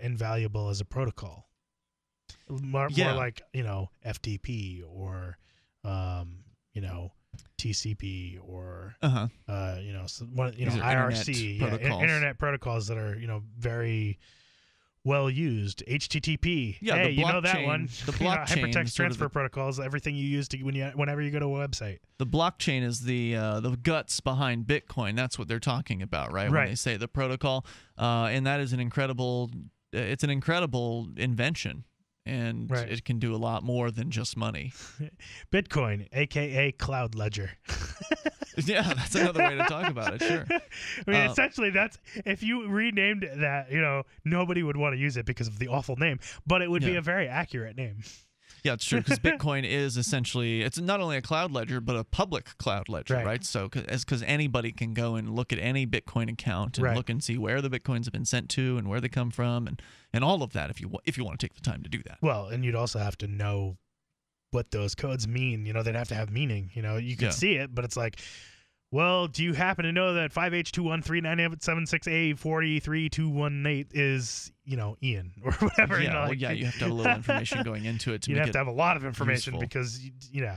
invaluable as a protocol. More like, you know, FTP or, you know, TCP or, you know, so one, you know, IRC, internet protocols that are, you know, very well used. HTTP. Yeah, hey, you know that one. The blockchain, you know, hypertext transfer protocols. Everything you use to whenever you go to a website. The blockchain is the guts behind Bitcoin. That's what they're talking about, right? When they say the protocol, and that is an incredible. It's an incredible invention, and it can do a lot more than just money. Bitcoin, aka Cloud Ledger. Yeah, that's another way to talk about it, sure. I mean, essentially, that's, if you renamed that, you know, nobody would want to use it because of the awful name, but it would be a very accurate name. Yeah, it's true, because Bitcoin is essentially, it's not only a cloud ledger, but a public cloud ledger, right? So, because anybody can go and look at any Bitcoin account and look and see where the Bitcoins have been sent to and where they come from and all of that if you want to take the time to do that. Well, and you'd also have to know what those codes mean. You know, they'd have to have meaning. You know, you can see it, but it's like, well, do you happen to know that 5H2139876A43218 is, you know, Ian or whatever? Yeah, you know, like, well, yeah, you have to have a little information going into it. You have to have a lot of information because, you know.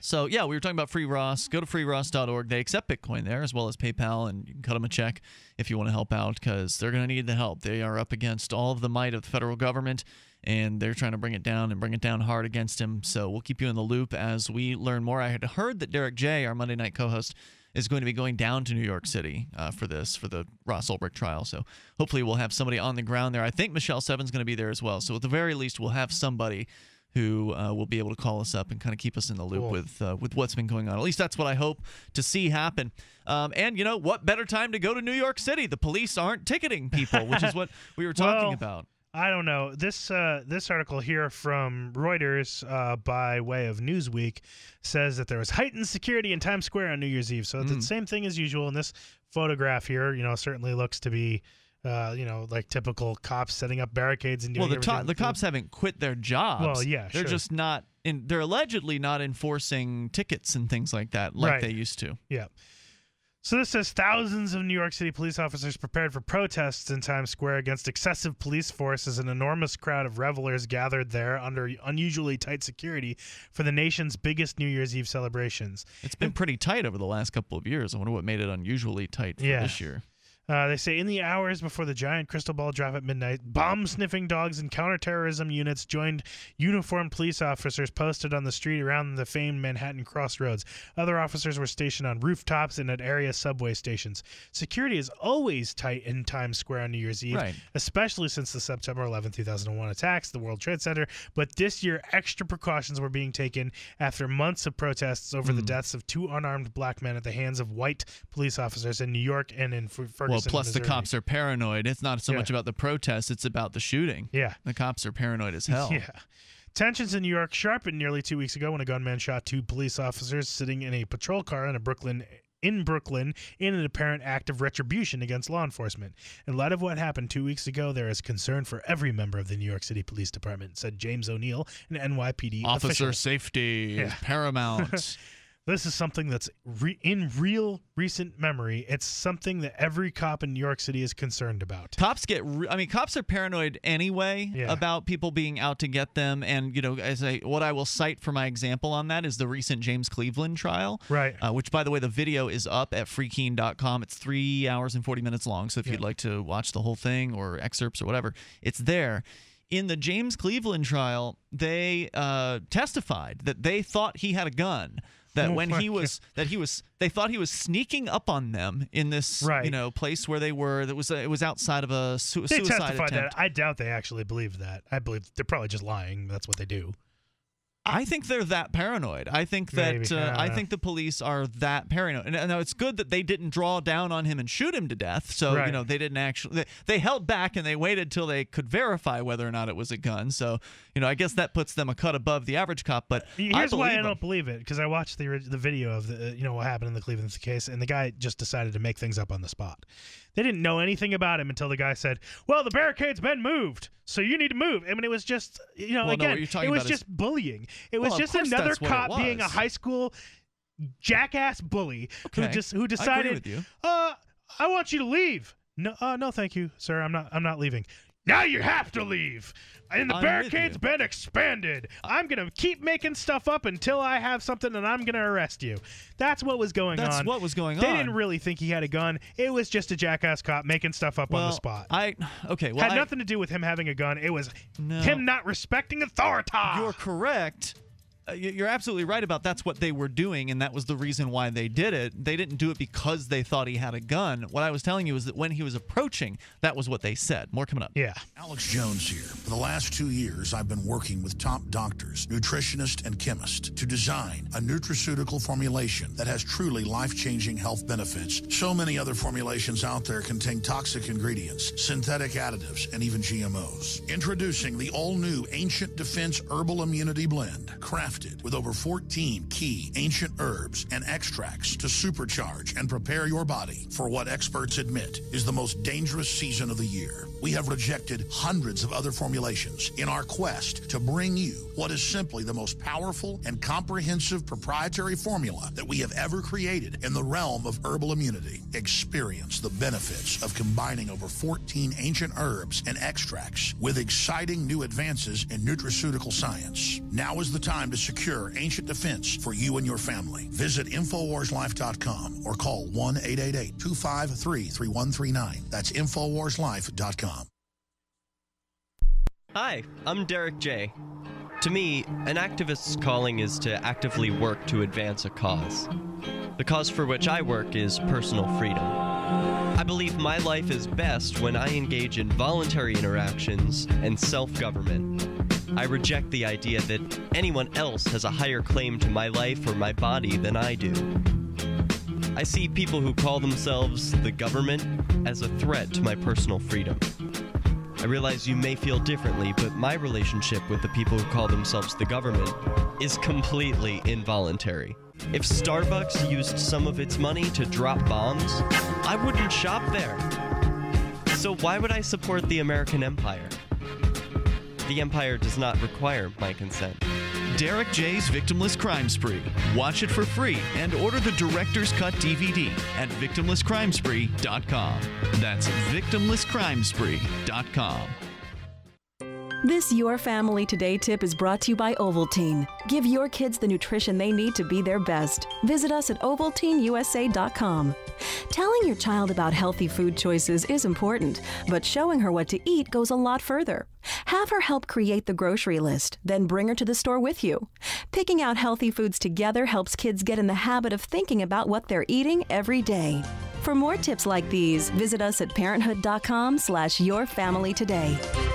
So, yeah, we were talking about Free Ross. Go to freeross.org. They accept Bitcoin there as well as PayPal, and you can cut them a check if you want to help out because they're going to need the help. They are up against all of the might of the federal government, and they're trying to bring it down and bring it down hard against him. So we'll keep you in the loop as we learn more. I had heard that Derek J, our Monday night co-host, is going to be going down to New York City for the Ross Ulbricht trial. So hopefully we'll have somebody on the ground there. I think Michelle Sevin's going to be there as well. So at the very least, we'll have somebody who will be able to call us up and kind of keep us in the loop with what's been going on. At least that's what I hope to see happen. And, you know, what better time to go to New York City? The police aren't ticketing people, which is what we were talking about. I don't know. This this article here from Reuters by way of Newsweek says that there was heightened security in Times Square on New Year's Eve. So it's the same thing as usual. And this photograph here, you know, certainly looks to be, you know, like typical cops setting up barricades and doing everything. Well, the cops haven't quit their jobs. Well, yeah, they're just not. They're allegedly not enforcing tickets and things like that like they used to. Yeah. So this says thousands of New York City police officers prepared for protests in Times Square against excessive police force as an enormous crowd of revelers gathered there under unusually tight security for the nation's biggest New Year's Eve celebrations. It's been pretty tight over the last couple of years. I wonder what made it unusually tight for this year. They say in the hours before the giant crystal ball drop at midnight, bomb-sniffing dogs and counterterrorism units joined uniformed police officers posted on the street around the famed Manhattan crossroads. Other officers were stationed on rooftops and at area subway stations. Security is always tight in Times Square on New Year's Eve, especially since the September 11, 2001 attacks, the World Trade Center. But this year, extra precautions were being taken after months of protests over the deaths of two unarmed black men at the hands of white police officers in New York and in Ferguson. Well, plus the cops are paranoid. It's not so much about the protests, it's about the shooting. Yeah. The cops are paranoid as hell. Yeah. Tensions in New York sharpened nearly 2 weeks ago when a gunman shot two police officers sitting in a patrol car in Brooklyn in an apparent act of retribution against law enforcement. In light of what happened 2 weeks ago, there is concern for every member of the New York City Police Department, said James O'Neill, an NYPD official. Safety is paramount. This is something that's in real recent memory. It's something that every cop in New York City is concerned about. Cops get, I mean, cops are paranoid anyway about people being out to get them. And, you know, as what I will cite for my example on that is the recent James Cleveland trial, which, by the way, the video is up at freekeene.com. It's 3 hours and 40 minutes long. So if you'd like to watch the whole thing or excerpts or whatever, it's there. In the James Cleveland trial, they testified that they thought he had a gun. That when he was, they thought he was sneaking up on them in this, you know, place where they were. That was it was outside of a suicide attempt. They testified that. I doubt they actually believe that. I believe they're probably just lying. That's what they do. I think they're that paranoid. I think that I think the police are that paranoid. And now it's good that they didn't draw down on him and shoot him to death. So you know they didn't actually. They held back and they waited till they could verify whether or not it was a gun. So you know I guess that puts them a cut above the average cop. But here's why I don't believe it, because I watched the video of the you know what happened in the Cleveland case, and the guy just decided to make things up on the spot. They didn't know anything about him until the guy said, "Well, the barricade's been moved, so you need to move." I mean, it was just, you know, again, it was just bullying. It was just another cop being a high school jackass bully who decided, "I want you to leave." No, no, thank you, sir. I'm not leaving. Now you have to leave. And the barricade's been expanded. I'm going to keep making stuff up until I have something, and I'm going to arrest you. That's what was going on. That's what was going on. They didn't really think he had a gun. It was just a jackass cop making stuff up on the spot. Had nothing to do with him having a gun. It was him not respecting authority. You're correct. You're absolutely right about that's what they were doing, and that was the reason why they did it. They didn't do it because they thought he had a gun. What I was telling you is that when he was approaching, that was what they said. More coming up. Yeah. Alex Jones here. For the last 2 years, I've been working with top doctors, nutritionists, and chemists to design a nutraceutical formulation that has truly life-changing health benefits. So many other formulations out there contain toxic ingredients, synthetic additives, and even GMOs. Introducing the all-new Ancient Defense Herbal Immunity Blend, crafted with over 14 key ancient herbs and extracts to supercharge and prepare your body for what experts admit is the most dangerous season of the year. We have rejected hundreds of other formulations in our quest to bring you what is simply the most powerful and comprehensive proprietary formula that we have ever created in the realm of herbal immunity. Experience the benefits of combining over 14 ancient herbs and extracts with exciting new advances in nutraceutical science. Now is the time to secure Ancient Defense for you and your family. Visit InfoWarsLife.com or call 1-888-253-3139. That's InfoWarsLife.com. Hi, I'm Derek J. To me, an activist's calling is to actively work to advance a cause. The cause for which I work is personal freedom. I believe my life is best when I engage in voluntary interactions and self-government. I reject the idea that anyone else has a higher claim to my life or my body than I do. I see people who call themselves the government as a threat to my personal freedom. I realize you may feel differently, but my relationship with the people who call themselves the government is completely involuntary. If Starbucks used some of its money to drop bombs, I wouldn't shop there. So why would I support the American empire? The empire does not require my consent. Derek J's Victimless Crime Spree. Watch it for free and order the Director's Cut DVD at VictimlessCrimespree.com. That's VictimlessCrimespree.com. This Your Family Today tip is brought to you by Ovaltine. Give your kids the nutrition they need to be their best. Visit us at OvaltineUSA.com. Telling your child about healthy food choices is important, but showing her what to eat goes a lot further. Have her help create the grocery list, then bring her to the store with you. Picking out healthy foods together helps kids get in the habit of thinking about what they're eating every day. For more tips like these, visit us at parenthood.com/yourfamilytoday.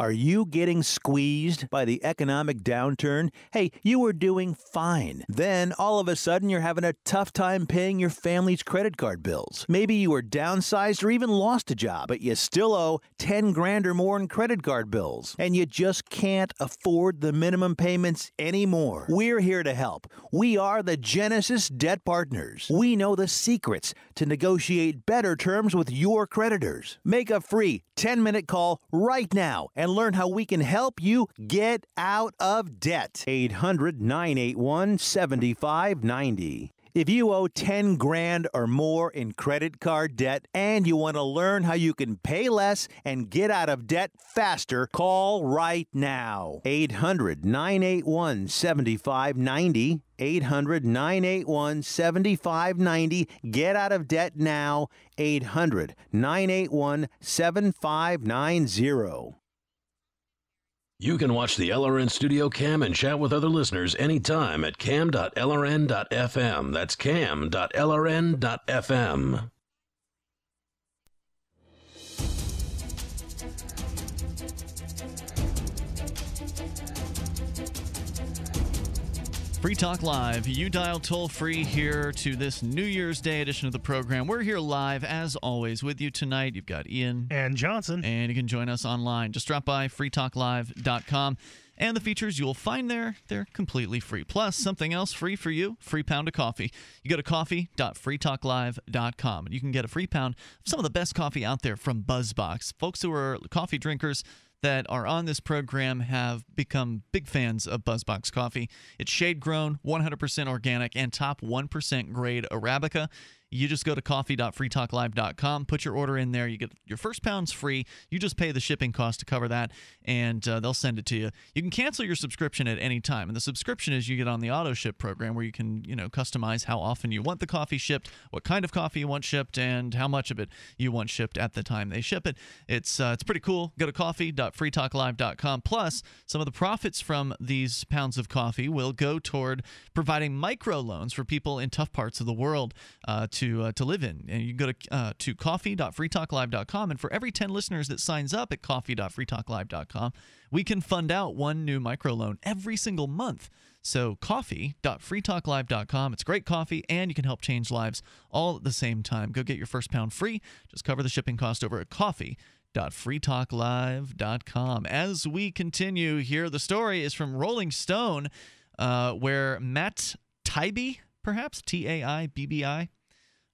Are you getting squeezed by the economic downturn? Hey, you were doing fine. Then, all of a sudden, you're having a tough time paying your family's credit card bills. Maybe you were downsized or even lost a job, but you still owe 10 grand or more in credit card bills, and you just can't afford the minimum payments anymore. We're here to help. We are the Genesis Debt Partners. We know the secrets to negotiate better terms with your creditors. Make a free 10-minute call right now and learn how we can help you get out of debt. 800-981-7590. If you owe 10 grand or more in credit card debt and you want to learn how you can pay less and get out of debt faster, call right now. 800-981-7590. 800-981-7590. Get out of debt now. 800-981-7590. You can watch the LRN Studio Cam and chat with other listeners anytime at cam.lrn.fm. That's cam.lrn.fm. Free Talk Live. You dial toll-free here to this New Year's Day edition of the program. We're here live, as always, with you tonight. You've got Ian. And Johnson. And you can join us online. Just drop by freetalklive.com. And the features you'll find there, they're completely free. Plus, something else free for you, free pound of coffee. You go to coffee.freetalklive.com, and you can get a free pound of some of the best coffee out there from Buzzbox. Folks who are coffee drinkers that are on this program have become big fans of Buzzbox coffee. It's shade-grown, 100% organic, and top 1% grade Arabica. You just go to coffee.freetalklive.com, put your order in there. You get your first pound's free. You just pay the shipping cost to cover that, and they'll send it to you. You can cancel your subscription at any time, and the subscription is you get on the auto ship program where you can, you know, customize how often you want the coffee shipped, what kind of coffee you want shipped, and how much of it you want shipped at the time they ship it. It's pretty cool. Go to coffee.freetalklive.com. Plus, some of the profits from these pounds of coffee will go toward providing microloans for people in tough parts of the world to live in. And you can go to coffee.freetalklive.com, and for every 10 listeners that signs up at coffee.freetalklive.com, we can fund out one new microloan every single month. So coffee.freetalklive.com. It's great coffee, and you can help change lives all at the same time. Go get your first pound free. Just cover the shipping cost over at coffee.freetalklive.com. As we continue here, the story is from Rolling Stone, where Matt Taibbi, perhaps, Taibbi,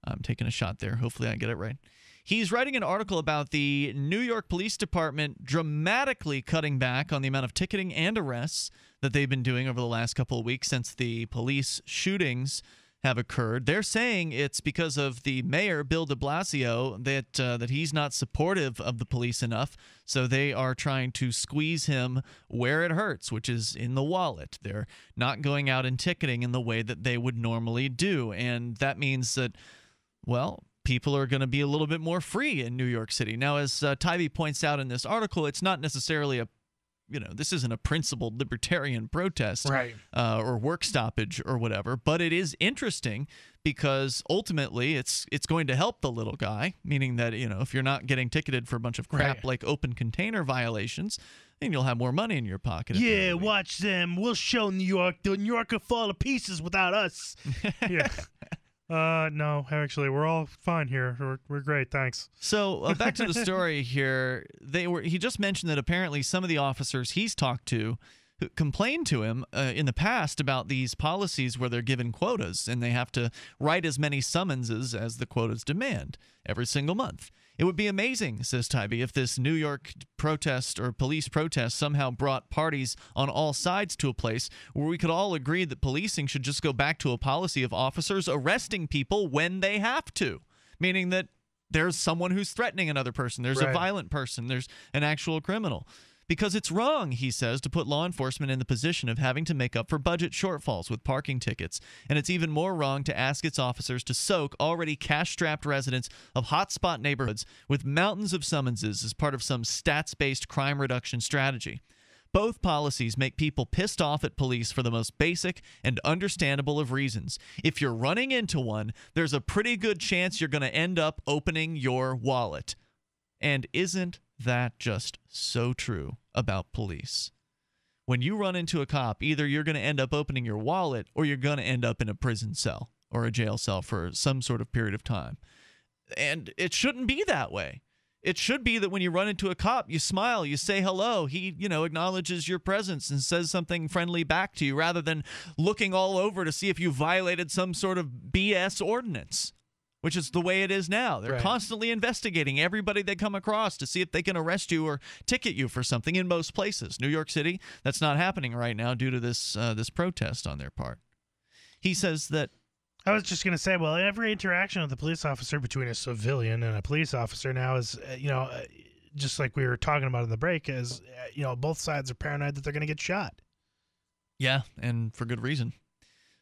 I'm taking a shot there. Hopefully I get it right. He's writing an article about the New York Police Department dramatically cutting back on the amount of ticketing and arrests that they've been doing over the last couple of weeks since the police shootings have occurred. They're saying it's because of the mayor, Bill de Blasio, that he's not supportive of the police enough, so they are trying to squeeze him where it hurts, which is in the wallet. They're not going out and ticketing in the way that they would normally do, and that means that, well, people are going to be a little bit more free in New York City. Now, as Taibbi points out in this article, it's not necessarily a, you know, this isn't a principled libertarian protest, right, or work stoppage or whatever, but it is interesting because ultimately it's going to help the little guy, meaning that, you know, if you're not getting ticketed for a bunch of crap, right, like open container violations, then you'll have more money in your pocket. Yeah, apparently. Watch them. We'll show New York. The New York will fall to pieces without us. Yeah. No, actually, we're all fine here. We're great, thanks. So back to the story here. He just mentioned that apparently some of the officers he's talked to complained to him in the past about these policies where they're given quotas and they have to write as many summonses as the quotas demand every single month. It would be amazing, says Taibbi, if this New York protest or police protest somehow brought parties on all sides to a place where we could all agree that policing should just go back to a policy of officers arresting people when they have to, meaning that there's someone who's threatening another person, there's a violent person, there's an actual criminal. Because it's wrong, he says, to put law enforcement in the position of having to make up for budget shortfalls with parking tickets. And it's even more wrong to ask its officers to soak already cash-strapped residents of hotspot neighborhoods with mountains of summonses as part of some stats-based crime reduction strategy. Both policies make people pissed off at police for the most basic and understandable of reasons. If you're running into one, there's a pretty good chance you're going to end up opening your wallet. And isn't that just so true about police? When you run into a cop, either you're going to end up opening your wallet or you're going to end up in a prison cell or a jail cell for some sort of period of time. And it shouldn't be that way. It should be that when you run into a cop, you smile, you say hello, he, you know, acknowledges your presence and says something friendly back to you rather than looking all over to see if you violated some sort of BS ordinance, which is the way it is now. They're constantly investigating everybody they come across to see if they can arrest you or ticket you for something in most places. New York City, that's not happening right now due to this this protest on their part. He says that... I was just going to say, well, every interaction with a police officer between a civilian and a police officer now is, you know, just like we were talking about in the break, is, you know, both sides are paranoid that they're going to get shot. Yeah, and for good reason.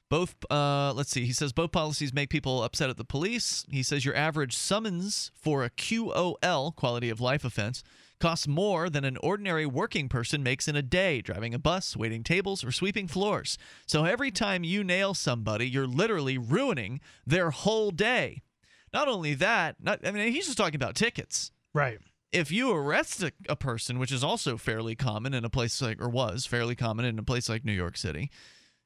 Both, let's see, he says both policies make people upset at the police. He says your average summons for a QOL, quality of life offense, costs more than an ordinary working person makes in a day, driving a bus, waiting tables, or sweeping floors. So every time you nail somebody, you're literally ruining their whole day. Not only that, I mean, he's just talking about tickets. Right. If you arrest a person, which is also fairly common in a place like, or was fairly common in a place like New York City,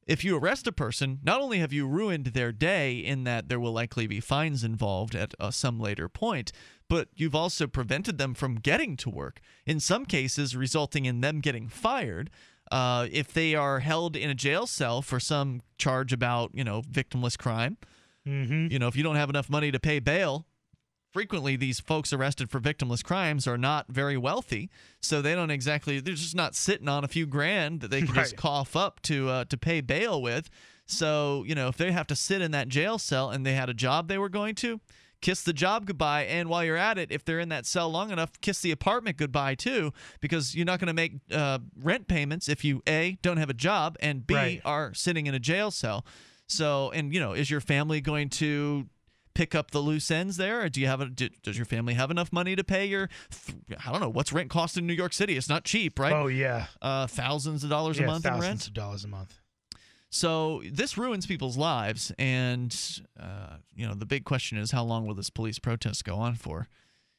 if you arrest a person, not only have you ruined their day in that there will likely be fines involved at some later point, but you've also prevented them from getting to work, in some cases resulting in them getting fired. If they are held in a jail cell for some charge about, victimless crime, you know, if you don't have enough money to pay bail, frequently these folks arrested for victimless crimes are not very wealthy, so they don't exactly, they're just not sitting on a few grand that they can just cough up to pay bail with. So, you know, if they have to sit in that jail cell and they had a job they were going to, kiss the job goodbye, and while you're at it, if they're in that cell long enough, kiss the apartment goodbye too, because you're not going to make rent payments if you, A, don't have a job, and B, are sitting in a jail cell. So, and, you know, is your family going to pick up the loose ends there, or do you have a, does your family have enough money to pay your, I don't know, what's rent cost in New York City? It's not cheap, right? Oh, yeah. Thousands of dollars a month in rent? Thousands of dollars a month. So this ruins people's lives, and you know, the big question is, how long will this police protest go on for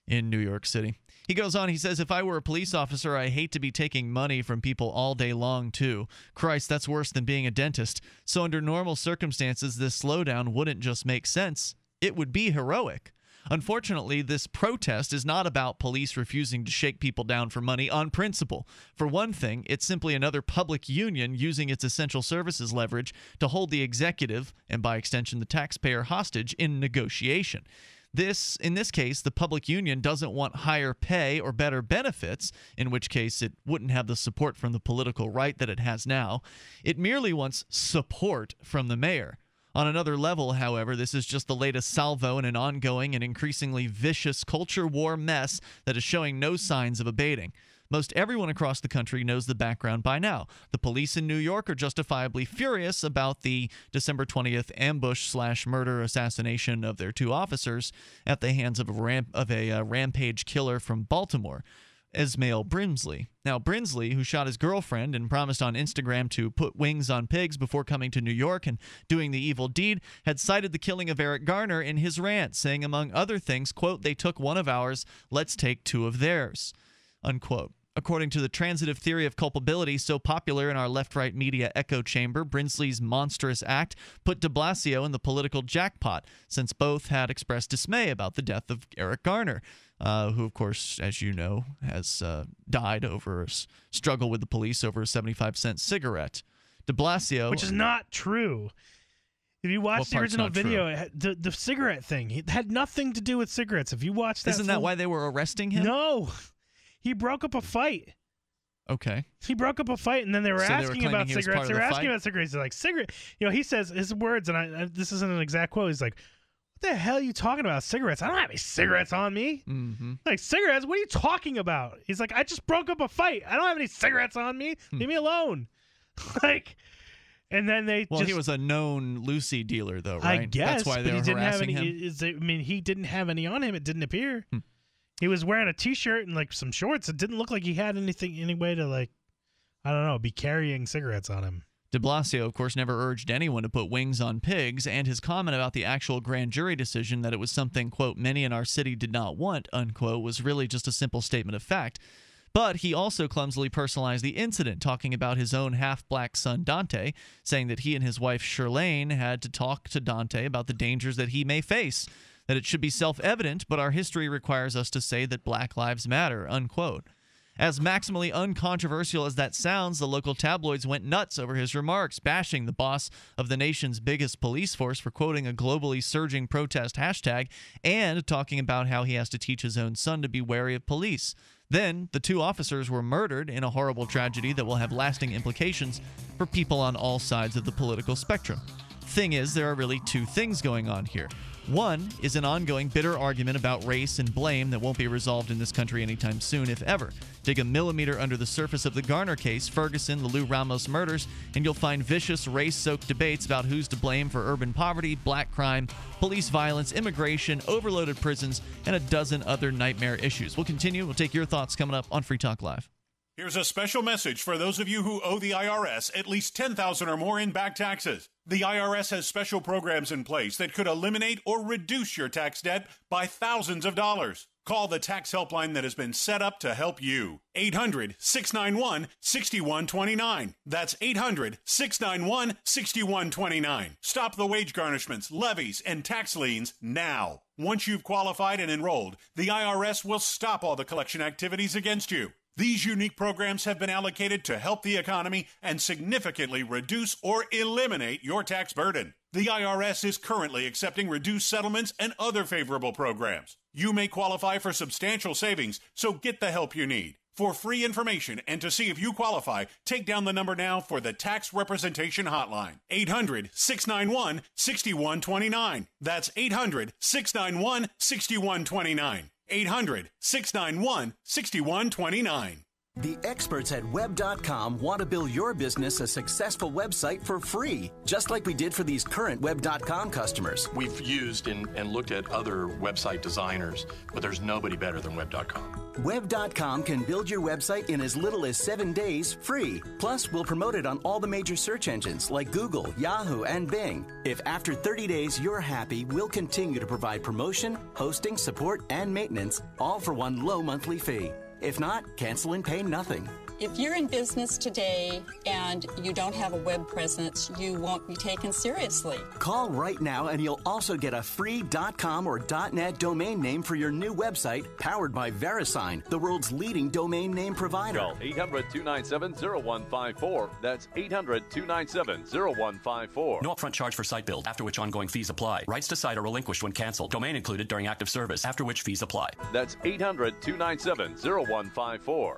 in New York City? He goes on, he says, if I were a police officer, I hate to be taking money from people all day long too. Christ, that's worse than being a dentist. So under normal circumstances, this slowdown wouldn't just make sense. It would be heroic. Unfortunately, this protest is not about police refusing to shake people down for money on principle. For one thing, it's simply another public union using its essential services leverage to hold the executive, and by extension the taxpayer, hostage in negotiation. In this case, the public union doesn't want higher pay or better benefits, in which case it wouldn't have the support from the political right that it has now. It merely wants support from the mayor. On another level, however, this is just the latest salvo in an ongoing and increasingly vicious culture war mess that is showing no signs of abating. Most everyone across the country knows the background by now. The police in New York are justifiably furious about the December 20th ambush/murder assassination of their two officers at the hands of a rampage killer from Baltimore, Ismael Brinsley. Now, Brinsley, who shot his girlfriend and promised on Instagram to put wings on pigs before coming to New York and doing the evil deed, had cited the killing of Eric Garner in his rant, saying, among other things, quote, they took one of ours, let's take two of theirs, unquote. According to the transitive theory of culpability so popular in our left-right media echo chamber, Brinsley's monstrous act put de Blasio in the political jackpot, since both had expressed dismay about the death of Eric Garner, who, of course, as you know, has died over a struggle with the police over a 75-cent cigarette. De Blasio... Which is not true. If you watch the original video, the cigarette thing, it had nothing to do with cigarettes. If you watch that... Isn't that why they were arresting him? No! He broke up a fight. Okay. He broke up a fight, and then they were asking about cigarettes. They were asking about cigarettes. They're like, cigarette. You know, he says his words, and this isn't an exact quote. He's like, what the hell are you talking about? Cigarettes? I don't have any cigarettes on me. Like, cigarettes? What are you talking about? He's like, I just broke up a fight. I don't have any cigarettes on me. Leave me alone. Like, and then they Well, he was a known Lucy dealer, though, right? I guess. That's why they were harassing him. I mean, he didn't have any on him. It didn't appear. He was wearing a T-shirt and, like, some shorts. It didn't look like he had anything, any way to, like, I don't know, be carrying cigarettes on him. De Blasio, of course, never urged anyone to put wings on pigs, and his comment about the actual grand jury decision that it was something, quote, many in our city did not want, unquote, was really just a simple statement of fact. But he also clumsily personalized the incident, talking about his own half-black son Dante, saying that he and his wife Shirlane had to talk to Dante about the dangers that he may face, that it should be self-evident, but our history requires us to say that Black Lives Matter, unquote. As maximally uncontroversial as that sounds, the local tabloids went nuts over his remarks, bashing the boss of the nation's biggest police force for quoting a globally surging protest hashtag and talking about how he has to teach his own son to be wary of police. Then, the two officers were murdered in a horrible tragedy that will have lasting implications for people on all sides of the political spectrum. Thing is, there are really two things going on here. One is an ongoing bitter argument about race and blame that won't be resolved in this country anytime soon, if ever. Dig a millimeter under the surface of the Garner case, Ferguson, the Lou Ramos murders, and you'll find vicious, race-soaked debates about who's to blame for urban poverty, black crime, police violence, immigration, overloaded prisons, and a dozen other nightmare issues. We'll continue. We'll take your thoughts coming up on Free Talk Live. Here's a special message for those of you who owe the IRS at least $10,000 or more in back taxes. The IRS has special programs in place that could eliminate or reduce your tax debt by thousands of dollars. Call the tax helpline that has been set up to help you. 800-691-6129. That's 800-691-6129. Stop the wage garnishments, levies, and tax liens now. Once you've qualified and enrolled, the IRS will stop all the collection activities against you. These unique programs have been allocated to help the economy and significantly reduce or eliminate your tax burden. The IRS is currently accepting reduced settlements and other favorable programs. You may qualify for substantial savings, so get the help you need. For free information and to see if you qualify, take down the number now for the Tax Representation Hotline. 800-691-6129. That's 800-691-6129. 800-691-6129. The experts at Web.com want to build your business a successful website for free, just like we did for these current Web.com customers. We've used and looked at other website designers, but there's nobody better than Web.com. Web.com can build your website in as little as 7 days free. Plus, we'll promote it on all the major search engines like Google, Yahoo, and Bing. If after 30 days you're happy, we'll continue to provide promotion, hosting, support, and maintenance, all for one low monthly fee. If not, cancel and pay nothing. If you're in business today and you don't have a web presence, you won't be taken seriously. Call right now and you'll also get a free .com or .net domain name for your new website, powered by VeriSign, the world's leading domain name provider. Call 800-297-0154. That's 800-297-0154. No upfront charge for site build, after which ongoing fees apply. Rights to site are relinquished when canceled. Domain included during active service, after which fees apply. That's 800-297-0154.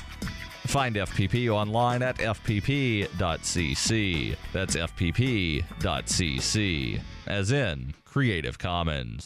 Find FPP online at fpp.cc. That's fpp.cc, as in Creative Commons.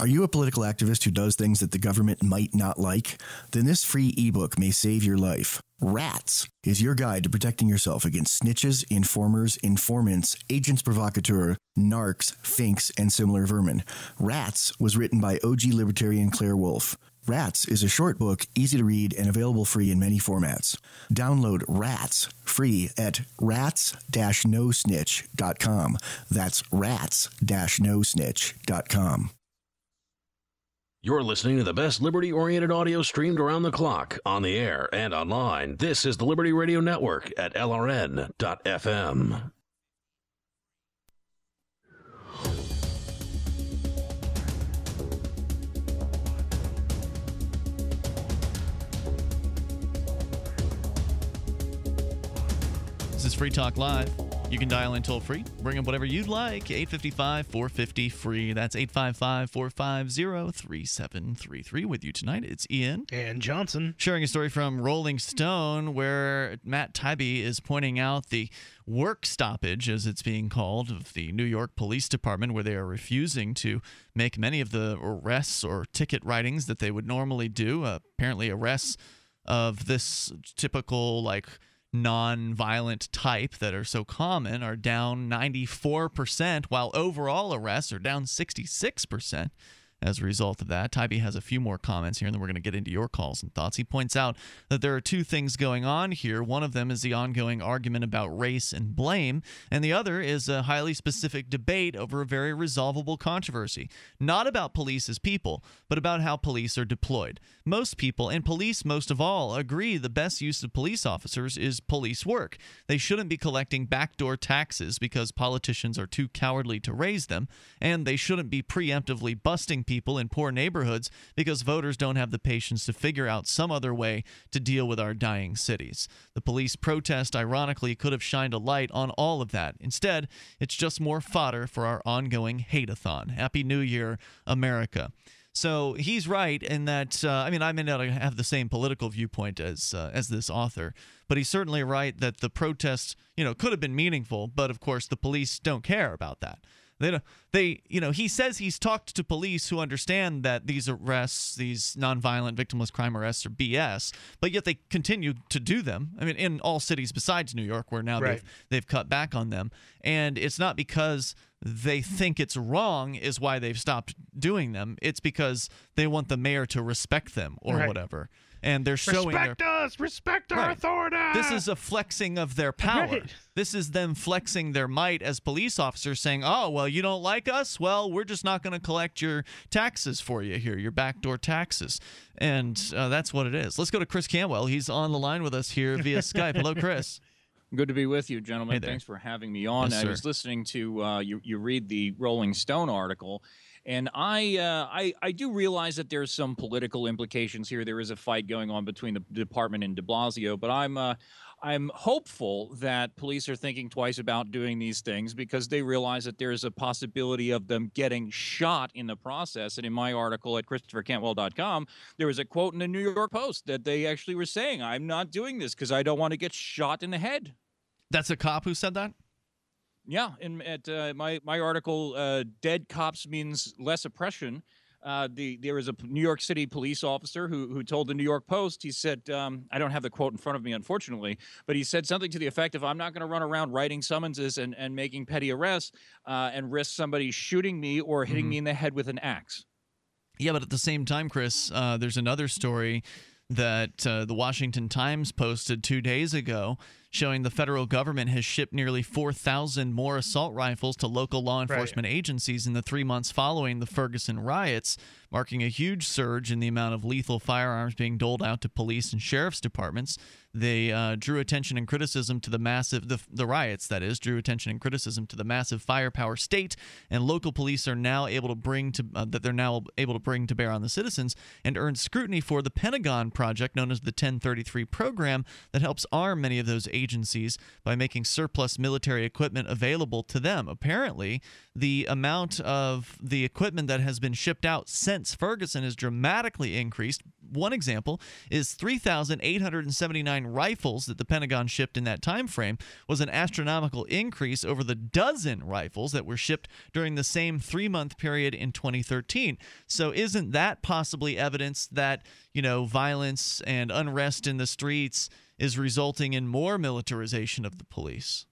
Are you a political activist who does things that the government might not like? Then this free ebook may save your life. Rats is your guide to protecting yourself against snitches, informers, informants, agents provocateurs, narcs, finks, and similar vermin. Rats was written by OG libertarian Claire Wolfe. Rats is a short book, easy to read, and available free in many formats. Download Rats free at rats-nosnitch.com. That's rats-nosnitch.com. You're listening to the best liberty-oriented audio streamed around the clock, on the air, and online. This is the Liberty Radio Network at LRN.FM. This is Free Talk Live. You can dial in toll-free. Bring up whatever you'd like. 855-450-FREE. That's 855-450-3733. With you tonight, it's Ian. And Johnson. Sharing a story from Rolling Stone where Matt Taibbi is pointing out the work stoppage, as it's being called, of the New York Police Department, where they are refusing to make many of the arrests or ticket writings that they would normally do. Apparently arrests of this typical, like, non-violent type that are so common are down 94%, while overall arrests are down 66%. as a result of that. Taibbi has a few more comments here, and then we're going to get into your calls and thoughts. He points out that there are two things going on here. One of them is the ongoing argument about race and blame, and the other is a highly specific debate over a very resolvable controversy, not about police as people, but about how police are deployed. Most people, and police most of all, agree the best use of police officers is police work. They shouldn't be collecting backdoor taxes because politicians are too cowardly to raise them, and they shouldn't be preemptively busting people in poor neighborhoods because voters don't have the patience to figure out some other way to deal with our dying cities. The police protest, ironically, could have shined a light on all of that. Instead, it's just more fodder for our ongoing hate-a-thon. Happy New Year, America. So he's right in that, I may not have the same political viewpoint as this author, but he's certainly right that the protests, could have been meaningful, but of course the police don't care about that. He says he's talked to police who understand that these arrests, these nonviolent victimless crime arrests, are BS, but yet they continue to do them. I mean, in all cities besides New York, where now they've cut back on them, and it's not because they think it's wrong is why they've stopped doing them. It's because they want the mayor to respect them or whatever. And they're showing respect our authority. This is a flexing of their power. This is them flexing their might as police officers, saying, oh, well, you don't like us? Well, we're just not going to collect your taxes for you here, your backdoor taxes. And that's what it is. Let's go to Chris Cantwell. He's on the line with us here via Skype. Hello, Chris. Good to be with you, gentlemen. Hey, thanks for having me on. Yes, I was listening to you read the Rolling Stone article. And I do realize that there's some political implications here. There is a fight going on between the department and de Blasio, but I'm hopeful that police are thinking twice about doing these things because they realize that there is a possibility of them getting shot in the process. And in my article at ChristopherCantwell.com, there was a quote in the New York Post that they actually were saying, I'm not doing this because I don't want to get shot in the head. That's a cop who said that? Yeah, and at my article, "Dead Cops Means Less Oppression," there was a New York City police officer who told the New York Post, he said, I don't have the quote in front of me, unfortunately, but he said something to the effect of, I'm not going to run around writing summonses and making petty arrests and risk somebody shooting me or hitting me in the head with an axe. Yeah, but at the same time, Chris, there's another story that the Washington Times posted 2 days ago showing the federal government has shipped nearly 4,000 more assault rifles to local law enforcement agencies in the 3 months following the Ferguson riots, marking a huge surge in the amount of lethal firearms being doled out to police and sheriff's departments. They drew attention and criticism to the massive the riots, that is, drew attention and criticism to the massive firepower state and local police are now able to bring to bear on the citizens, and earned scrutiny for the Pentagon project known as the 1033 program that helps arm many of those agencies by making surplus military equipment available to them. Apparently, the amount of the equipment that has been shipped out since Ferguson has dramatically increased. One example is 3,879 rifles that the Pentagon shipped in that time frame was an astronomical increase over the dozen rifles that were shipped during the same three-month period in 2013. So isn't that possibly evidence that, violence and unrest in the streets is resulting in more militarization of the police?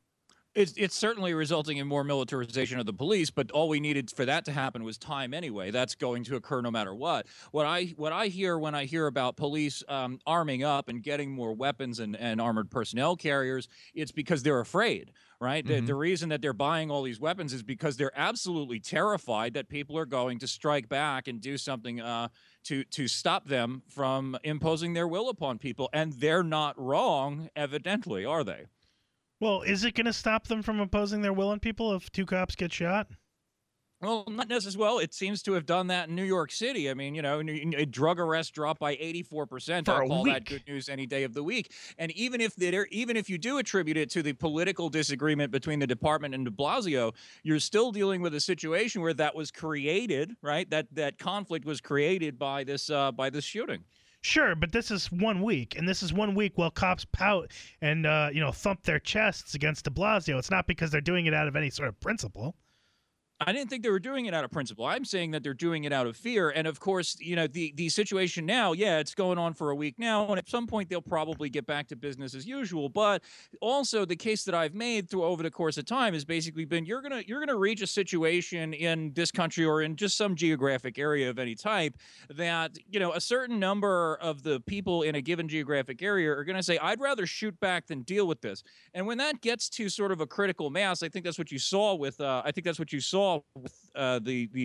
It's certainly resulting in more militarization of the police, but all we needed for that to happen was time anyway. That's going to occur no matter what. What I hear when I hear about police arming up and getting more weapons and armored personnel carriers, it's because they're afraid. Right. The reason that they're buying all these weapons is because they're absolutely terrified that people are going to strike back and do something to stop them from imposing their will upon people. And they're not wrong, evidently, are they? Well, is it going to stop them from imposing their will on people if two cops get shot? Well, not necessarily. Well, it seems to have done that in New York City. I mean, a drug arrest dropped by 84%. I'll call that good news any day of the week. And even if you do attribute it to the political disagreement between the department and de Blasio, you're still dealing with a situation where that was created, right? That conflict was created by this shooting. Sure, but this is 1 week, and this is 1 week while cops pout and thump their chests against de Blasio. It's not because they're doing it out of any sort of principle. I didn't think they were doing it out of principle. I'm saying that they're doing it out of fear. And of course, you know, the situation now, yeah, it's going on for a week now, and at some point they'll probably get back to business as usual. But also the case that I've made through over the course of time has basically been you're gonna reach a situation in this country or in just some geographic area of any type that, you know, a certain number of the people in a given geographic area are gonna say, I'd rather shoot back than deal with this. And when that gets to sort of a critical mass, I think that's what you saw with the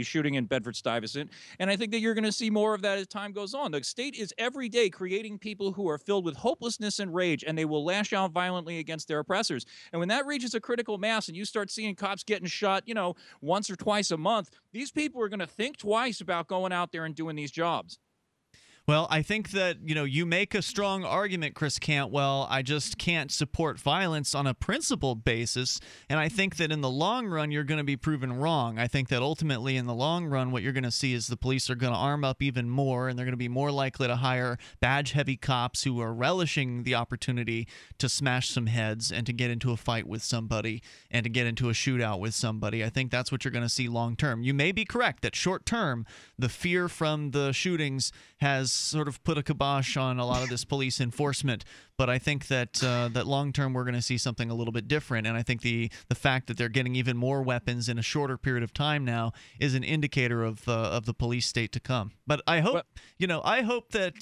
shooting in Bedford-Stuyvesant, and I think that you're going to see more of that as time goes on. The state is every day creating people who are filled with hopelessness and rage, and they will lash out violently against their oppressors. And when that reaches a critical mass and you start seeing cops getting shot, you know, once or twice a month, these people are going to think twice about going out there and doing these jobs. Well, I think that, you know, you make a strong argument, Chris Cantwell. I just can't support violence on a principled basis, and I think that in the long run, you're going to be proven wrong. I think that ultimately, in the long run, what you're going to see is the police are going to arm up even more, and they're going to be more likely to hire badge-heavy cops who are relishing the opportunity to smash some heads and to get into a fight with somebody and to get into a shootout with somebody. I think that's what you're going to see long term. You may be correct that short term, the fear from the shootings has sort of put a kibosh on a lot of this police enforcement, but I think that that long term we're going to see something a little bit different, and I think the fact that they're getting even more weapons in a shorter period of time now is an indicator of the police state to come. But I hope, you know, I hope that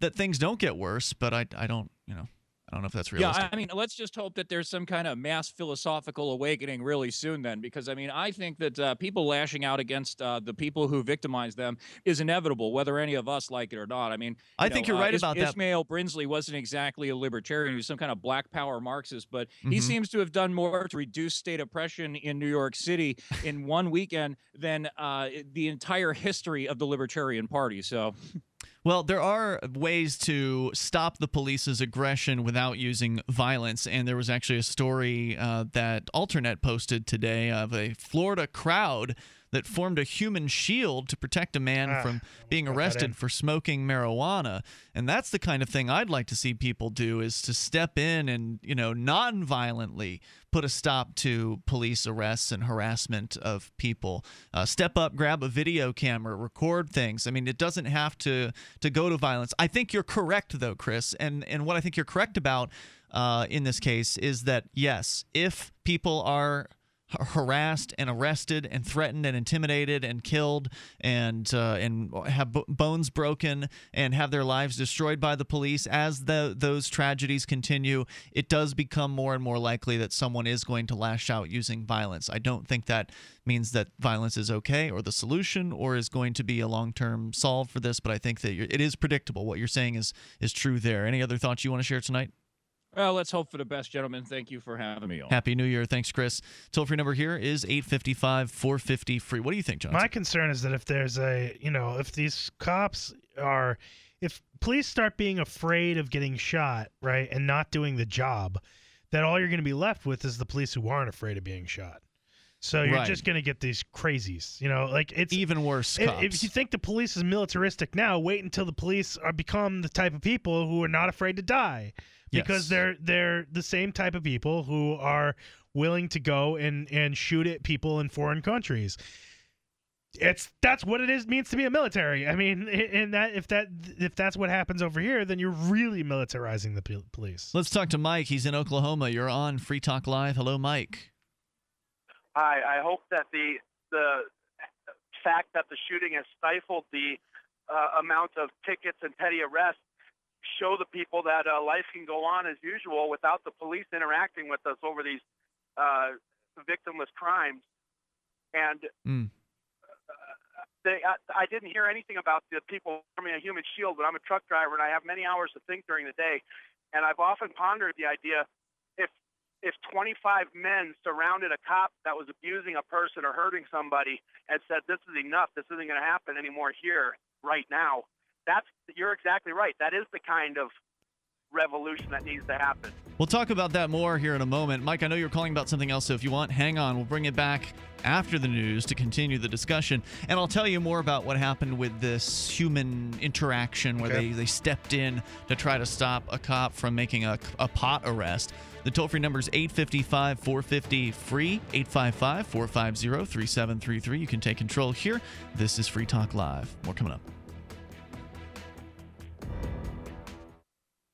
that things don't get worse, but I don't, you know, I don't know if that's realistic. Yeah, I mean, let's just hope that there's some kind of mass philosophical awakening really soon then, because, I mean, I think that people lashing out against the people who victimized them is inevitable, whether any of us like it or not. I mean, I think you're right about that. Ismael Brinsley wasn't exactly a libertarian. He was some kind of black power Marxist, but he seems to have done more to reduce state oppression in New York City in one weekend than the entire history of the Libertarian Party, so... Well, there are ways to stop the police's aggression without using violence, and there was actually a story that Alternet posted today of a Florida crowd that formed a human shield to protect a man from being arrested for smoking marijuana. And that's the kind of thing I'd like to see people do, is to step in and, you know, non-violently put a stop to police arrests and harassment of people. Step up, grab a video camera, record things. I mean, it doesn't have to go to violence. I think you're correct, though, Chris. And what I think you're correct about in this case is that, yes, if people are harassed and arrested and threatened and intimidated and killed and have bones broken and have their lives destroyed by the police, as those tragedies continue, it does become more and more likely that someone is going to lash out using violence. I don't think that means that violence is okay or the solution or is going to be a long-term solve for this, but I think that it is predictable. What you're saying is true there. Any other thoughts you want to share tonight? Well, let's hope for the best, gentlemen. Thank you for having me on. Happy New Year. Thanks, Chris. Toll-free number here is 855-450-FREE. What do you think, Johnson? My concern is that if there's a, you know, if these cops are, if police start being afraid of getting shot, right, and not doing the job, then all you're going to be left with is the police who aren't afraid of being shot. So you're just going to get these crazies, you know, like it's even worse cops. If you think the police is militaristic now, wait until the police are become the type of people who are not afraid to die. Because they're the same type of people who are willing to go and shoot at people in foreign countries. That's what it means to be a military. I mean, and that if that's what happens over here, then you're really militarizing the police. Let's talk to Mike. He's in Oklahoma. You're on Free Talk Live. Hello, Mike. Hi. I hope that the fact that the shooting has stifled the amount of tickets and petty arrests show the people that life can go on as usual without the police interacting with us over these victimless crimes. And I didn't hear anything about the people forming a human shield, but I'm a truck driver and I have many hours to think during the day. And I've often pondered the idea, if 25 men surrounded a cop that was abusing a person or hurting somebody and said, this is enough, this isn't going to happen anymore here right now, you're exactly right. That is the kind of revolution that needs to happen. We'll talk about that more here in a moment. Mike, I know you're calling about something else, so if you want, hang on. We'll bring it back after the news to continue the discussion. And I'll tell you more about what happened with this human interaction where they stepped in to try to stop a cop from making a pot arrest. The toll-free number is 855-450-FREE, 855-450-3733. You can take control here. This is Free Talk Live. More coming up.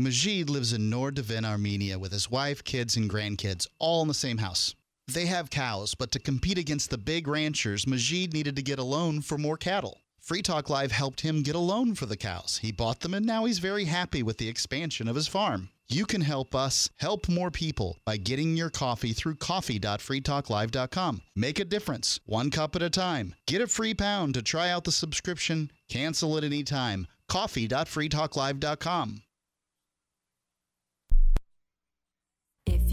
Majid lives in Nor-Devin, Armenia, with his wife, kids, and grandkids, all in the same house. They have cows, but to compete against the big ranchers, Majid needed to get a loan for more cattle. Free Talk Live helped him get a loan for the cows. He bought them, and now he's very happy with the expansion of his farm. You can help us help more people by getting your coffee through coffee.freetalklive.com. Make a difference, one cup at a time. Get a free pound to try out the subscription. Cancel at any time. coffee.freetalklive.com. If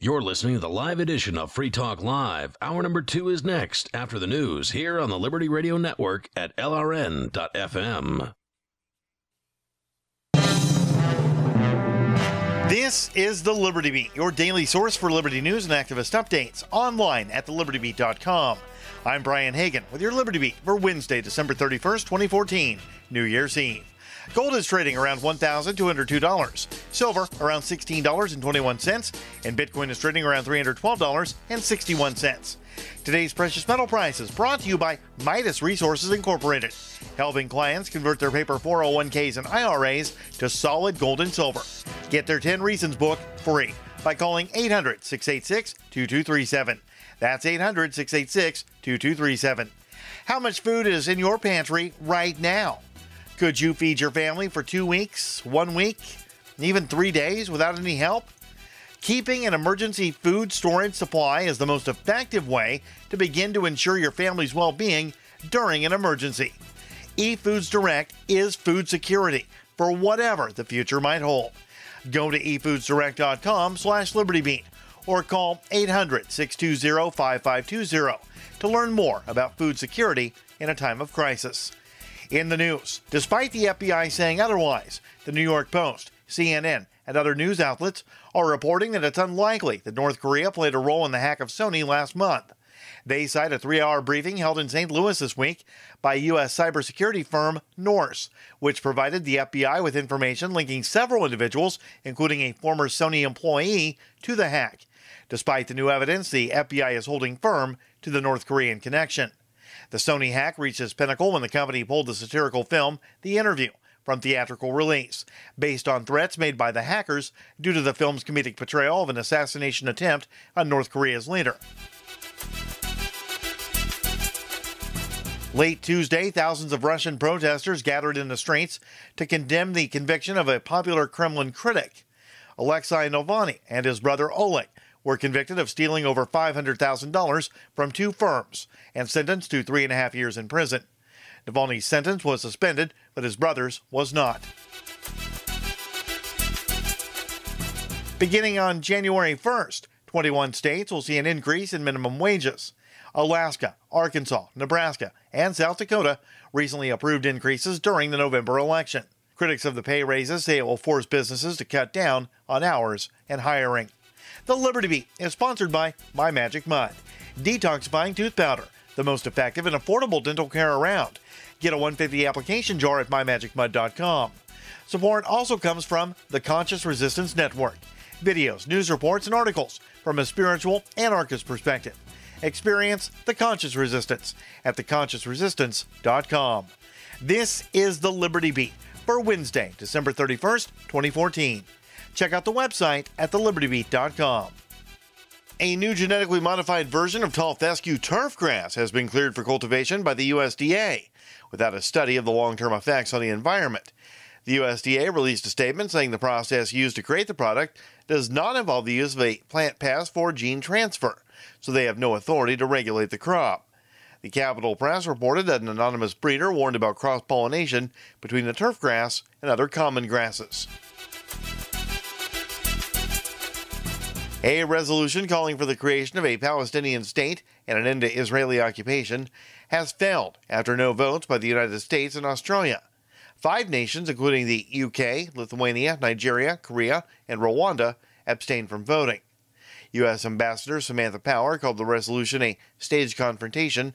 You're listening to the live edition of Free Talk Live. Hour number 2 is next after the news here on the Liberty Radio Network at LRN.FM. This is the Liberty Beat, your daily source for liberty news and activist updates, online at thelibertybeat.com. I'm Brian Hagan with your Liberty Beat for Wednesday, December 31st, 2014, New Year's Eve. Gold is trading around $1,202, silver around $16.21, and Bitcoin is trading around $312.61. Today's precious metal price is brought to you by Midas Resources Incorporated, helping clients convert their paper 401ks and IRAs to solid gold and silver. Get their 10 Reasons book free by calling 800-686-2237. That's 800-686-2237. How much food is in your pantry right now? Could you feed your family for 2 weeks, 1 week, and even 3 days without any help? Keeping an emergency food storage supply is the most effective way to begin to ensure your family's well-being during an emergency. eFoods Direct is food security for whatever the future might hold. Go to efoodsdirect.com/libertybeat or call 800-620-5520 to learn more about food security in a time of crisis. In the news, despite the FBI saying otherwise, the New York Post, CNN, and other news outlets are reporting that it's unlikely that North Korea played a role in the hack of Sony last month. They cite a 3-hour briefing held in St. Louis this week by U.S. cybersecurity firm Norse, which provided the FBI with information linking several individuals, including a former Sony employee, to the hack. Despite the new evidence, the FBI is holding firm to the North Korean connection. The Sony hack reached its pinnacle when the company pulled the satirical film, The Interview, from theatrical release, based on threats made by the hackers due to the film's comedic portrayal of an assassination attempt on North Korea's leader. Late Tuesday, thousands of Russian protesters gathered in the streets to condemn the conviction of a popular Kremlin critic. Alexei Navalny and his brother Oleg were convicted of stealing over $500,000 from 2 firms and sentenced to 3.5 years in prison. Navalny's sentence was suspended, but his brother's was not. Beginning on January 1st, 21 states will see an increase in minimum wages. Alaska, Arkansas, Nebraska, and South Dakota recently approved increases during the November election. Critics of the pay raises say it will force businesses to cut down on hours and hiring. The Liberty Beat is sponsored by My Magic Mud, detoxifying tooth powder, the most effective and affordable dental care around. Get a 150 application jar at MyMagicMud.com. Support also comes from the Conscious Resistance Network. Videos, news reports, and articles from a spiritual anarchist perspective. Experience the Conscious Resistance at theconsciousresistance.com. This is the Liberty Beat for Wednesday, December 31st, 2014. Check out the website at thelibertybeat.com. A new genetically modified version of tall fescue turf grass has been cleared for cultivation by the USDA without a study of the long-term effects on the environment. The USDA released a statement saying the process used to create the product does not involve the use of a plant pass for gene transfer, so they have no authority to regulate the crop. The Capitol Press reported that an anonymous breeder warned about cross-pollination between the turf grass and other common grasses. A resolution calling for the creation of a Palestinian state and an end to Israeli occupation has failed after no votes by the United States and Australia. Five nations, including the UK, Lithuania, Nigeria, Korea, and Rwanda, abstained from voting. U.S. Ambassador Samantha Power called the resolution a staged confrontation,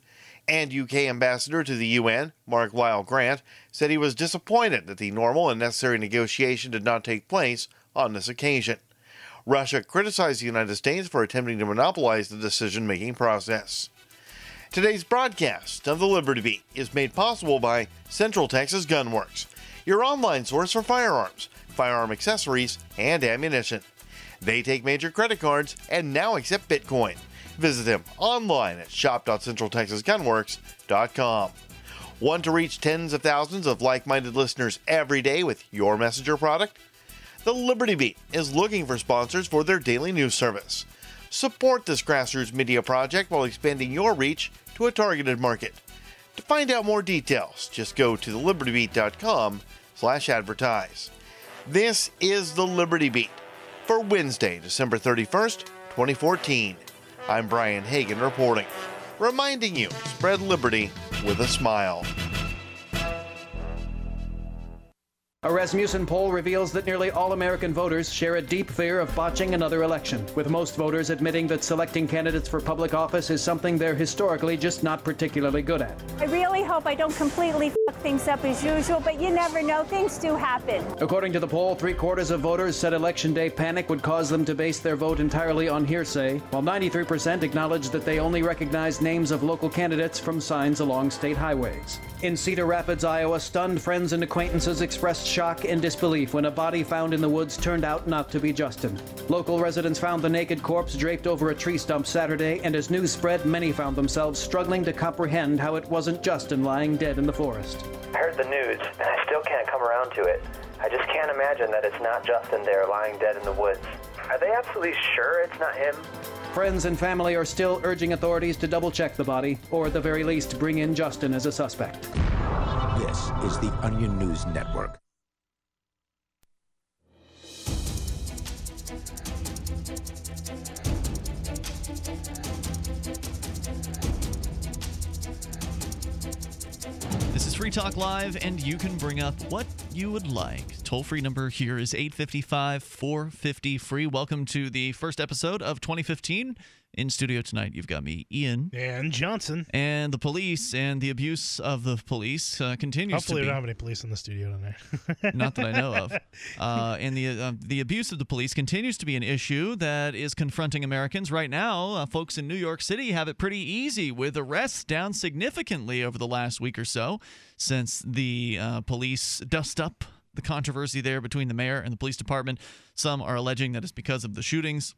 and U.K. Ambassador to the U.N., Mark Lyle Grant, said he was disappointed that the normal and necessary negotiation did not take place on this occasion. Russia criticized the United States for attempting to monopolize the decision-making process. Today's broadcast of the Liberty Beat is made possible by Central Texas Gunworks, your online source for firearms, firearm accessories, and ammunition. They take major credit cards and now accept Bitcoin. Visit them online at shop.centraltexasgunworks.com. Want to reach tens of thousands of like-minded listeners every day with your messenger product? The Liberty Beat is looking for sponsors for their daily news service. Support this grassroots media project while expanding your reach to a targeted market. To find out more details, just go to thelibertybeat.com/advertise. This is the Liberty Beat for Wednesday, December 31st, 2014. I'm Brian Hagan reporting, reminding you, spread liberty with a smile. A Rasmussen poll reveals that nearly all American voters share a deep fear of botching another election, with most voters admitting that selecting candidates for public office is something they're historically just not particularly good at. I really hope I don't completely fuck things up as usual, but you never know. Things do happen. According to the poll, three-quarters of voters said election day panic would cause them to base their vote entirely on hearsay, while 93% acknowledged that they only recognized names of local candidates from signs along state highways. In Cedar Rapids, Iowa, stunned friends and acquaintances expressed shock and disbelief when a body found in the woods turned out not to be Justin. Local residents found the naked corpse draped over a tree stump Saturday, and as news spread, many found themselves struggling to comprehend how it wasn't Justin lying dead in the forest. I heard the news, and I still can't come around to it. I just can't imagine that it's not Justin there lying dead in the woods. Are they absolutely sure it's not him? Friends and family are still urging authorities to double-check the body, or at the very least, bring in Justin as a suspect. This is the Onion News Network. This is Free Talk Live, and you can bring up what you would like. Toll-free number here is 855-450-FREE. Welcome to the first episode of 2015. In studio tonight, you've got me, Ian. And Johnson. And the police, and the abuse of the police continues. Hopefully we don't have any police in the studio tonight. Not that I know of. And the abuse of the police continues to be an issue that is confronting Americans. Right now, folks in New York City have it pretty easy, with arrests down significantly over the last week or so since the police dust-up, the controversy there between the mayor and the police department. Some are alleging that it's because of the shootings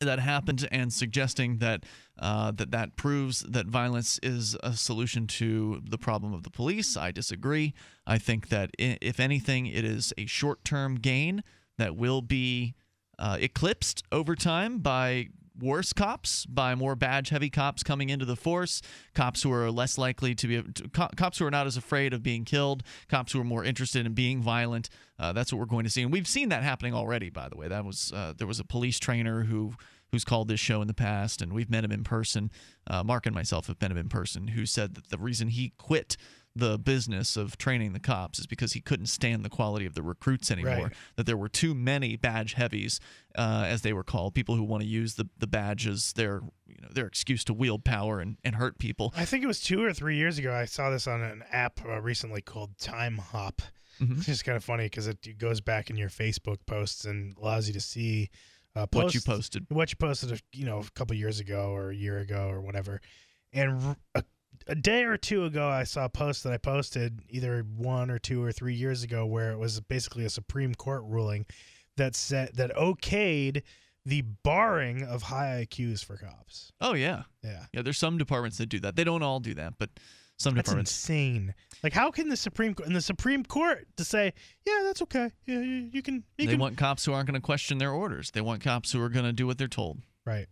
that happened, and suggesting that that proves that violence is a solution to the problem of the police. I disagree. I think that if anything, it is a short-term gain that will be eclipsed over time by worse cops, by more badge-heavy cops coming into the force, cops who are less likely to be cops who are not as afraid of being killed, cops who are more interested in being violent. That's what we're going to see, and we've seen that happening already. By the way, that was there was a police trainer who who's called this show in the past, and we've met him in person. Mark and myself have met him in person, who said that the reason he quit the business of training the cops is because he couldn't stand the quality of the recruits anymore, right. That there were too many badge heavies, as they were called, people who want to use the badge as their excuse to wield power and hurt people. I think it was 2 or 3 years ago I saw this on an app recently called Time Hop. Mm-hmm. It's just kind of funny because it goes back in your Facebook posts and allows you to see what you posted. What you posted a couple years ago or a year ago or whatever. And a day or two ago, I saw a post that I posted either 1 or 2 or 3 years ago where it was basically a Supreme Court ruling that said that okayed the barring of high IQs for cops. Oh, yeah. Yeah. Yeah, there's some departments that do that. They don't all do that, but some departments. That's insane. Like, how can the Supreme Court, and the Supreme Court to say, yeah, that's okay. Yeah, you can. They want cops who aren't going to question their orders. They want cops who are going to do what they're told. Right.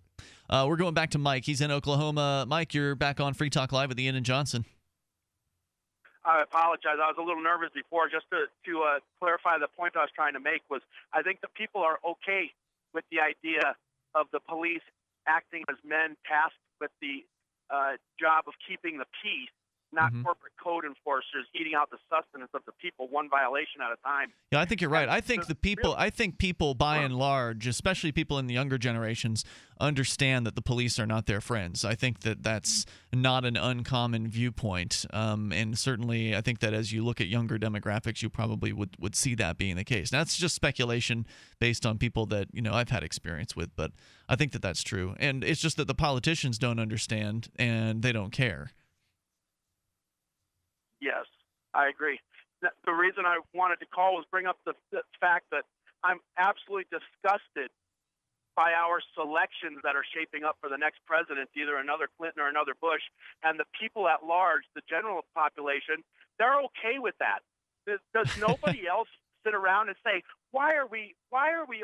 We're going back to Mike. He's in Oklahoma. Mike, you're back on Free Talk Live with Ian and Johnson. I apologize. I was a little nervous before. Just to clarify the point I was trying to make was I think the people are okay with the idea of the police acting as men tasked with the job of keeping the peace, not corporate code enforcers eating out the sustenance of the people one violation at a time. Yeah, I think you're right. I think the people, by and large, especially people in the younger generations, understand that the police are not their friends. I think that that's not an uncommon viewpoint. And certainly I think that as you look at younger demographics, you probably would see that being the case. Now, that's just speculation based on people that, I've had experience with, but I think that that's true. And it's just that the politicians don't understand and they don't care. Yes, I agree. The reason I wanted to call was bring up the fact that I'm absolutely disgusted by our selections that are shaping up for the next president, either another Clinton or another Bush, and the people at large, the general population, they're okay with that. Does nobody else sit around and say, why are we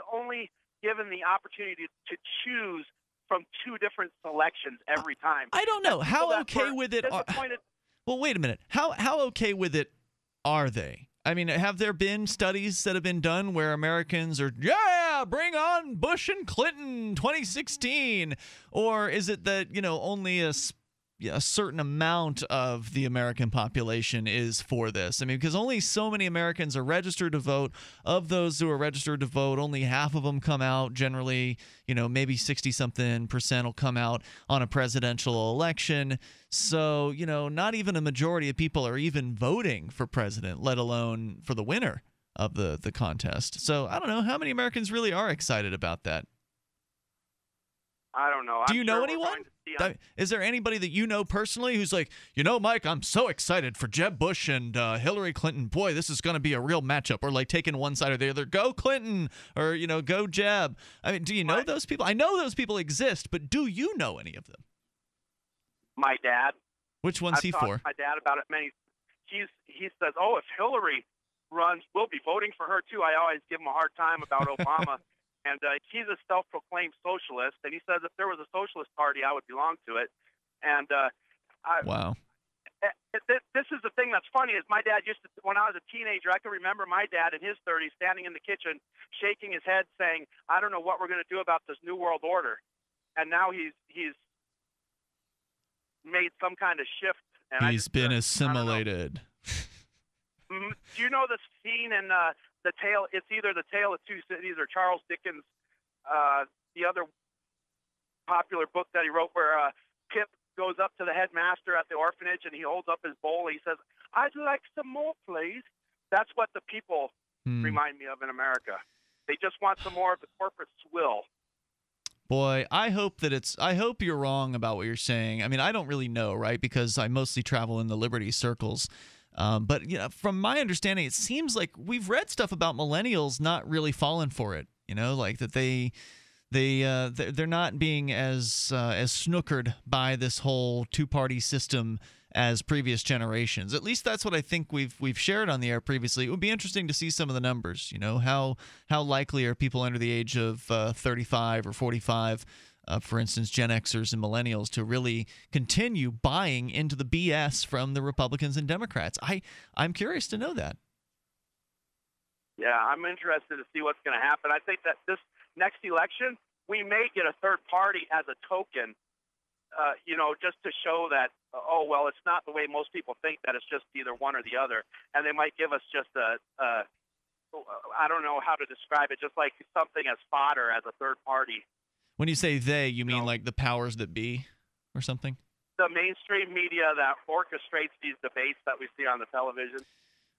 only given the opportunity to choose from two different selections every time? I don't know. How okay with it are— Well, wait a minute. How okay with it are they? I mean, have there been studies that have been done where Americans are, yeah, bring on Bush and Clinton 2016? Or is it that, only a certain amount of the American population is for this? I mean, because only so many Americans are registered to vote. Of those who are registered to vote, only half of them come out. Generally, maybe 60-something% will come out on a presidential election. So, not even a majority of people are even voting for president, let alone for the winner of the contest. So I don't know how many Americans really are excited about that. I don't know. Do you know anyone? Is there anybody that you know personally who's like, Mike, I'm so excited for Jeb Bush and Hillary Clinton. Boy, this is going to be a real matchup. Or like taking one side or the other. Go Clinton or, go Jeb. I mean, do you know those people? I know those people exist, but do you know any of them? My dad. Which one's he for? I've talked to my dad about it many times. He says, oh, if Hillary runs, we'll be voting for her too. I always give him a hard time about Obama. And he's a self-proclaimed socialist, and he says if there was a socialist party, I would belong to it. And wow. This is the thing that's funny is my dad used to, when I was a teenager, I can remember my dad in his 30s standing in the kitchen, shaking his head, saying, I don't know what we're going to do about this New World Order. And now he's made some kind of shift. And he's been assimilated. Do you know the scene in the tale? It's either The Tale of Two Cities or Charles Dickens, the other popular book that he wrote, where Pip goes up to the headmaster at the orphanage and he holds up his bowl and he says, I'd like some more, please. That's what the people remind me of in America. They just want some more of the corporate swill. Boy, I hope you're wrong about what you're saying. I mean, I don't really know, right? Because I mostly travel in the liberty circles. But from my understanding, it seems like we've read stuff about millennials not really falling for it. Like that they're not being as snookered by this whole two-party system as previous generations. At least that's what I think we've shared on the air previously. It would be interesting to see some of the numbers. How likely are people under the age of 35 or 45? For instance, Gen Xers and millennials, to really continue buying into the BS from the Republicans and Democrats. I'm curious to know that. Yeah, I'm interested to see what's going to happen. I think that this next election, we may get a third party as a token, just to show that, oh, well, it's not the way most people think, that it's just either one or the other. And they might give us just a I don't know how to describe it, just like something as fodder as a third party. When you say they, you mean like the powers that be or something? The mainstream media that orchestrates these debates that we see on the television.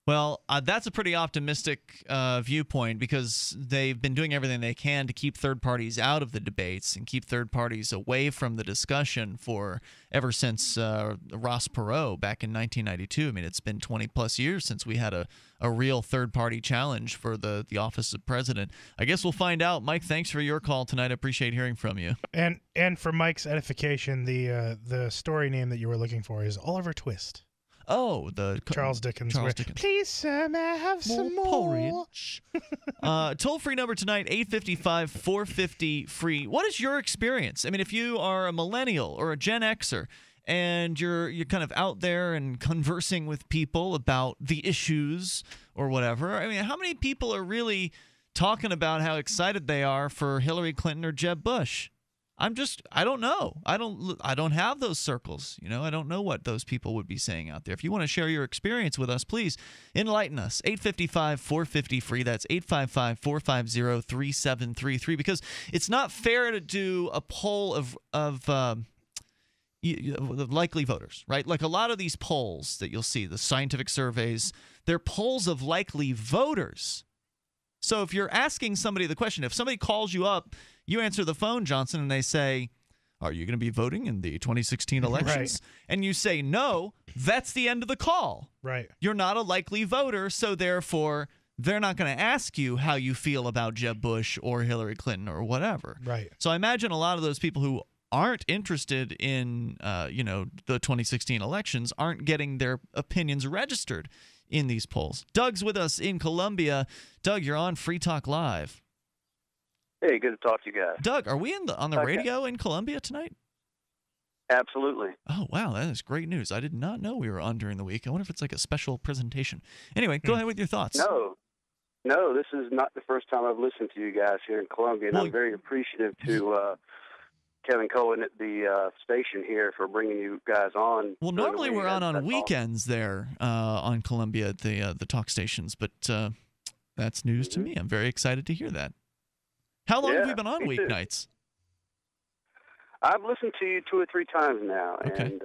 Well, that's a pretty optimistic viewpoint, because they've been doing everything they can to keep third parties out of the debates and keep third parties away from the discussion for ever since Ross Perot back in 1992. I mean, it's been 20-plus years since we had a real third-party challenge for the office of president. I guess we'll find out. Mike, thanks for your call tonight. I appreciate hearing from you. And for Mike's edification, the story name that you were looking for is Oliver Twist. Oh, the Charles Dickens. Please, sir, may I have some more? Toll-free number tonight, 855-450-FREE. What is your experience? I mean, if you are a millennial or a Gen Xer and you're kind of out there and conversing with people about the issues or whatever, I mean, how many people are really talking about how excited they are for Hillary Clinton or Jeb Bush? I don't know. I don't have those circles, you know. I don't know what those people would be saying out there. If you want to share your experience with us, please enlighten us. 855-450-FREE. That's 855-450-3733, because it's not fair to do a poll of likely voters, right? Like a lot of these polls that you'll see, the scientific surveys, they're polls of likely voters. So if you're asking somebody the question, if somebody calls you up, you answer the phone, Johnson, and they say, are you going to be voting in the 2016 elections? Right. And you say no, that's the end of the call. Right. You're not a likely voter, so therefore they're not going to ask you how you feel about Jeb Bush or Hillary Clinton or whatever. Right. So I imagine a lot of those people who aren't interested in the 2016 elections aren't getting their opinions registered in these polls. Doug's with us in Columbia. Doug, you're on Free Talk Live. Hey, good to talk to you guys. Doug, are we on the radio in Columbia tonight? Absolutely. Oh, wow, that is great news. I did not know we were on during the week. I wonder if it's like a special presentation. Anyway, go ahead with your thoughts. No, this is not the first time I've listened to you guys here in Columbia, and I'm very appreciative to Kevin Cohen at the station here for bringing you guys on. Well, normally we're on weekends there on Columbia at the talk stations, but that's news to me. I'm very excited to hear that. How long have you been on weeknights? I've listened to you 2 or 3 times now, and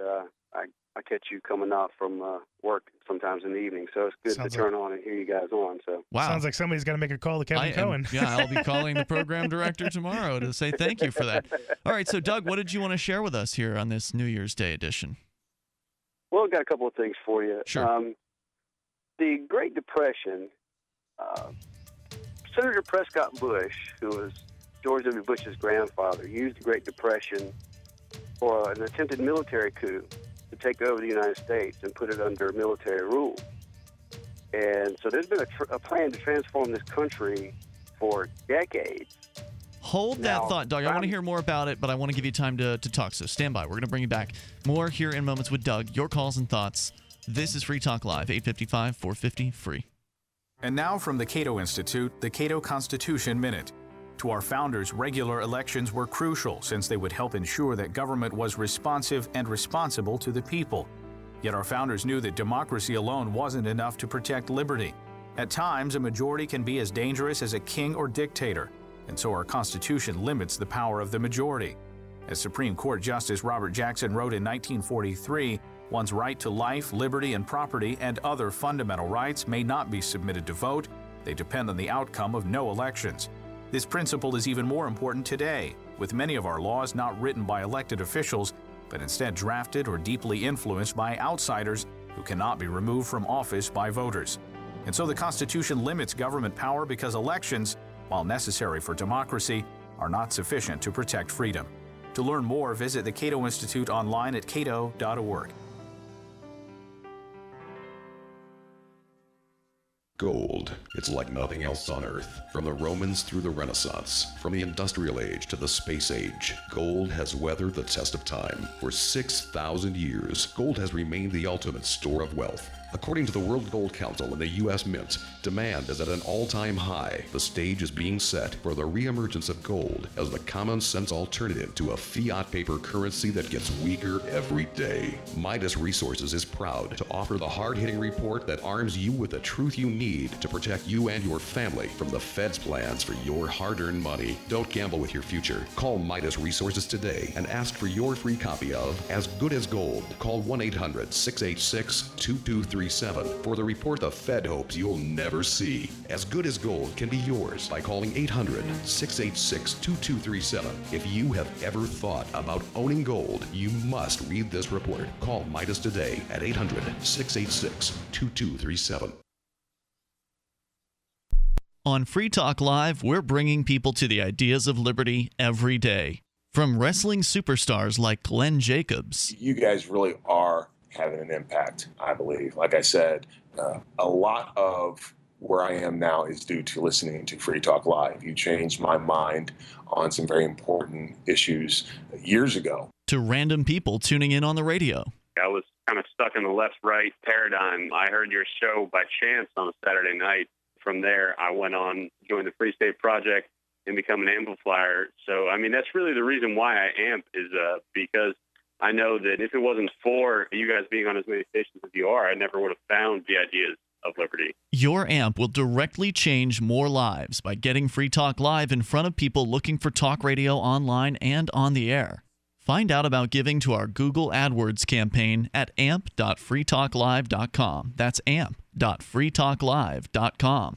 I catch you coming off from work sometimes in the evening, so it's good to turn on and hear you guys on. So Sounds like somebody's got to make a call to Kevin Cohen. Yeah, I'll be calling the program director tomorrow to say thank you for that. All right, so Doug, what did you want to share with us here on this New Year's Day edition? Well, I've got a couple of things for you. Sure. The Great Depression... Senator Prescott Bush, who was George W. Bush's grandfather, used the Great Depression for an attempted military coup to take over the United States and put it under military rule. And so there's been a plan to transform this country for decades. Hold that thought, Doug. I want to hear more about it, but I want to give you time to talk, so stand by. We're going to bring you back more here in moments with Doug. Your calls and thoughts. This is Free Talk Live, 855-450-FREE. And now from the Cato Institute, the Cato Constitution Minute. To our founders, regular elections were crucial since they would help ensure that government was responsive and responsible to the people. Yet our founders knew that democracy alone wasn't enough to protect liberty. At times, a majority can be as dangerous as a king or dictator, and so our Constitution limits the power of the majority. As Supreme Court Justice Robert Jackson wrote in 1943, one's right to life, liberty, and property and other fundamental rights may not be submitted to vote. They depend on the outcome of no elections. This principle is even more important today, with many of our laws not written by elected officials, but instead drafted or deeply influenced by outsiders who cannot be removed from office by voters. And so the Constitution limits government power because elections, while necessary for democracy, are not sufficient to protect freedom. To learn more, visit the Cato Institute online at cato.org. Gold. It's like nothing else on Earth. From the Romans through the Renaissance, from the Industrial Age to the Space Age, gold has weathered the test of time. For 6,000 years, gold has remained the ultimate store of wealth. According to the World Gold Council and the U.S. Mint, demand is at an all-time high. The stage is being set for the reemergence of gold as the common sense alternative to a fiat paper currency that gets weaker every day. Midas Resources is proud to offer the hard-hitting report that arms you with the truth you need to protect you and your family from the Fed's plans for your hard-earned money. Don't gamble with your future. Call Midas Resources today and ask for your free copy of As Good as Gold. Call 1-800-686-2237 for the report the Fed hopes you'll never see. As Good as Gold can be yours by calling 800-686-2237. If you have ever thought about owning gold, you must read this report. Call Midas today at 800-686-2237. On Free Talk Live, we're bringing people to the ideas of liberty every day. From wrestling superstars like Glenn Jacobs. You guys really are having an impact, I believe. Like I said, a lot of where I am now is due to listening to Free Talk Live. You changed my mind on some very important issues years ago. To random people tuning in on the radio. I was kind of stuck in the left-right paradigm. I heard your show by chance on a Saturday night. From there, I went on, joined the Free State Project, and become an amplifier. So, I mean, that's really the reason why I amp is because I know that if it wasn't for you guys being on as many stations as you are, I never would have found the ideas of liberty. Your amp will directly change more lives by getting Free Talk Live in front of people looking for talk radio online and on the air. Find out about giving to our Google AdWords campaign at amp.freetalklive.com. That's amp.freetalklive.com.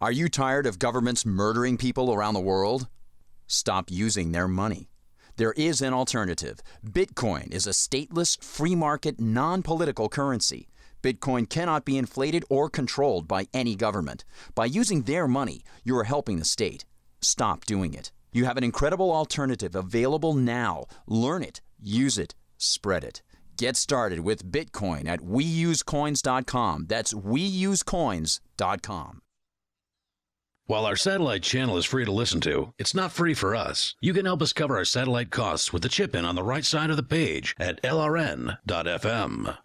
Are you tired of governments murdering people around the world? Stop using their money. There is an alternative. Bitcoin is a stateless, free market, non-political currency. Bitcoin cannot be inflated or controlled by any government. By using their money, you are helping the state. Stop doing it. You have an incredible alternative available now. Learn it, use it, spread it. Get started with Bitcoin at weusecoins.com. That's weusecoins.com. While our satellite channel is free to listen to, it's not free for us. You can help us cover our satellite costs with the chip-in on the right side of the page at lrn.fm.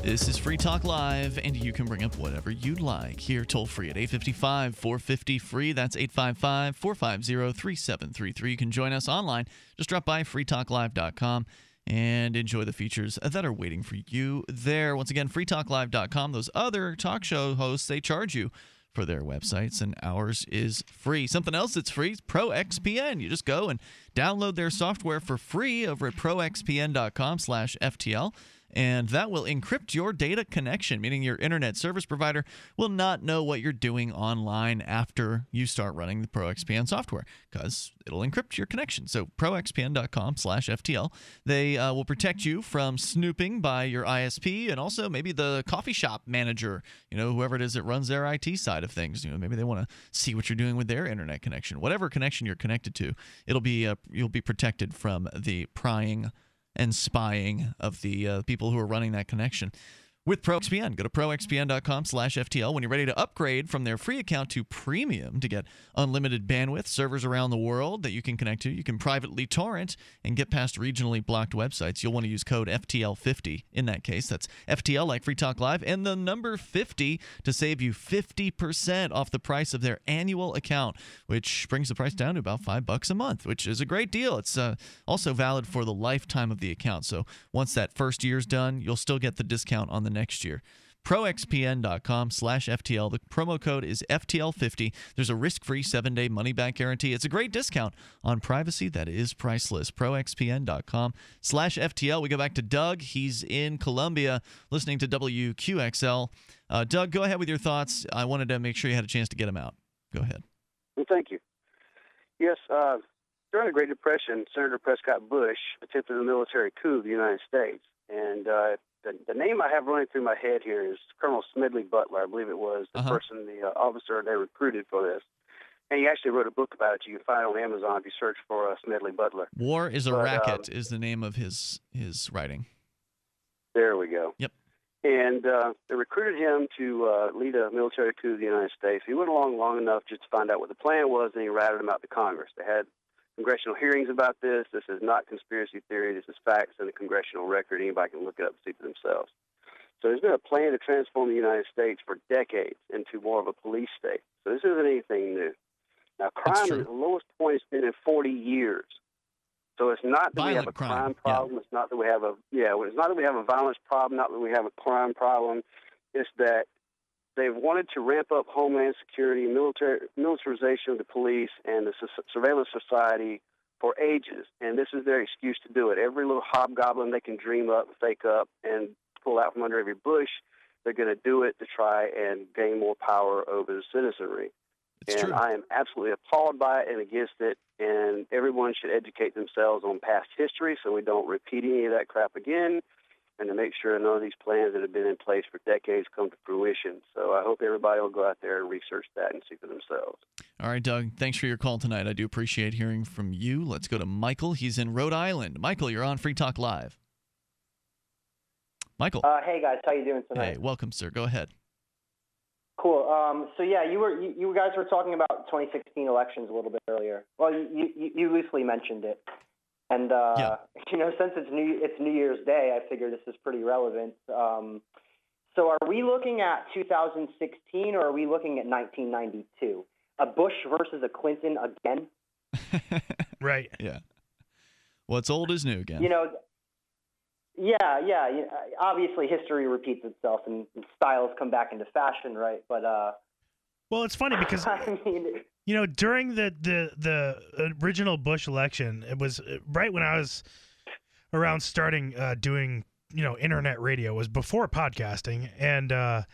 This is Free Talk Live, and you can bring up whatever you'd like. Here, toll-free at 855-450-FREE. That's 855-450-3733. You can join us online. Just drop by freetalklive.com and enjoy the features that are waiting for you there. Once again, freetalklive.com. Those other talk show hosts, they charge you for their websites, and ours is free. Something else that's free is ProXPN. You just go and download their software for free over at proxpn.com/FTL. And that will encrypt your data connection, meaning your internet service provider will not know what you're doing online after you start running the ProXPN software, because it'll encrypt your connection. So proxpn.com/FTL. They will protect you from snooping by your ISP and also maybe the coffee shop manager, you know, whoever it is that runs their IT side of things. You know, maybe they want to see what you're doing with their internet connection. Whatever connection you're connected to, it'll be you'll be protected from the prying and spying of the people who are running that connection. With ProXPN, go to proxpn.com/FTL. When you're ready to upgrade from their free account to premium to get unlimited bandwidth, servers around the world that you can connect to, you can privately torrent and get past regionally blocked websites. You'll want to use code FTL50 in that case. That's FTL like Free Talk Live and the number 50 to save you 50% off the price of their annual account, which brings the price down to about $5 a month, which is a great deal. It's also valid for the lifetime of the account. So once that first year's done, you'll still get the discount on the next year. ProXPN.com/FTL. The promo code is FTL50. There's a risk-free 7-day money-back guarantee. It's a great discount on privacy that is priceless. ProXPN.com/FTL. We go back to Doug. He's in Columbia listening to WQXL. Doug, go ahead with your thoughts. I wanted to make sure you had a chance to get them out. Go ahead. Well, thank you. Yes, during the Great Depression, Senator Prescott Bush attempted a military coup of the United States. And the name I have running through my head here is Colonel Smedley Butler, I believe it was, the person, the officer they recruited for this. And he actually wrote a book about it. You can find it on Amazon if you search for Smedley Butler. War is a Racket is the name of his writing. There we go. Yep. And they recruited him to lead a military coup of the United States. He went along long enough just to find out what the plan was, and he ratted him out to Congress. They had congressional hearings about this. This is not conspiracy theory. This is facts in the congressional record. Anybody can look it up and see for themselves. So there's been a plan to transform the United States for decades into more of a police state. So this isn't anything new. Now, crime is the lowest point it's been in 40 years. So it's not that we have a crime problem. Yeah. It's not that we have a It's not that we have a violence problem. Not that we have a crime problem. It's that they've wanted to ramp up homeland security, militarization of the police, and the surveillance society for ages. And this is their excuse to do it. Every little hobgoblin they can dream up, fake up, and pull out from under every bush, they're going to do it to try and gain more power over the citizenry. It's true. I am absolutely appalled by it and against it, and everyone should educate themselves on past history so we don't repeat any of that crap again, and to make sure none of these plans that have been in place for decades come to fruition. So I hope everybody will go out there and research that and see for themselves. All right, Doug, thanks for your call tonight. I do appreciate hearing from you. Let's go to Michael. He's in Rhode Island. Michael, you're on Free Talk Live. Michael. Hey, guys. How you doing tonight? Hey, welcome, sir. Go ahead. Cool. So yeah, you guys were talking about 2016 elections a little bit earlier. Well, you loosely mentioned it, and since it's New Year's Day, I figure this is pretty relevant. So are we looking at 2016 or are we looking at 1992? A Bush versus a Clinton again? Right. Yeah. What's old is new again. Yeah. Obviously, history repeats itself, and styles come back into fashion, right? But well, it's funny because during the original Bush election, it was right when I was around starting doing internet radio. It was before podcasting, and I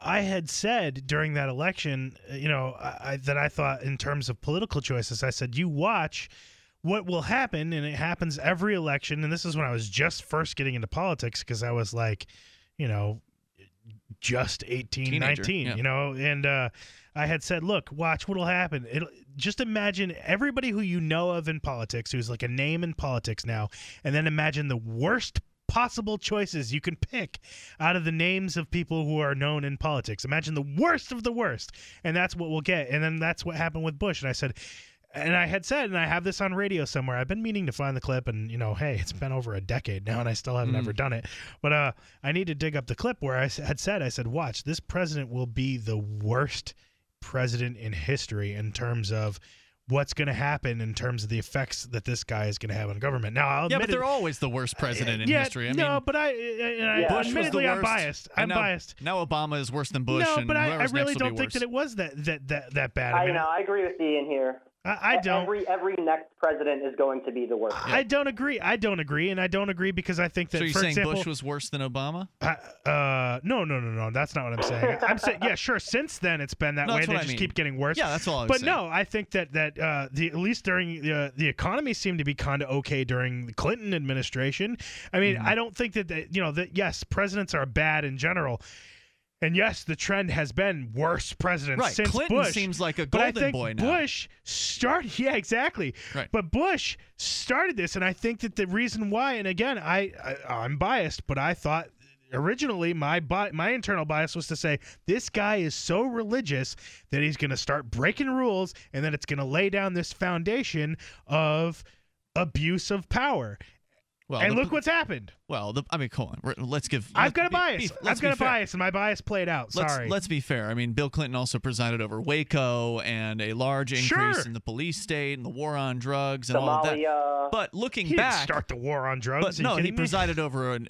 had said during that election, that I thought in terms of political choices, I said you watch what will happen, and it happens every election, and this is when I was just first getting into politics because I was like, just 18, teenager, 19, and I had said, look, watch what will happen. Just imagine everybody who you know of in politics, who's like a name in politics now, and then imagine the worst possible choices you can pick out of the names of people who are known in politics. Imagine the worst of the worst, and that's what we'll get, and then that's what happened with Bush, and I said... And I had said, and I have this on radio somewhere. I've been meaning to find the clip, and, hey, it's been over a decade now, and I still haven't ever done it. But I need to dig up the clip where I said, watch, this president will be the worst president in history in terms of what's going to happen, in terms of the effects that this guy is going to have on government. Now, I'll admit, but they're always the worst president in history. Admittedly, I'm biased. I'm biased. Now Obama is worse than Bush. No, but I really don't think that it was that bad. I agree with Ian here. I don't. Every next president is going to be the worst. Yeah. I don't agree, and I don't agree because I think that. So you're saying Bush was worse than Obama? No. That's not what I'm saying. I'm saying, yeah, sure. Since then, it's been that way. They just keep getting worse. Yeah, that's all I'm saying. But no, I think that at least during the economy seemed to be kind of okay during the Clinton administration. I mean, I don't think that yes, presidents are bad in general. And yes, the trend has been worse presidents since Clinton Bush. Seems like a golden boy now. Bush started, yeah, exactly. Right. But Bush started this, and I think that the reason why, and again, I'm biased, but I thought originally my internal bias was to say this guy is so religious that he's going to start breaking rules, and that it's going to lay down this foundation of abuse of power. Well, and look what's happened. Well, come on. I've got a bias. I've got a bias, and my bias played out. Sorry. Let's be fair. I mean, Bill Clinton also presided over Waco and a large increase in the police state and the war on drugs and all of that. But looking back, didn't start the war on drugs. But no, he presided over a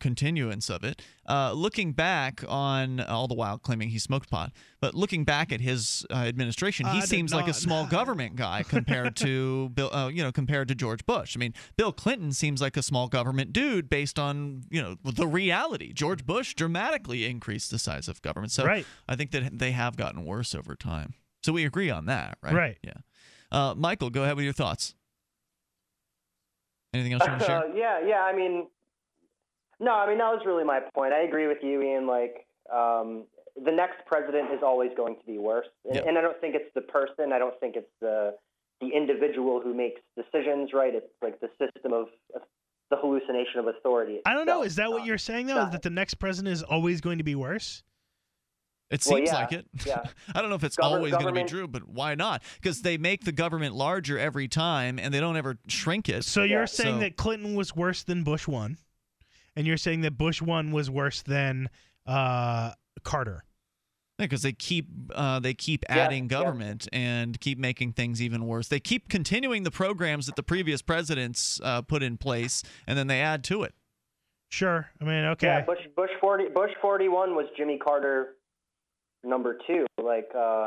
continuance of it. Looking back on all the while claiming he smoked pot, but looking back at his administration, he seems like a small government guy compared to Bill. Compared to George Bush. I mean, Bill Clinton seems like a small government dude based on the reality. George Bush dramatically increased the size of government, so I think that they have gotten worse over time. So we agree on that, right? Right. Yeah. Michael, go ahead with your thoughts. Anything else you want to share? Yeah. I mean, that was really my point. I agree with you, Ian. Like, the next president is always going to be worse. And, yeah. And I don't think it's the person. I don't think it's the individual who makes decisions, right? It's like the system of the hallucination of authority. Itself. I don't know. Is that what you're saying, though, is that the next president is always going to be worse? It seems like it. Yeah. I don't know if it's always going to be true, but why not? Because they make the government larger every time, and they don't ever shrink it. So you're saying that Clinton was worse than Bush 1, and you're saying that Bush 1 was worse than Carter. Yeah, because they keep adding government and keep making things even worse. They keep continuing the programs that the previous presidents put in place, and then they add to it. Sure. I mean, okay. Yeah, Bush 41 was Jimmy Carter number 2. Like, I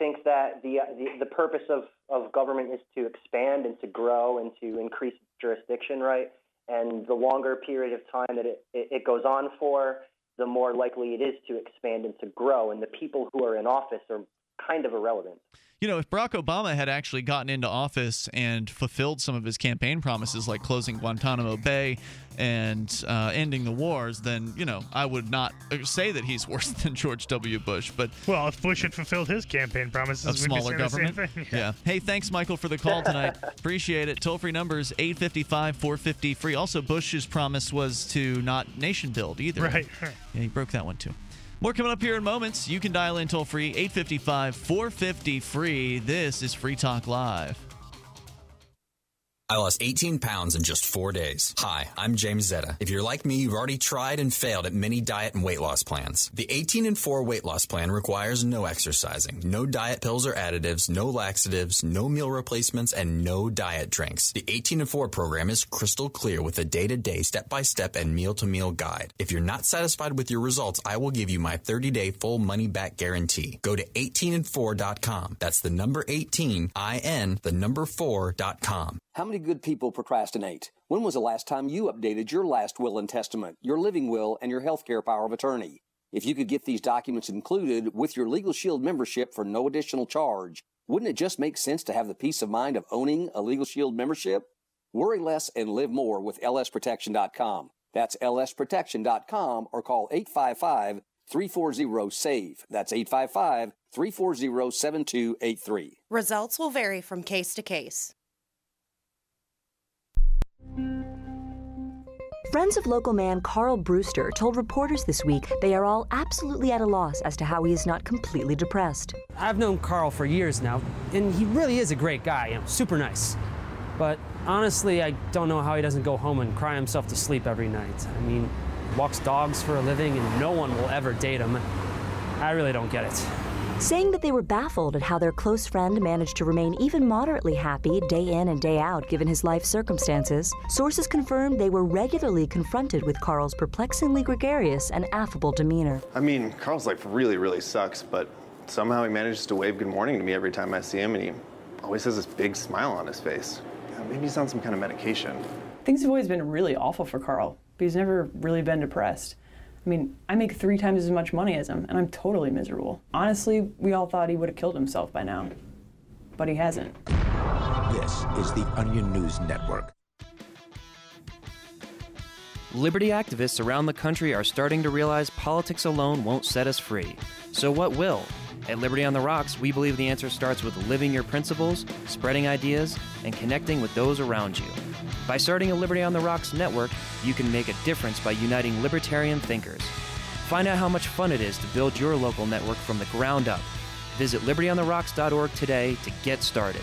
think that the purpose of government is to expand and to grow and to increase jurisdiction, right? And the longer period of time that it goes on for, the more likely it is to expand and to grow, and the people who are in office are kind of irrelevant. You know, if Barack Obama had actually gotten into office and fulfilled some of his campaign promises, like closing Guantanamo Bay and ending the wars, then, you know, I would not say that he's worse than George W. Bush. But well, if Bush had fulfilled his campaign promises, of smaller government. The same thing. Yeah. Hey, thanks, Michael, for the call tonight. Appreciate it. Toll-free numbers 855-450-FREE. Also, Bush's promise was to not nation build either. Right. Yeah, he broke that one too. More coming up here in moments. You can dial in toll-free, 855-450-FREE. This is Free Talk Live. I lost 18 pounds in just 4 days. Hi, I'm James Zeta. If you're like me, you've already tried and failed at many diet and weight loss plans. The 18-4 weight loss plan requires no exercising, no diet pills or additives, no laxatives, no meal replacements, and no diet drinks. The 18-4 program is crystal clear with a day-to-day, step-by-step, and meal-to-meal guide. If you're not satisfied with your results, I will give you my 30-day full money-back guarantee. Go to 18and4.com. That's the number 18, I-N, the number 4.com. How many good people procrastinate? When was the last time you updated your last will and testament, your living will, and your health care power of attorney? If you could get these documents included with your Legal Shield membership for no additional charge, wouldn't it just make sense to have the peace of mind of owning a Legal Shield membership? Worry less and live more with lsprotection.com. That's lsprotection.com or call 855-340-SAVE. That's 855-340-7283. Results will vary from case to case. Friends of local man Carl Brewster told reporters this week they are all absolutely at a loss as to how he is not completely depressed. I've known Carl for years now, and he really is a great guy, you know, super nice. But honestly, I don't know how he doesn't go home and cry himself to sleep every night. I mean, walks dogs for a living, and no one will ever date him. I really don't get it. Saying that they were baffled at how their close friend managed to remain even moderately happy day in and day out given his life circumstances, sources confirmed they were regularly confronted with Carl's perplexingly gregarious and affable demeanor. I mean, Carl's life really, really sucks, but somehow he manages to wave good morning to me every time I see him, and he always has this big smile on his face. Yeah, maybe he's on some kind of medication. Things have always been really awful for Carl, but he's never really been depressed. I mean, I make 3 times as much money as him, and I'm totally miserable. Honestly, we all thought he would have killed himself by now, but he hasn't. This is the Onion News Network. Liberty activists around the country are starting to realize politics alone won't set us free. So what will? At Liberty on the Rocks, we believe the answer starts with living your principles, spreading ideas, and connecting with those around you. By starting a Liberty on the Rocks network, you can make a difference by uniting libertarian thinkers. Find out how much fun it is to build your local network from the ground up. Visit libertyontherocks.org today to get started.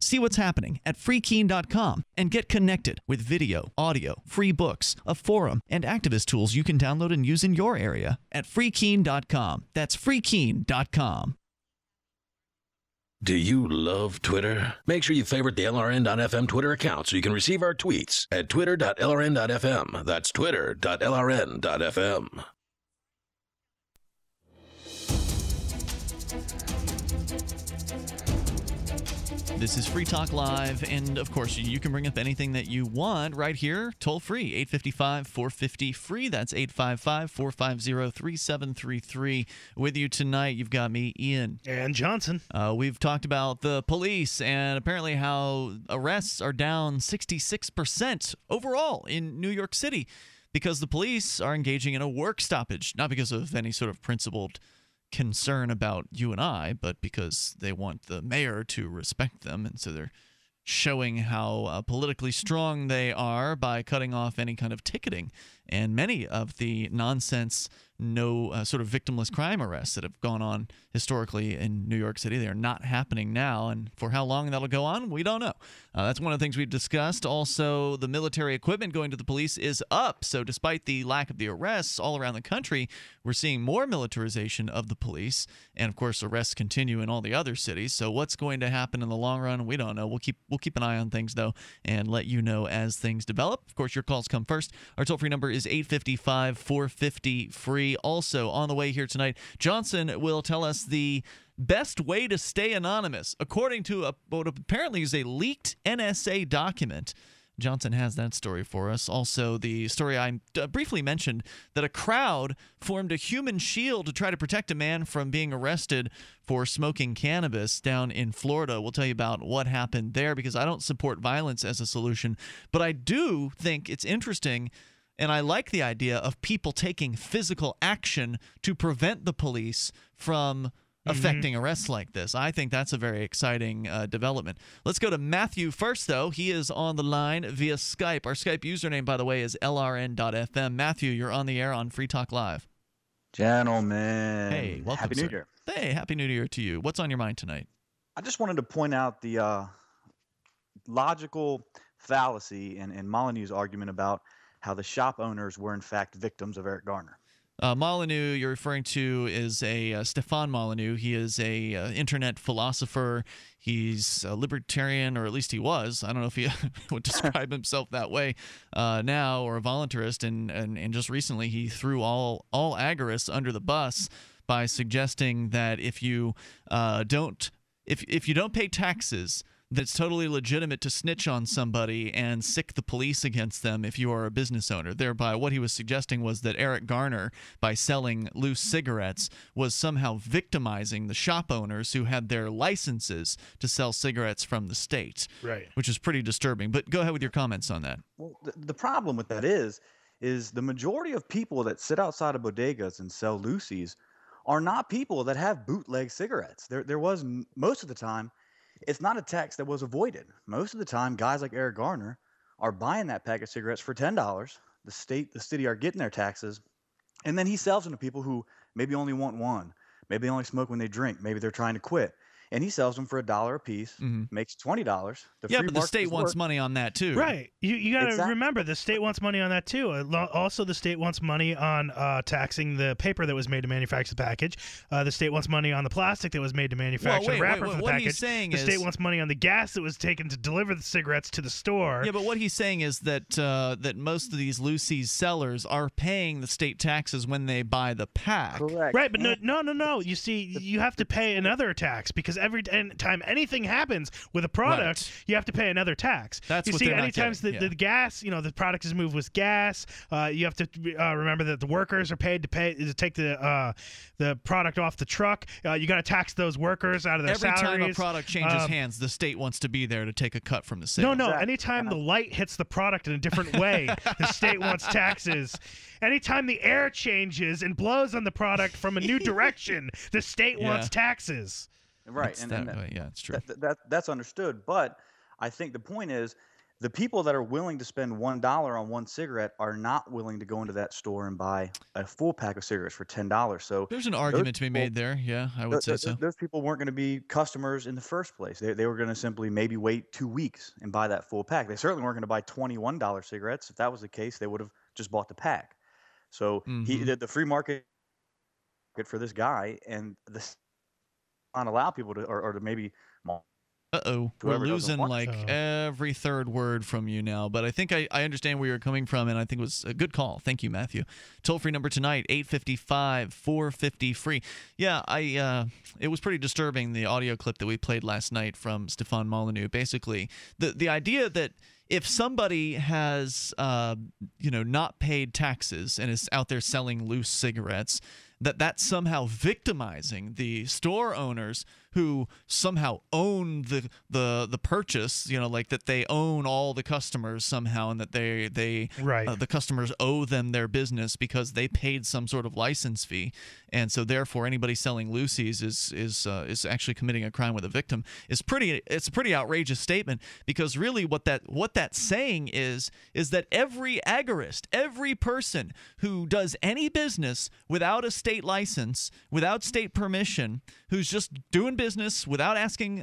See what's happening at freekeene.com and get connected with video, audio, free books, a forum, and activist tools you can download and use in your area at freekeene.com. That's freekeene.com. Do you love Twitter? Make sure you favorite the LRN.FM Twitter account so you can receive our tweets at twitter.lrn.fm. That's twitter.lrn.fm. This is Free Talk Live, and of course, you can bring up anything that you want right here, toll-free, 855-450-FREE. That's 855-450-3733. With you tonight, you've got me, Ian. And Johnson. We've talked about the police and apparently how arrests are down 66% overall in New York City because the police are engaging in a work stoppage, not because of any sort of principled concern about you and I, but because they want the mayor to respect them, and so they're showing how politically strong they are by cutting off any kind of ticketing. And many of the nonsense, sort of victimless crime arrests that have gone on historically in New York City, they are not happening now. And for how long that'll go on, we don't know. That's one of the things we've discussed. Also, the military equipment going to the police is up. So despite the lack of the arrests all around the country, we're seeing more militarization of the police. And, of course, arrests continue in all the other cities. So what's going to happen in the long run, we don't know. We'll keep an eye on things, though, and let you know as things develop. Of course, your calls come first. Our toll-free number is 855-450-FREE. Also, on the way here tonight, Johnson will tell us the best way to stay anonymous, according to what apparently is a leaked NSA document. Johnson has that story for us. Also, the story I briefly mentioned, that a crowd formed a human shield to try to protect a man from being arrested for smoking cannabis down in Florida. We'll tell you about what happened there, because I don't support violence as a solution, but I do think it's interesting. And I like the idea of people taking physical action to prevent the police from affecting arrests like this. I think that's a very exciting development. Let's go to Matthew first, though. He is on the line via Skype. Our Skype username, by the way, is LRN.FM. Matthew, you're on the air on Free Talk Live. Gentlemen. Hey, welcome, Happy New Year. Hey, Happy New Year to you. What's on your mind tonight? I just wanted to point out the logical fallacy in Molyneux's argument about how the shop owners were, in fact, victims of Eric Garner. Molyneux, you're referring to, is a Stefan Molyneux. He is a internet philosopher. He's a libertarian, or at least he was. I don't know if he would describe himself that way now, or a voluntarist. And just recently, he threw all agorists under the bus by suggesting that if you don't pay taxes, that's totally legitimate to snitch on somebody and sic the police against them if you are a business owner. Thereby, what he was suggesting was that Eric Garner, by selling loose cigarettes, was somehow victimizing the shop owners who had their licenses to sell cigarettes from the state, right? Which is pretty disturbing. But go ahead with your comments on that. Well, the problem with that is the majority of people that sit outside of bodegas and sell loosies are not people that have bootleg cigarettes. There was, most of the time, it's not a tax that was avoided. Most of the time, guys like Eric Garner are buying that pack of cigarettes for $10. The state, the city are getting their taxes, and then he sells them to people who maybe only want one, maybe they only smoke when they drink, maybe they're trying to quit, and he sells them for $1 a piece, makes $20. Yeah, but the state wants money on that too, right? You got to remember, the state wants money on that too. Also, the state wants money on taxing the paper that was made to manufacture the package. The state wants money on the plastic that was made to manufacture the wrapper for the package. The state wants money on the gas that was taken to deliver the cigarettes to the store. Yeah, but what he's saying is that that most of these loosies sellers are paying the state taxes when they buy the pack. Correct. Right, but no. You see, you have to pay another tax because every time anything happens with a product, you have to pay another tax. The gas, you know, the product is moved with gas. You have to remember that the workers are paid to take the product off the truck. You got to tax those workers out of their salaries. Every time a product changes hands, the state wants to be there to take a cut from the sale. No, no. Anytime the light hits the product in a different way, the state wants taxes. Anytime the air changes and blows on the product from a new direction, the state wants taxes. Right. It's true. That's understood. But I think the point is the people that are willing to spend $1 on one cigarette are not willing to go into that store and buy a full pack of cigarettes for $10. So there's an argument to be made there. Yeah, I would say so. Those people weren't going to be customers in the first place. They were going to simply maybe wait 2 weeks and buy that full pack. They certainly weren't going to buy $21 cigarettes. If that was the case, they would have just bought the pack. So the free market for this guy and this not allow people to or to maybe we're losing like every third word from you now, but I think I understand where you're coming from, and I think it was a good call. Thank you, Matthew. Toll-free number tonight, 855-450-FREE. Yeah, it was pretty disturbing, the audio clip that we played last night from Stefan Molyneux. Basically, the idea that if somebody has not paid taxes and is out there selling loose cigarettes, that's somehow victimizing the store owners who somehow own the purchase, like that they own all the customers somehow, and that the customers owe them their business because they paid some sort of license fee, and so therefore anybody selling loosies is actually committing a crime with a victim. It's a pretty outrageous statement, because really what that's saying is that every agorist, every person who does any business without a state license, without state permission, who's just doing business without asking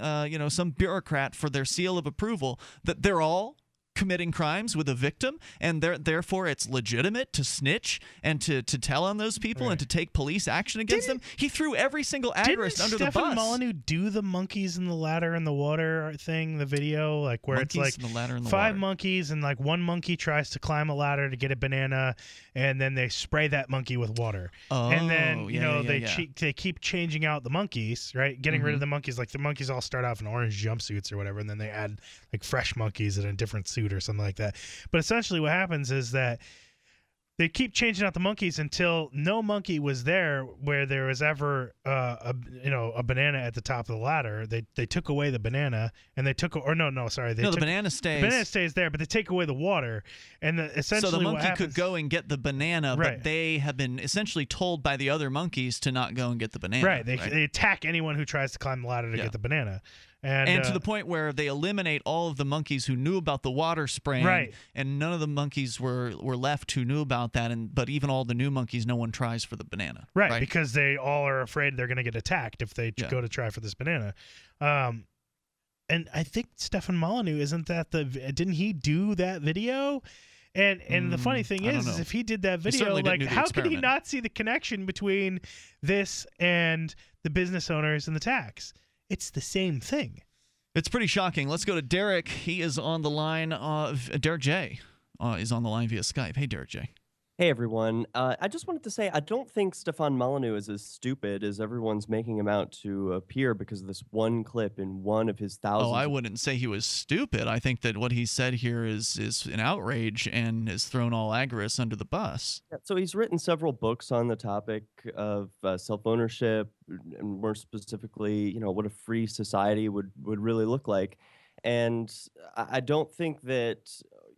some bureaucrat for their seal of approval, that they're all committing crimes with a victim, and therefore it's legitimate to snitch and to tell on those people and to take police action against them. He threw every single agorist under the bus. Didn't Stefan Molyneux do the monkeys in the ladder in the water thing, the video, like where it's like 5 monkeys and like one monkey tries to climb a ladder to get a banana, and then they spray that monkey with water. Oh, and then they keep changing out the monkeys, right? Getting rid of the monkeys. Like the monkeys all start off in orange jumpsuits or whatever, and then they add like fresh monkeys in a different suit or something like that. But essentially what happens is that they keep changing out the monkeys until no monkey was there where there was ever a banana at the top of the ladder. They took away the banana, and they took the banana stays. The banana stays there, but they take away the water, and essentially so the monkey could go and get the banana, but they have been essentially told by the other monkeys to not go and get the banana. Right. They attack anyone who tries to climb the ladder to get the banana. And to the point where they eliminate all of the monkeys who knew about the water spraying, and none of the monkeys were left who knew about that. But even all the new monkeys, no one tries for the banana, right? Because they all are afraid they're going to get attacked if they go to try for this banana. And I think Stefan Molyneux, didn't he do that video? And the funny thing is if he did that video, like how could he not see the connection between this and the business owners and the tax? It's the same thing. It's pretty shocking. Let's go to Derek. He is on the line. Derek J is on the line via Skype. Hey, Derek J. Hey, everyone. I just wanted to say I don't think Stefan Molyneux is as stupid as everyone's making him out to appear because of this one clip in one of his thousands. Oh, I wouldn't say he was stupid. I think that what he said here is an outrage and has thrown all agorists under the bus. Yeah, so he's written several books on the topic of self-ownership, and more specifically, what a free society would really look like. And I don't think that,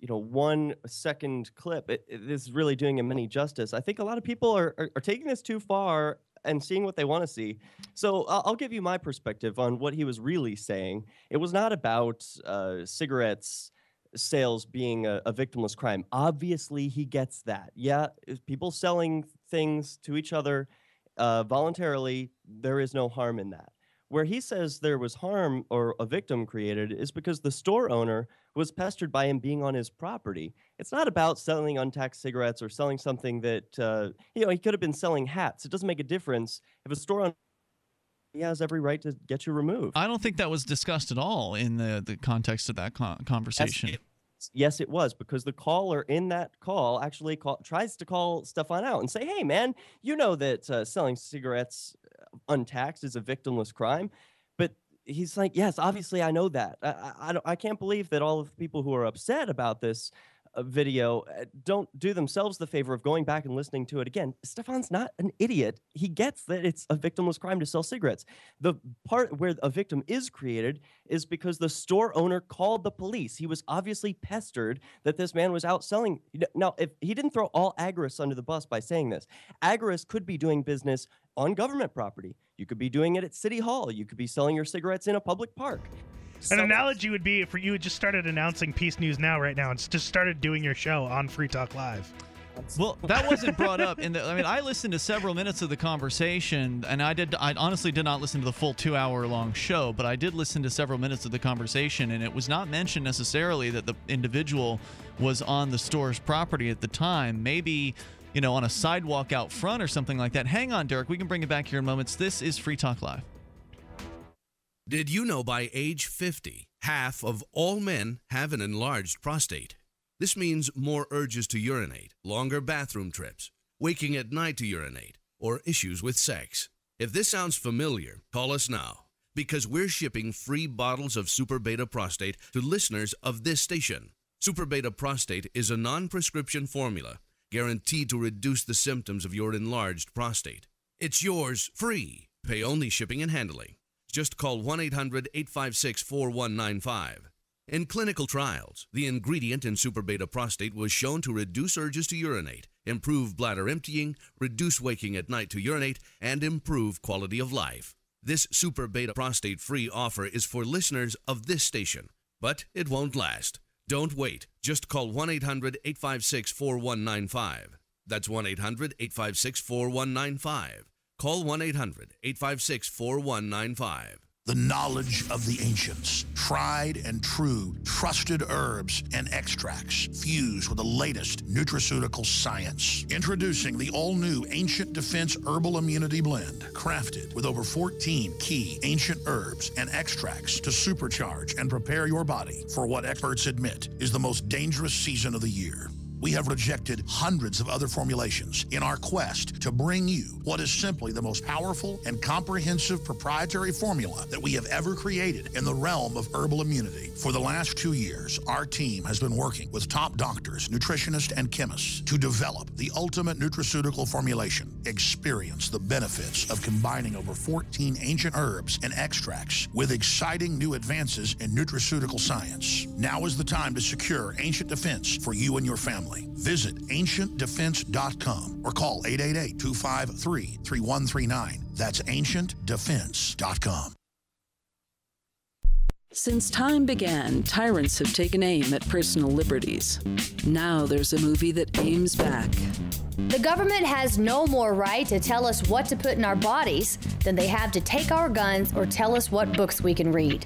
one second clip is really doing him any justice. I think a lot of people are taking this too far and seeing what they want to see. So I'll give you my perspective on what he was really saying. It was not about cigarettes sales being a victimless crime. Obviously, he gets that. Yeah, people selling things to each other voluntarily, there is no harm in that. Where he says there was harm or a victim created is because the store owner was pestered by him being on his property. It's not about selling untaxed cigarettes or selling something that, he could have been selling hats. It doesn't make a difference if a store owner has every right to get you removed. I don't think that was discussed at all in the context of that conversation. Yes, it was, because the caller in that call actually tries to call Stefan out and say, hey, man, you know that selling cigarettes untaxed is a victimless crime. But he's like, yes, obviously I know that. I can't believe that all of the people who are upset about this video don't do themselves the favor of going back and listening to it again. Stefan's not an idiot. He gets that it's a victimless crime to sell cigarettes. The part where a victim is created is because the store owner called the police. He was obviously pestered that this man was out selling. Now, if he didn't throw all agorists under the bus by saying this, agorists could be doing business on government property. You could be doing it at City Hall. You could be selling your cigarettes in a public park. An analogy would be if you had just started announcing Peace News Now right now and just started doing your show on Free Talk Live. Well, that wasn't brought up. I mean, I listened to several minutes of the conversation, and I honestly did not listen to the full 2-hour-long show, but I did listen to several minutes of the conversation, and it was not mentioned necessarily that the individual was on the store's property at the time. Maybe, you know, on a sidewalk out front or something like that. Hang on, Derek. We can bring it back here in moments. This is Free Talk Live. Did you know by age 50, half of all men have an enlarged prostate? This means more urges to urinate, longer bathroom trips, waking at night to urinate, or issues with sex. If this sounds familiar, call us now, because we're shipping free bottles of Super Beta Prostate to listeners of this station. Super Beta Prostate is a non-prescription formula guaranteed to reduce the symptoms of your enlarged prostate. It's yours free. Pay only shipping and handling. Just call 1-800-856-4195. In clinical trials, the ingredient in Super Beta Prostate was shown to reduce urges to urinate, improve bladder emptying, reduce waking at night to urinate, and improve quality of life. This Super Beta Prostate free offer is for listeners of this station, but it won't last. Don't wait. Just call 1-800-856-4195. That's 1-800-856-4195. Call 1-800-856-4195. The knowledge of the ancients, tried and true, trusted herbs and extracts fused with the latest nutraceutical science. Introducing the all-new Ancient Defense Herbal Immunity Blend, crafted with over 14 key ancient herbs and extracts to supercharge and prepare your body for what experts admit is the most dangerous season of the year. We have rejected hundreds of other formulations in our quest to bring you what is simply the most powerful and comprehensive proprietary formula that we have ever created in the realm of herbal immunity. For the last 2 years, our team has been working with top doctors, nutritionists, and chemists to develop the ultimate nutraceutical formulation. Experience the benefits of combining over 14 ancient herbs and extracts with exciting new advances in nutraceutical science. Now is the time to secure Ancient Defense for you and your family. Visit AncientDefense.com or call 888-253-3139. That's AncientDefense.com. Since time began, tyrants have taken aim at personal liberties. Now there's a movie that aims back. The government has no more right to tell us what to put in our bodies than they have to take our guns or tell us what books we can read.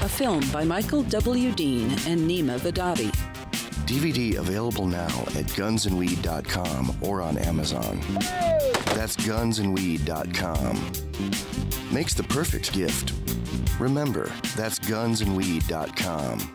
A film by Michael W. Dean and Nima Vadavi. DVD available now at gunsandweed.com or on Amazon. Hey! That's gunsandweed.com. Makes the perfect gift. Remember, that's gunsandweed.com.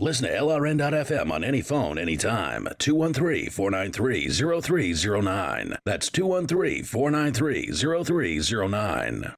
Listen to LRN.FM on any phone, anytime. 213-493-0309. That's 213-493-0309.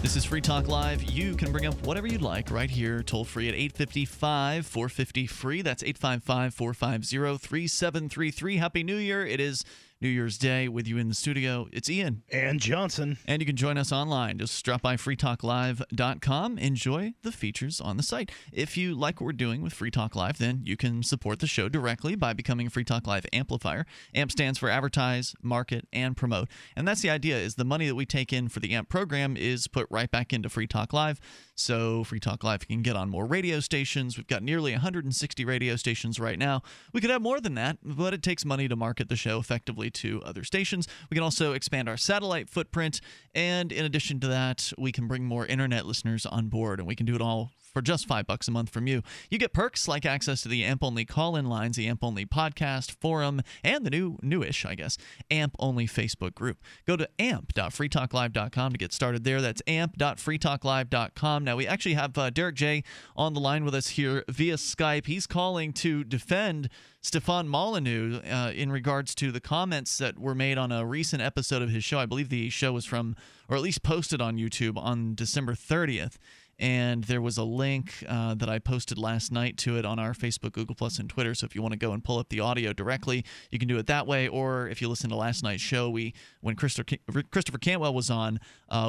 This is Free Talk Live. You can bring up whatever you'd like right here, toll-free at 855-450-FREE. That's 855-450-3733. Happy New Year. It is New Year's Day. With you in the studio, it's Ian. And Johnson. And you can join us online. Just drop by freetalklive.com. Enjoy the features on the site. If you like what we're doing with Free Talk Live, then you can support the show directly by becoming a Free Talk Live amplifier. AMP stands for Advertise, Market, and Promote. And that's the idea, is the money that we take in for the AMP program is put right back into Free Talk Live. So Free Talk Live can get on more radio stations. We've got nearly 160 radio stations right now. We could have more than that, but it takes money to market the show effectively to other stations. We can also expand our satellite footprint, and in addition to that, we can bring more internet listeners on board, and we can do it all for just $5 a month from you. You get perks like access to the AMP-only call-in lines, the AMP-only podcast, forum, and the newish, I guess, AMP-only Facebook group. Go to amp.freetalklive.com to get started there. That's amp.freetalklive.com. Now, we actually have Derek J on the line with us here via Skype. He's calling to defend Stefan Molyneux in regards to the comments that were made on a recent episode of his show. I believe the show was from, or at least posted on YouTube on December 30th. And there was a link that I posted last night to it on our Facebook, Google+, and Twitter. So if you want to go and pull up the audio directly, you can do it that way. Or if you listen to last night's show, when Christopher Cantwell was on,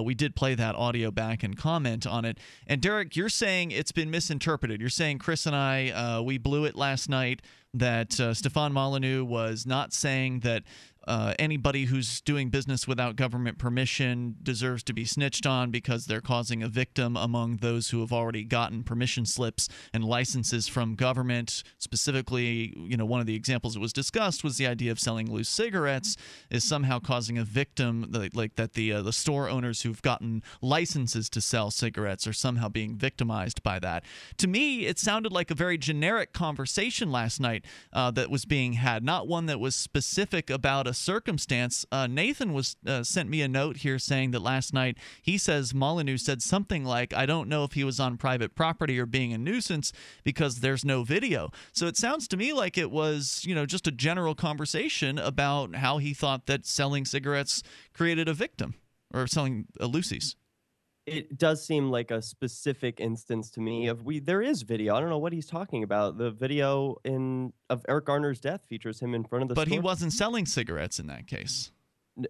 we did play that audio back and comment on it. And Derek, you're saying it's been misinterpreted. You're saying Chris and I, we blew it last night, that Stefan Molyneux was not saying that anybody who's doing business without government permission deserves to be snitched on because they're causing a victim among those who have already gotten permission slips and licenses from government. Specifically, you know, one of the examples that was discussed was the idea of selling loose cigarettes is somehow causing a victim, like that the store owners who've gotten licenses to sell cigarettes are somehow being victimized by that. To me, it sounded like a very generic conversation last night that was being had, not one that was specific about a circumstance. Nathan was sent me a note here saying that last night he says Molyneux said something like, I don't know if he was on private property or being a nuisance because there's no video. So it sounds to me like it was, you know, just a general conversation about how he thought that selling cigarettes created a victim, or selling loosies. It does seem like a specific instance to me of there is video. I don't know what he's talking about. The video of Eric Garner's death features him in front of the store. But he wasn't selling cigarettes in that case.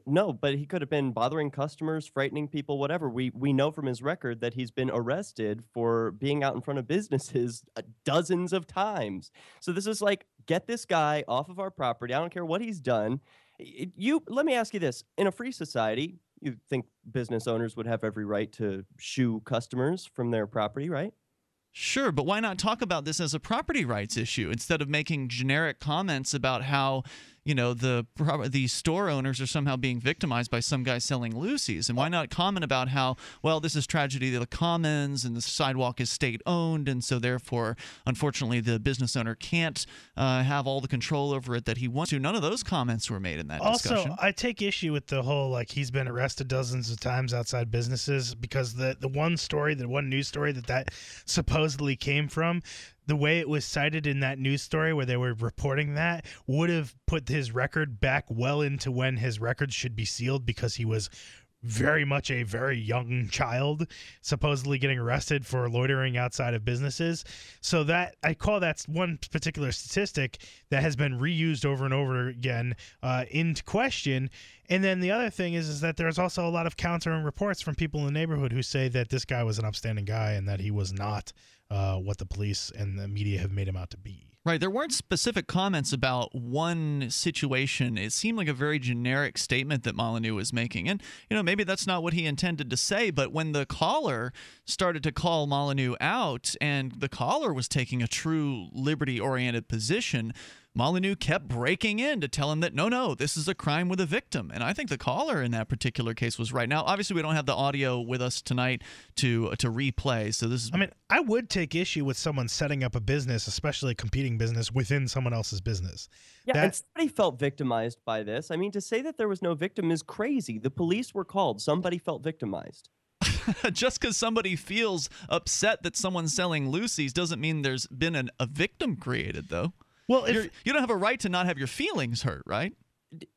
No, but he could have been bothering customers, frightening people, whatever. We know from his record that he's been arrested for being out in front of businesses dozens of times. So this is like, get this guy off of our property. I don't care what he's done. Let me ask you this. In a free society, you think business owners would have every right to shoo customers from their property, right? Sure, but why not talk about this as a property rights issue instead of making generic comments about how, you know, the store owners are somehow being victimized by some guy selling loosies? And why not comment about how, well, this is tragedy of the commons and the sidewalk is state-owned, and so therefore, unfortunately, the business owner can't have all the control over it that he wants to. None of those comments were made in that discussion. Also, I take issue with the whole, like, he's been arrested dozens of times outside businesses, because the one story, the one news story that supposedly came from, the way it was cited in that news story where they were reporting that would have put his record back well into when his record should be sealed, because he was very much a very young child, supposedly getting arrested for loitering outside of businesses. So that, I call that one particular statistic that has been reused over and over again into question. And then the other thing is that there's also a lot of countering reports from people in the neighborhood who say that this guy was an upstanding guy and that he was not what the police and the media have made him out to be. Right. There weren't specific comments about one situation. It seemed like a very generic statement that Molyneux was making. And, you know, maybe that's not what he intended to say, but when the caller started to call Molyneux out, and the caller was taking a true liberty-oriented position, Molyneux kept breaking in to tell him that, no, this is a crime with a victim. And I think the caller in that particular case was right. Now, obviously, we don't have the audio with us tonight to replay. So this is. I mean, I would take issue with someone setting up a business, especially a competing business, within someone else's business. Yeah, and somebody felt victimized by this. I mean, to say that there was no victim is crazy. The police were called. Somebody felt victimized. Just because somebody feels upset that someone's selling Lucy's doesn't mean there's been a victim created, though. Well, if, you don't have a right to not have your feelings hurt, right?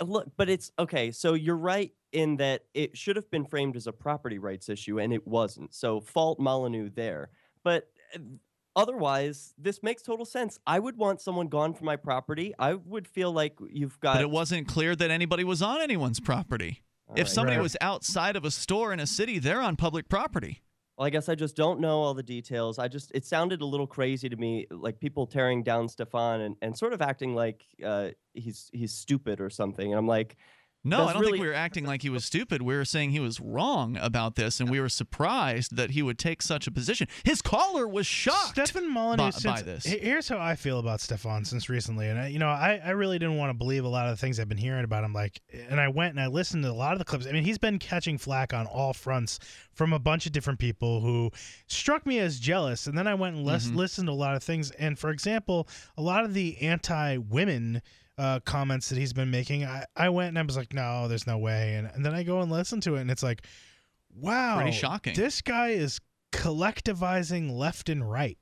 Look, but it's okay. So you're right in that it should have been framed as a property rights issue, and it wasn't. So fault Molyneux there. But otherwise, this makes total sense. I would want someone gone from my property. I would feel like you've got— But it wasn't clear that anybody was on anyone's property. If somebody was outside of a store in a city, they're on public property. Well, I guess I just don't know all the details. It sounded a little crazy to me, like people tearing down Stefan and sort of acting like he's stupid or something. And I'm like, no, I don't think we were acting like he was stupid. We were saying he was wrong about this, and we were surprised that he would take such a position. His caller was shocked. Stefan Molyneux, by this. Here's how I feel about Stefan since recently, and I really didn't want to believe a lot of the things I've been hearing about him. And I went and I listened to a lot of the clips. I mean, he's been catching flack on all fronts from a bunch of different people who struck me as jealous. And then I went and listened to a lot of things, and for example, a lot of the anti-women comments that he's been making, I went and I was like, no, there's no way. And then I go and listen to it, and it's like, wow, pretty shocking. This guy is collectivizing left and right,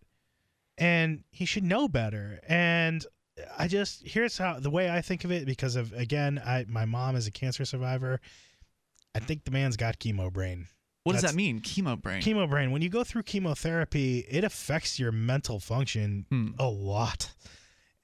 and he should know better. And I just, here's how, the way I think of it, because of, again, my mom is a cancer survivor. I think the man's got chemo brain. What does that mean, chemo brain? Chemo brain. When you go through chemotherapy, it affects your mental function a lot.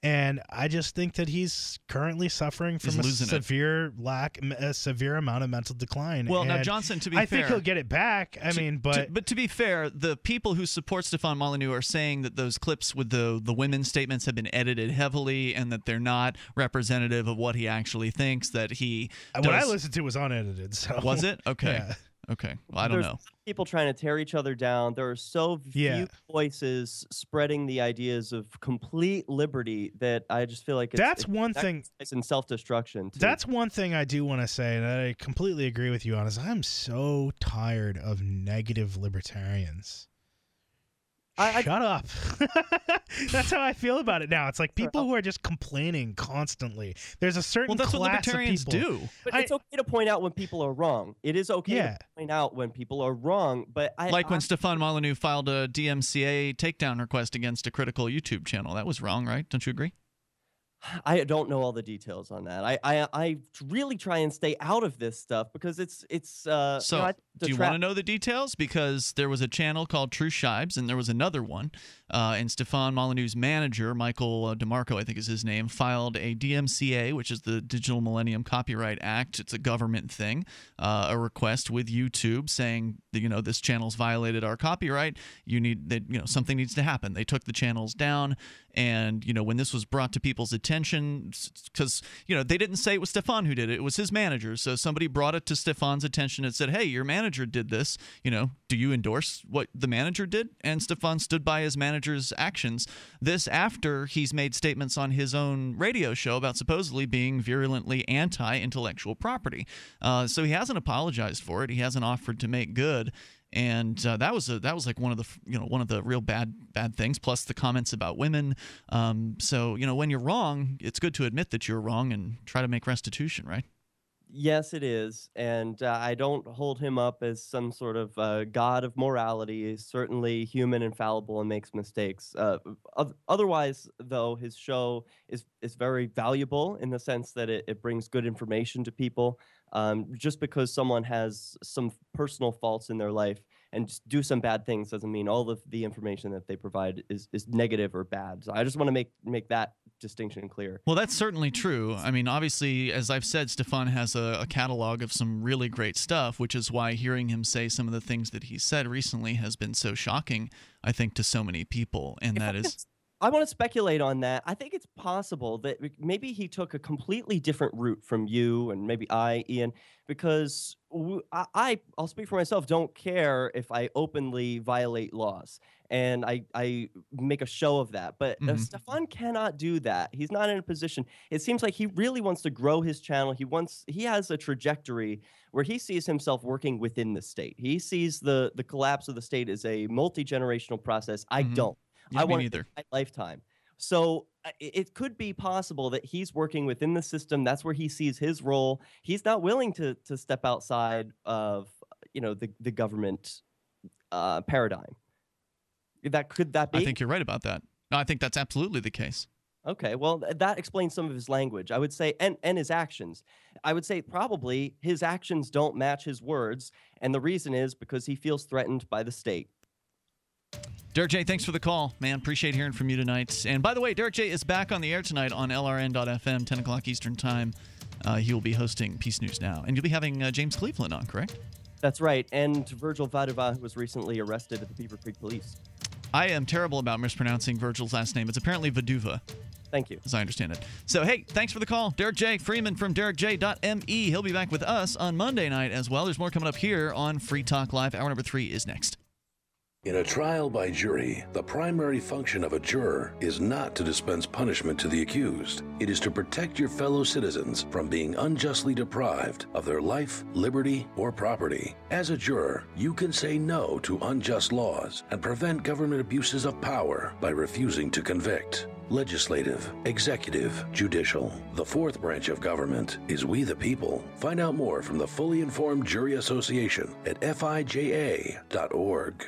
And I just think that he's currently suffering from a severe amount of mental decline. Well, and now, Johnson, to be fair, I think he'll get it back. But to be fair, the people who support Stefan Molyneux are saying that those clips with the women's statements have been edited heavily and that they're not representative of what he actually thinks. That he does. What I listened to was unedited. So. Was it? Okay. Yeah. Okay. Well, I don't know. People trying to tear each other down. There are so few voices spreading the ideas of complete liberty that I just feel like it's in self-destruction. That's one thing I do want to say, and I completely agree with you on, is I'm so tired of negative libertarians. Shut up. That's how I feel about it now. It's like people who are just complaining constantly. There's a certain class of people. Well, that's what libertarians do. But it's okay to point out when people are wrong. It is okay to point out when people are wrong. But when Stefan Molyneux filed a DMCA takedown request against a critical YouTube channel. That was wrong, right? Don't you agree? I don't know all the details on that. I really try and stay out of this stuff because it's so, do you want to know the details? Because there was a channel called True Shibes, and there was another one, and Stefan Molyneux's manager, Michael DeMarco, I think is his name, filed a DMCA, which is the Digital Millennium Copyright Act. It's a government thing, a request with YouTube saying, this channel's violated our copyright. Something needs to happen. They took the channels down, and when this was brought to people's attention, because they didn't say it was Stefan who did it, it was his manager. So somebody brought it to Stefan's attention and said, hey, your manager did this, do you endorse what the manager did? And Stefan stood by his manager's actions. This after he's made statements on his own radio show about supposedly being virulently anti-intellectual property. So he hasn't apologized for it. He hasn't offered to make good. And that was like one of the real bad things. Plus the comments about women. So when you're wrong, it's good to admit that you're wrong and try to make restitution, right? Yes, it is. And I don't hold him up as some sort of god of morality. He's certainly human and fallible and makes mistakes. Otherwise, though, his show is very valuable in the sense that it brings good information to people. Just because someone has some personal faults in their life and just do some bad things doesn't mean all of the information that they provide is negative or bad. So I just want to make that distinction clear. Well, that's certainly true. I mean, obviously, as I've said, Stefan has a catalog of some really great stuff, which is why hearing him say some of the things that he said recently has been so shocking, I think, to so many people. And that is... I want to speculate on that. I think it's possible that maybe he took a completely different route from you and maybe Ian, because I'll speak for myself, don't care if I openly violate laws. And I make a show of that. But Stefan cannot do that. He's not in a position. It seems like he really wants to grow his channel. He has a trajectory where he sees himself working within the state. He sees the collapse of the state as a multi-generational process. I don't. I want to my lifetime. So it could be possible that he's working within the system. That's where he sees his role. He's not willing to step outside of, you know, the government paradigm. Could that be? I think you're right about that. No, I think that's absolutely the case. Okay, well, that explains some of his language, I would say, and his actions. I would say probably his actions don't match his words, and the reason is because he feels threatened by the state. Derek J, thanks for the call, man. Appreciate hearing from you tonight. And by the way, Derek J is back on the air tonight on LRN.FM, 10 o'clock Eastern Time. He will be hosting Peace News Now. And you'll be having James Cleveland on, correct? That's right. And Virgil Vadova, who was recently arrested at the Beaver Creek Police. I am terrible about mispronouncing Virgil's last name. It's apparently Vadova. Thank you. As I understand it. So, hey, thanks for the call. Derek J. Freeman from DerekJ.me. He'll be back with us on Monday night as well. There's more coming up here on Free Talk Live. Hour number 3 is next. In a trial by jury, the primary function of a juror is not to dispense punishment to the accused. It is to protect your fellow citizens from being unjustly deprived of their life, liberty, or property. As a juror, you can say no to unjust laws and prevent government abuses of power by refusing to convict. Legislative, executive, judicial. The fourth branch of government is we the people. Find out more from the Fully Informed Jury Association at fija.org.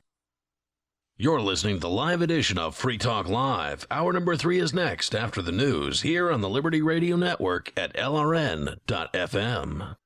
You're listening to the live edition of Free Talk Live. Hour number 3 is next after the news here on the Liberty Radio Network at LRN.FM.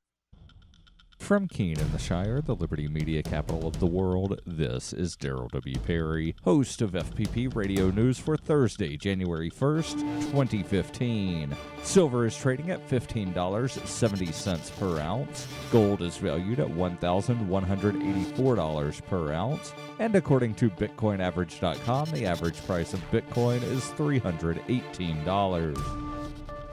From Keene in the Shire, the Liberty Media capital of the world, this is Daryl W. Perry, host of FPP Radio News for Thursday, January 1st, 2015. Silver is trading at $15.70 per ounce. Gold is valued at $1,184 per ounce. And according to BitcoinAverage.com, the average price of Bitcoin is $318.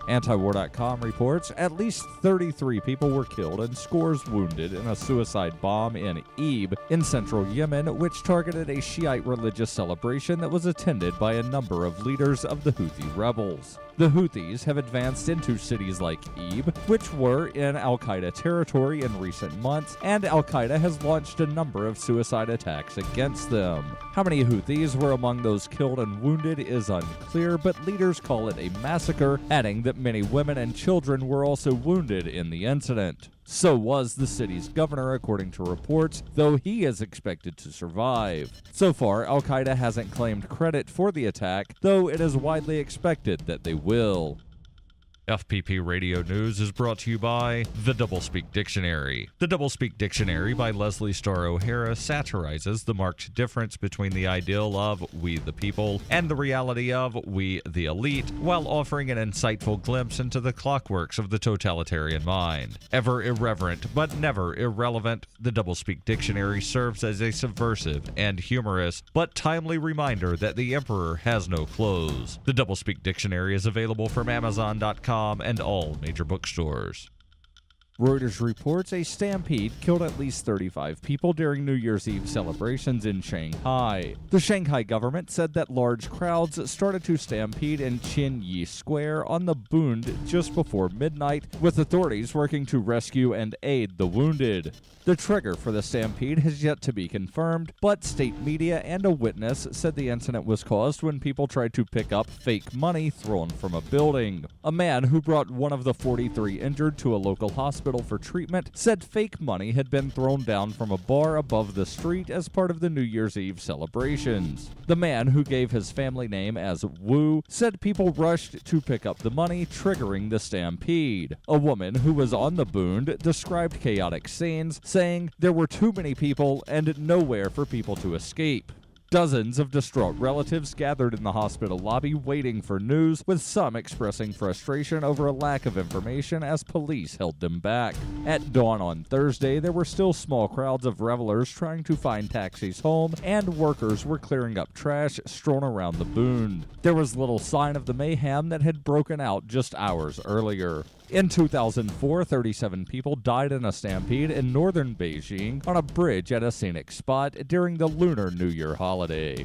Antiwar.com reports at least 33 people were killed and scores wounded in a suicide bomb in Ebe in central Yemen, which targeted a Shiite religious celebration that was attended by a number of leaders of the Houthi rebels. The Houthis have advanced into cities like Ebe, which were in al-Qaeda territory in recent months, and al-Qaeda has launched a number of suicide attacks against them. How many Houthis were among those killed and wounded is unclear, but leaders call it a massacre, adding that many women and children were also wounded in the incident. So was the city's governor, according to reports, though he is expected to survive. So far, al-Qaeda hasn't claimed credit for the attack, though it is widely expected that they will. FPP Radio News is brought to you by The Doublespeak Dictionary. The Doublespeak Dictionary by Leslie Starr O'Hara satirizes the marked difference between the ideal of we the people and the reality of we the elite, while offering an insightful glimpse into the clockworks of the totalitarian mind. Ever irreverent but never irrelevant, The Doublespeak Dictionary serves as a subversive and humorous but timely reminder that the emperor has no clothes. The Doublespeak Dictionary is available from Amazon.com and all major bookstores. Reuters reports a stampede killed at least 35 people during New Year's Eve celebrations in Shanghai. The Shanghai government said that large crowds started to stampede in Qinyi Square on the Bund just before midnight, with authorities working to rescue and aid the wounded. The trigger for the stampede has yet to be confirmed, but state media and a witness said the incident was caused when people tried to pick up fake money thrown from a building. A man who brought one of the 43 injured to a local hospital for treatment said fake money had been thrown down from a bar above the street as part of the New Year's Eve celebrations. The man, who gave his family name as Wu, said people rushed to pick up the money, triggering the stampede. A woman who was on the Bund described chaotic scenes, saying there were too many people and nowhere for people to escape. Dozens of distraught relatives gathered in the hospital lobby waiting for news, with some expressing frustration over a lack of information as police held them back. At dawn on Thursday, there were still small crowds of revelers trying to find taxis home, and workers were clearing up trash strewn around the Bund. There was little sign of the mayhem that had broken out just hours earlier. In 2004, 37 people died in a stampede in northern Beijing on a bridge at a scenic spot during the Lunar New Year holiday.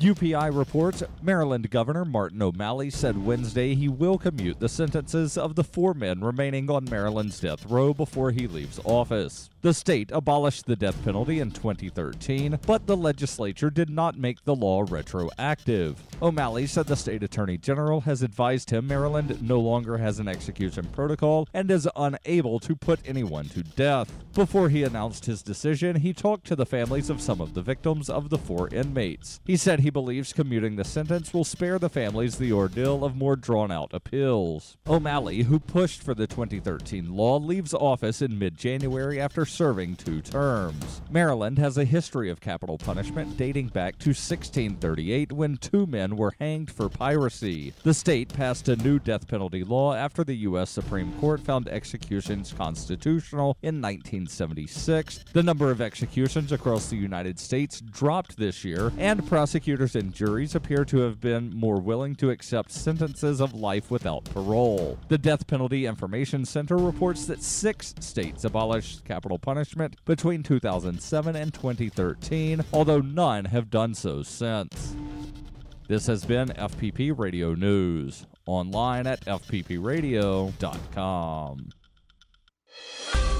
UPI reports Maryland Governor Martin O'Malley said Wednesday he will commute the sentences of the 4 men remaining on Maryland's death row before he leaves office. The state abolished the death penalty in 2013, but the legislature did not make the law retroactive. O'Malley said the state attorney general has advised him Maryland no longer has an execution protocol and is unable to put anyone to death. Before he announced his decision, he talked to the families of some of the victims of the 4 inmates. He said he believes commuting the sentence will spare the families the ordeal of more drawn-out appeals. O'Malley, who pushed for the 2013 law, leaves office in mid-January after serving 2 terms. Maryland has a history of capital punishment dating back to 1638, when 2 men were hanged for piracy. The state passed a new death penalty law after the U.S. Supreme Court found executions constitutional in 1976. The number of executions across the United States dropped this year, and prosecutors and juries appear to have been more willing to accept sentences of life without parole. The Death Penalty Information Center reports that 6 states abolished capital punishment between 2007 and 2013, although none have done so since. This has been FPP Radio News, online at fppradio.com.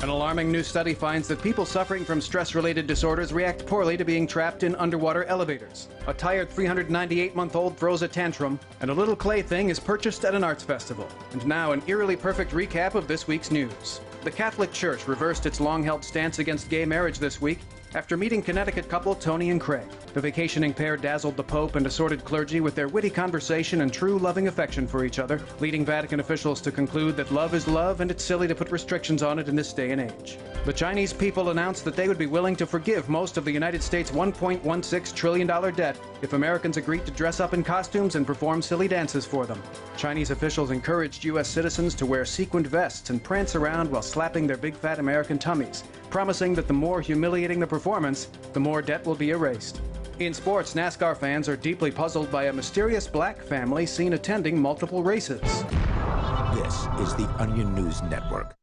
An alarming new study finds that people suffering from stress-related disorders react poorly to being trapped in underwater elevators. A tired 398-month-old throws a tantrum, and a little clay thing is purchased at an arts festival. And now an eerily perfect recap of this week's news. The Catholic Church reversed its long-held stance against gay marriage this week after meeting Connecticut couple Tony and Craig. The vacationing pair dazzled the Pope and assorted clergy with their witty conversation and true loving affection for each other, leading Vatican officials to conclude that love is love and it's silly to put restrictions on it in this day and age. The Chinese people announced that they would be willing to forgive most of the United States' $1.16 trillion debt if Americans agreed to dress up in costumes and perform silly dances for them. Chinese officials encouraged U.S. citizens to wear sequined vests and prance around while slapping their big fat American tummies, promising that the more humiliating the performance, the more debt will be erased. In sports, NASCAR fans are deeply puzzled by a mysterious black family seen attending multiple races. This is the Onion News Network.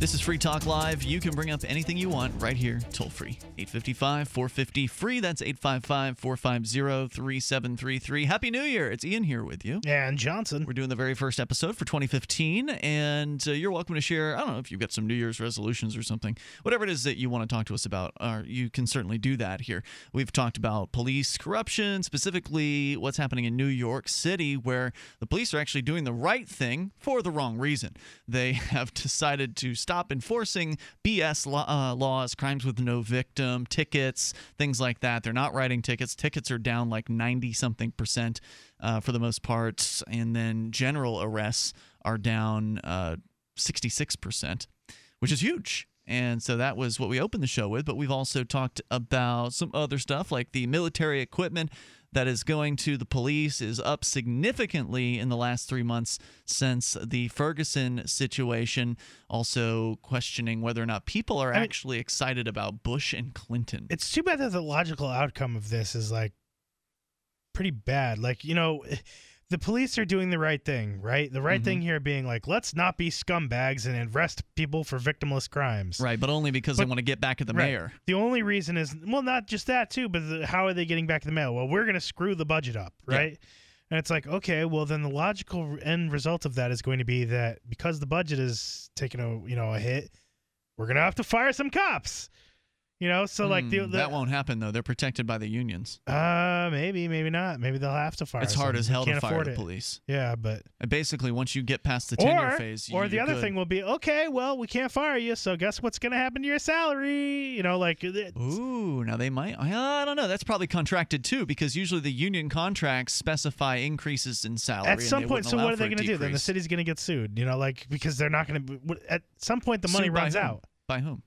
This is Free Talk Live. You can bring up anything you want right here, toll-free. 855-450-FREE. That's 855-450-3733. Happy New Year. It's Ian here with you. And Johnson. We're doing the very first episode for 2015, and you're welcome to share, I don't know, if you've got some New Year's resolutions or something. Whatever it is that you want to talk to us about, you can certainly do that here. We've talked about police corruption, specifically what's happening in New York City, where the police are actually doing the right thing for the wrong reason. They have decided to stop enforcing BS laws, crimes with no victim, tickets, things like that. They're not writing tickets. Tickets are down like 90-something% for the most part. And then general arrests are down 66%, which is huge. And so that was what we opened the show with. But we've also talked about some other stuff, like the military equipment that is going to the police is up significantly in the last 3 months since the Ferguson situation. Also questioning whether or not people are actually excited about Bush and Clinton. It's too bad that the logical outcome of this is like pretty bad. Like, you know, the police are doing the right thing, right? The right thing here being like, let's not be scumbags and arrest people for victimless crimes. Right, but only because they want to get back at the mayor. The only reason is, well, not just that too, but how are they getting back at the mayor? Well, we're going to screw the budget up, right? Yeah. And it's like, okay, well, then the logical end result of that is going to be that because the budget is taking a hit, we're going to have to fire some cops. You know, so like that won't happen though. They're protected by the unions. Maybe, maybe not. Maybe they'll have to fire. It's hard as hell to fire the police. Yeah, but basically, once you get past the tenure phase, or the other thing will be, okay, well, we can't fire you, so guess what's going to happen to your salary? You know, like ooh, now they might. I don't know. That's probably contracted too, because usually the union contracts specify increases in salary at some point. So what are they going to do? Then the city's going to get sued. You know, like because they're not going to. At some point, the money runs out. By whom?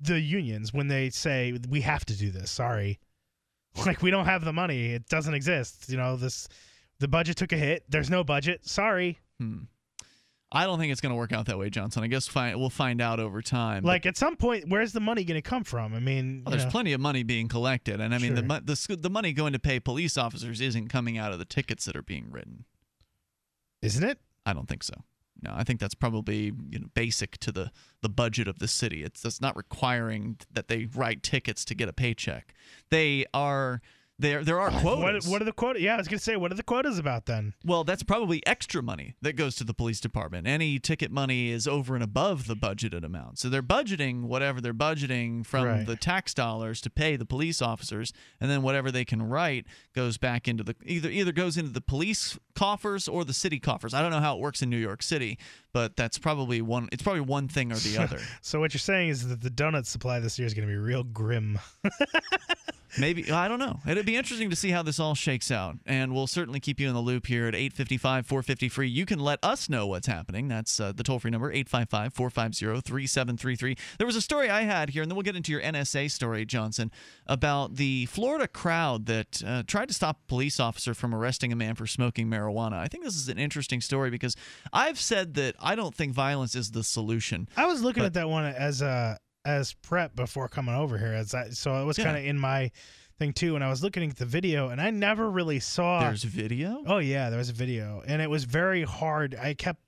The unions, when they say we have to do this, sorry, like we don't have the money, it doesn't exist. You know, the budget took a hit. There's no budget. Sorry. I don't think it's going to work out that way, Johnson. I guess we'll find out over time. Like at some point, where's the money going to come from? I mean, well, there's plenty of money being collected, and I mean the money going to pay police officers isn't coming out of the tickets that are being written, isn't it? I don't think so. No, I think that's probably basic to the budget of the city. That's not requiring that they write tickets to get a paycheck. They are there are quotas. What are the quotas? Yeah, I was gonna say, what are the quotas about then? Well, that's probably extra money that goes to the police department. Any ticket money is over and above the budgeted amount. So they're budgeting whatever they're budgeting from the tax dollars to pay the police officers, and then whatever they can write goes back into the either goes into the police coffers or the city coffers. I don't know how it works in New York City, but that's probably one. It's probably one thing or the other. So what you're saying is that the donut supply this year is going to be real grim. Maybe. I don't know. It'd be interesting to see how this all shakes out, and we'll certainly keep you in the loop here at 855-450-FREE. You can let us know what's happening. That's the toll-free number, 855-450-3733. There was a story I had here, and then we'll get into your NSA story, Johnson, about the Florida crowd that tried to stop a police officer from arresting a man for smoking marijuana. I think this is an interesting story because I've said that I don't think violence is the solution. I was looking at that one as prep before coming over here, so it was kind of in my thing too, and I was looking at the video, and I never really saw. There's video? Oh yeah, there was a video, and it was very hard. I kept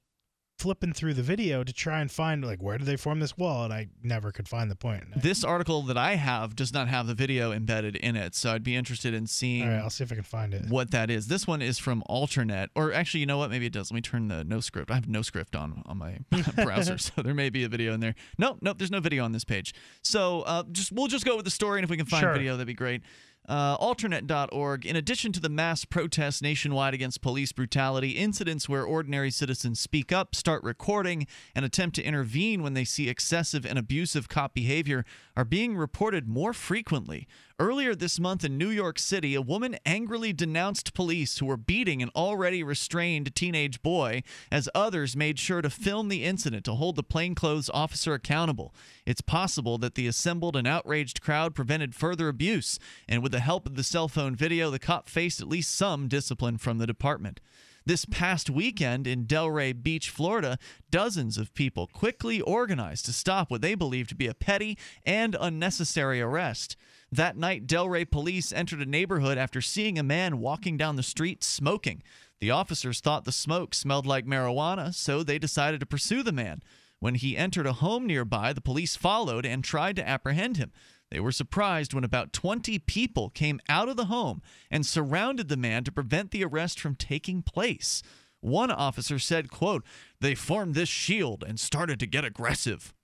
flipping through the video to try and find like where did they form this wall, and I never could find the point. This article that I have does not have the video embedded in it, so I'd be interested in seeing. All right, I'll see if I can find it. What that is. This one is from Alternet, or actually, you know what? Maybe it does. Let me turn the no script. I have no script on my browser, so there may be a video in there. Nope, there's no video on this page. So we'll just go with the story, and if we can find video, that'd be great. Alternet.org, in addition to the mass protests nationwide against police brutality, incidents where ordinary citizens speak up, start recording, and attempt to intervene when they see excessive and abusive cop behavior are being reported more frequently. Earlier this month in New York City, a woman angrily denounced police who were beating an already restrained teenage boy as others made sure to film the incident to hold the plainclothes officer accountable. It's possible that the assembled and outraged crowd prevented further abuse, and with the help of the cell phone video, the cop faced at least some discipline from the department. This past weekend in Delray Beach, Florida, dozens of people quickly organized to stop what they believed to be a petty and unnecessary arrest. That night, Delray police entered a neighborhood after seeing a man walking down the street smoking. The officers thought the smoke smelled like marijuana, so they decided to pursue the man. When he entered a home nearby, the police followed and tried to apprehend him. They were surprised when about 20 people came out of the home and surrounded the man to prevent the arrest from taking place. One officer said, quote, "They formed this shield and started to get aggressive."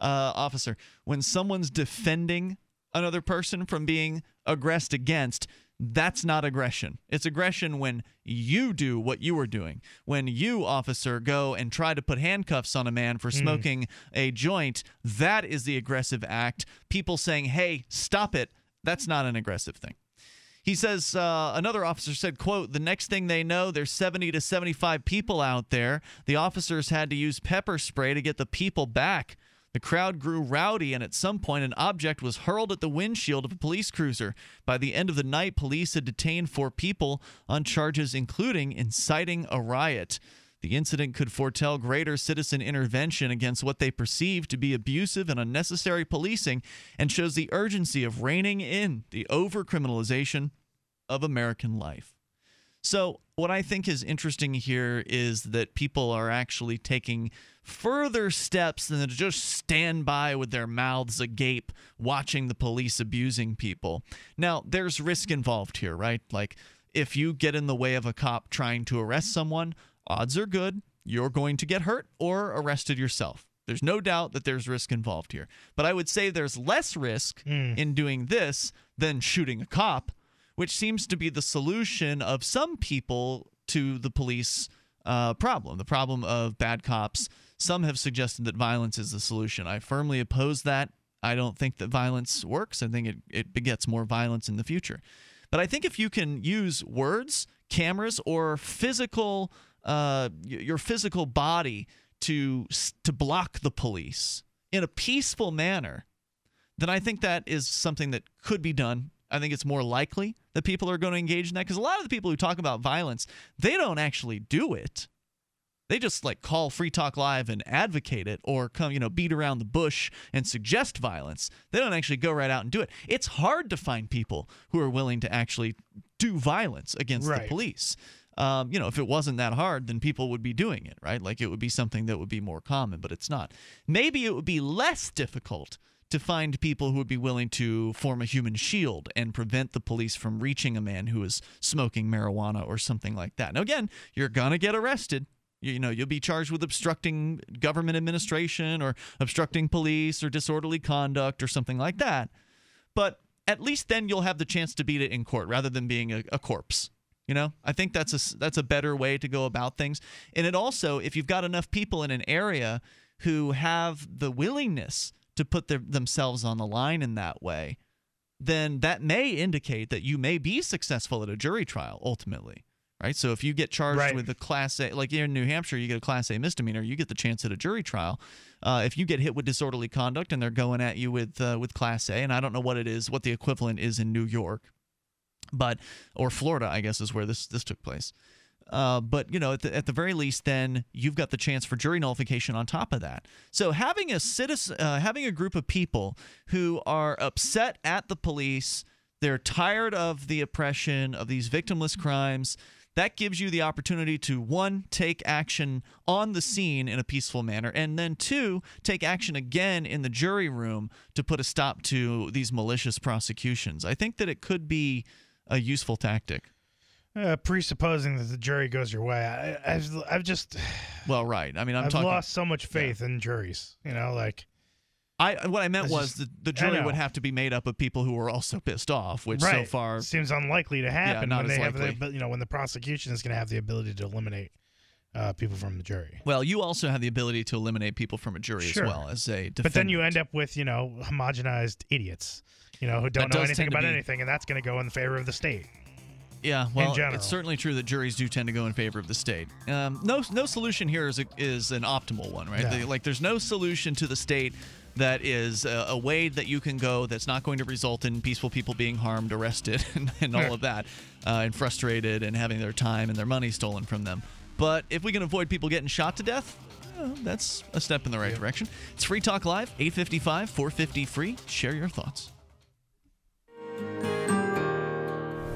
Officer, when someone's defending another person from being aggressed against, that's not aggression. It's aggression when you do what you were doing. When you, officer, go and try to put handcuffs on a man for smoking a joint, that is the aggressive act. People saying, hey, stop it, that's not an aggressive thing. He says, another officer said, quote, "The next thing they know, there's 70 to 75 people out there. The officers had to use pepper spray to get the people back. The crowd grew rowdy, and at some point, an object was hurled at the windshield of a police cruiser. By the end of the night, police had detained 4 people on charges including inciting a riot. The incident could foretell greater citizen intervention against what they perceived to be abusive and unnecessary policing, and shows the urgency of reining in the overcriminalization of American life." So what I think is interesting here is that people are actually taking further steps than to just stand by with their mouths agape watching the police abusing people. Now, there's risk involved here, right? Like, if you get in the way of a cop trying to arrest someone, odds are good you're going to get hurt or arrested yourself. There's no doubt that there's risk involved here. But I would say there's less risk in doing this than shooting a cop, which seems to be the solution of some people to the police problem, the problem of bad cops. Some have suggested that violence is the solution. I firmly oppose that. I don't think that violence works. I think it begets more violence in the future. But I think if you can use words, cameras, or physical... your physical body to block the police in a peaceful manner, then I think that is something that could be done. I think it's more likely that people are going to engage in that, because a lot of the people who talk about violence, they don't actually do it. They just like call Free Talk Live and advocate it, or come, you know, beat around the bush and suggest violence. They don't actually go right out and do it. It's hard to find people who are willing to actually do violence against the police. You know, if it wasn't that hard, then people would be doing it, right? Like, it would be something that would be more common, but it's not. Maybe it would be less difficult to find people who would be willing to form a human shield and prevent the police from reaching a man who is smoking marijuana or something like that. Now, again, you're going to get arrested. You know, you'll be charged with obstructing government administration or obstructing police or disorderly conduct or something like that. But at least then you'll have the chance to beat it in court rather than being a corpse. You know, I think that's a better way to go about things. And it also, if you've got enough people in an area who have the willingness to put themselves on the line in that way, then that may indicate that you may be successful at a jury trial ultimately, right? So if you get charged with a Class A, like here in New Hampshire, you get a Class A misdemeanor, you get the chance at a jury trial. If you get hit with disorderly conduct and they're going at you with Class A, and I don't know what it is, what the equivalent is in New York, but or Florida, I guess, is where this took place. But, you know, at the very least, then you've got the chance for jury nullification on top of that. So having having a group of people who are upset at the police, they're tired of the oppression of these victimless crimes, that gives you the opportunity to, one, take action on the scene in a peaceful manner, and then, two, take action again in the jury room to put a stop to these malicious prosecutions. I think that it could be a useful tactic. Presupposing that the jury goes your way, I've just... Well, right. I mean, I've lost so much faith in juries. You know, like... what I meant was the jury would have to be made up of people who were also pissed off, which so far seems unlikely to happen. Yeah, you know, when the prosecution is going to have the ability to eliminate people from the jury. Well, you also have the ability to eliminate people from a jury as well as a defendant. But then you end up with, you know, homogenized idiots, you know, who don't know anything about anything, and that's going to go in favor of the state. Yeah, well, it's certainly true that juries do tend to go in favor of the state. No solution here is an optimal one, right? Yeah. There's no solution to the state that is a way that you can go that's not going to result in peaceful people being harmed, arrested, and all of that, and frustrated and having their time and their money stolen from them. But if we can avoid people getting shot to death, that's a step in the right direction. It's Free Talk Live, 855 450 free. Share your thoughts.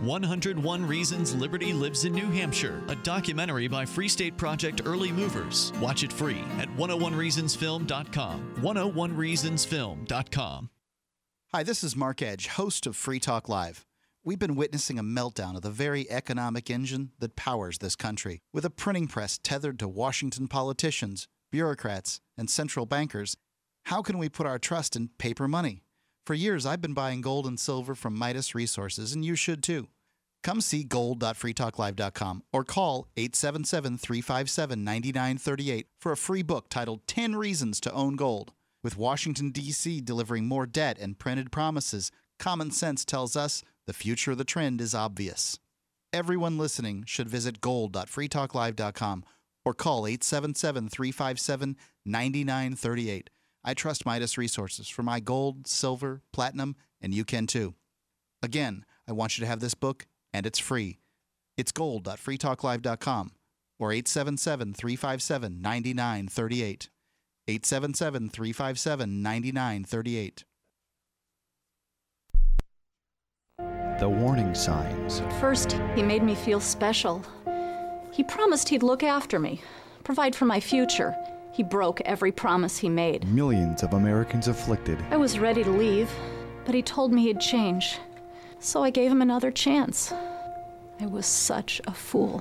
101 Reasons Liberty Lives in New Hampshire, a documentary by Free State Project early movers. Watch it free at 101reasonsfilm.com. 101reasonsfilm.com. Hi, this is Mark Edge, host of Free Talk Live. We've been witnessing a meltdown of the very economic engine that powers this country, with a printing press tethered to Washington politicians, bureaucrats, and central bankers. How can we put our trust in paper money? For years, I've been buying gold and silver from Midas Resources, and you should too. Come see gold.freetalklive.com or call 877-357-9938 for a free book titled 10 Reasons to Own Gold. With Washington, D.C. delivering more debt and printed promises, common sense tells us the future of the trend is obvious. Everyone listening should visit gold.freetalklive.com or call 877-357-9938. I trust Midas Resources for my gold, silver, platinum, and you can too. Again, I want you to have this book, and it's free. It's gold.freetalklive.com or 877-357-9938. 877-357-9938. The warning signs. First, he made me feel special. He promised he'd look after me, provide for my future. He broke every promise he made. Millions of Americans afflicted. I was ready to leave, but he told me he'd change. So I gave him another chance. I was such a fool.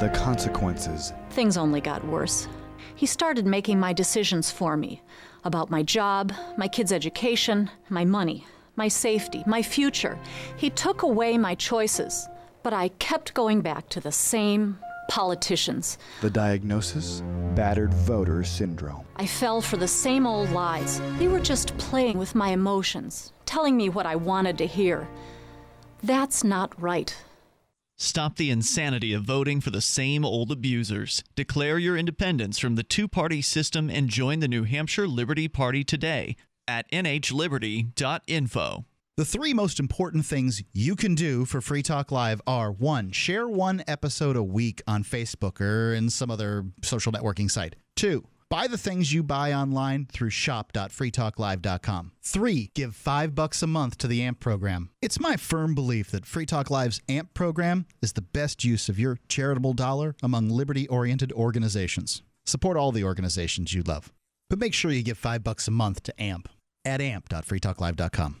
The consequences. Things only got worse. He started making my decisions for me, about my job, my kids' education, my money, my safety, my future. He took away my choices, but I kept going back to the same politicians. The diagnosis? Battered voter syndrome. I fell for the same old lies. They were just playing with my emotions, telling me what I wanted to hear. That's not right. Stop the insanity of voting for the same old abusers. Declare your independence from the two-party system and join the New Hampshire Liberty Party today at nhliberty.info. The three most important things you can do for Free Talk Live are, 1, share one episode a week on Facebook or in some other social networking site. 2, buy the things you buy online through shop.freetalklive.com. 3, give $5 a month to the AMP program. It's my firm belief that Free Talk Live's AMP program is the best use of your charitable dollar among liberty-oriented organizations. Support all the organizations you love, but make sure you give $5 a month to AMP at amp.freetalklive.com.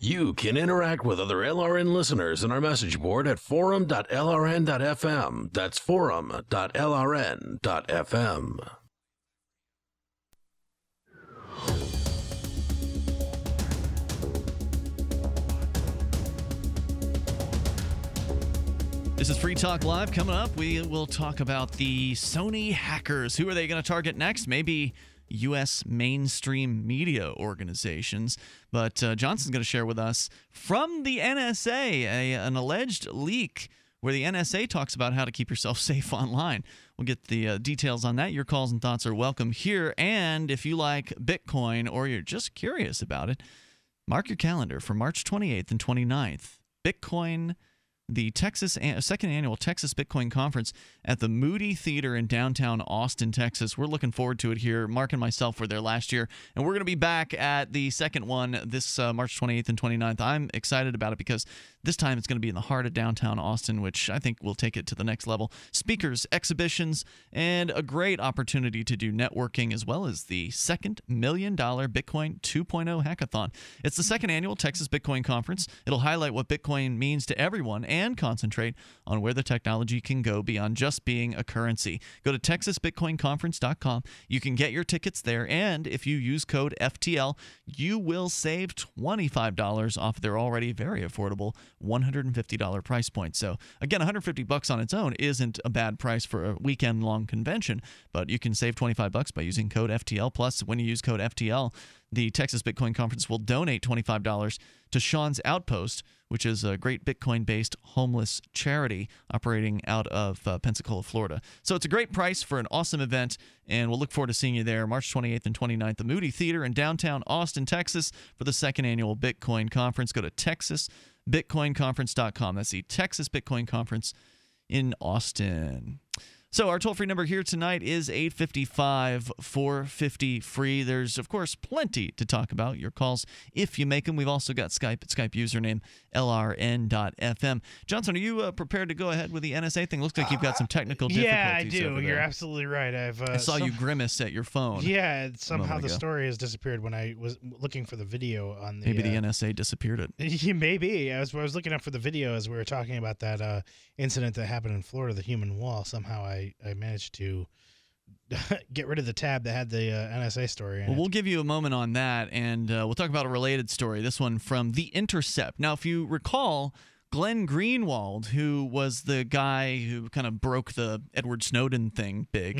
You can interact with other LRN listeners in our message board at forum.lrn.fm. That's forum.lrn.fm. This is Free Talk Live. Coming up, we will talk about the Sony hackers. Who are they going to target next? Maybe U.S. mainstream media organizations. But Johnson's going to share with us from the NSA an alleged leak where the NSA talks about how to keep yourself safe online. We'll get the details on that. Your calls and thoughts are welcome here. And if you like Bitcoin or you're just curious about it, mark your calendar for March 28th and 29th. Bitcoin the second annual Texas Bitcoin Conference at the Moody Theater in downtown Austin, Texas. We're looking forward to it here. Mark and myself were there last year, and we're going to be back at the second one this March 28th and 29th. I'm excited about it because this time it's going to be in the heart of downtown Austin, which I think will take it to the next level. Speakers, exhibitions, and a great opportunity to do networking, as well as the second $1 Million Bitcoin 2.0 Hackathon. It's the second annual Texas Bitcoin Conference. It'll highlight what Bitcoin means to everyone and concentrate on where the technology can go beyond just being a currency. Go to TexasBitcoinConference.com. You can get your tickets there, and if you use code FTL, you will save $25 off their already very affordable $150 price point. So again, $150 on its own isn't a bad price for a weekend-long convention, but you can save $25 by using code FTL. Plus, when you use code FTL, the Texas Bitcoin Conference will donate $25 to Sean's Outpost, which is a great Bitcoin-based homeless charity operating out of Pensacola, Florida. So it's a great price for an awesome event, and we'll look forward to seeing you there March 28th and 29th, the Moody Theater in downtown Austin, Texas, for the second annual Bitcoin Conference. Go to TexasBitcoinConference.com. That's the Texas Bitcoin Conference in Austin. So our toll-free number here tonight is 855-450-FREE. There's, of course, plenty to talk about. Your calls, if you make them. We've also got Skype at Skype username LRN.fm. Johnson, are you prepared to go ahead with the NSA thing? Looks like you've got some technical difficulties. Yeah, I do. You're absolutely right. I saw you grimace at your phone. Yeah, somehow the story has disappeared when I was looking for the video on the... Maybe the NSA disappeared it. Maybe. I was looking up for the video as we were talking about that incident that happened in Florida, the human wall. Somehow I managed to get rid of the tab that had the NSA story in it. We'll give you a moment on that, and we'll talk about a related story, this one from The Intercept. Now, if you recall, Glenn Greenwald, who was the guy who kind of broke the Edward Snowden thing big,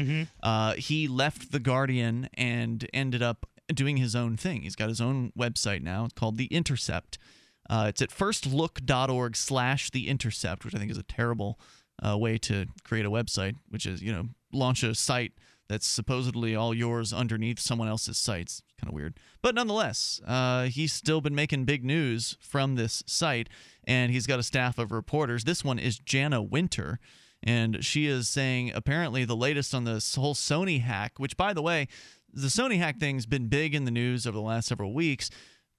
he left The Guardian and ended up doing his own thing. He's got his own website now. It's called The Intercept. It's at firstlook.org/The Intercept, which I think is a terrible way to create a website, which is, you know, launch a site that's supposedly all yours underneath someone else's sites. Kind of weird. But nonetheless, he's still been making big news from this site, and he's got a staff of reporters. This one is Jana Winter, and she is saying apparently the latest on this whole Sony hack, which, by the way, the Sony hack thing's been big in the news over the last several weeks.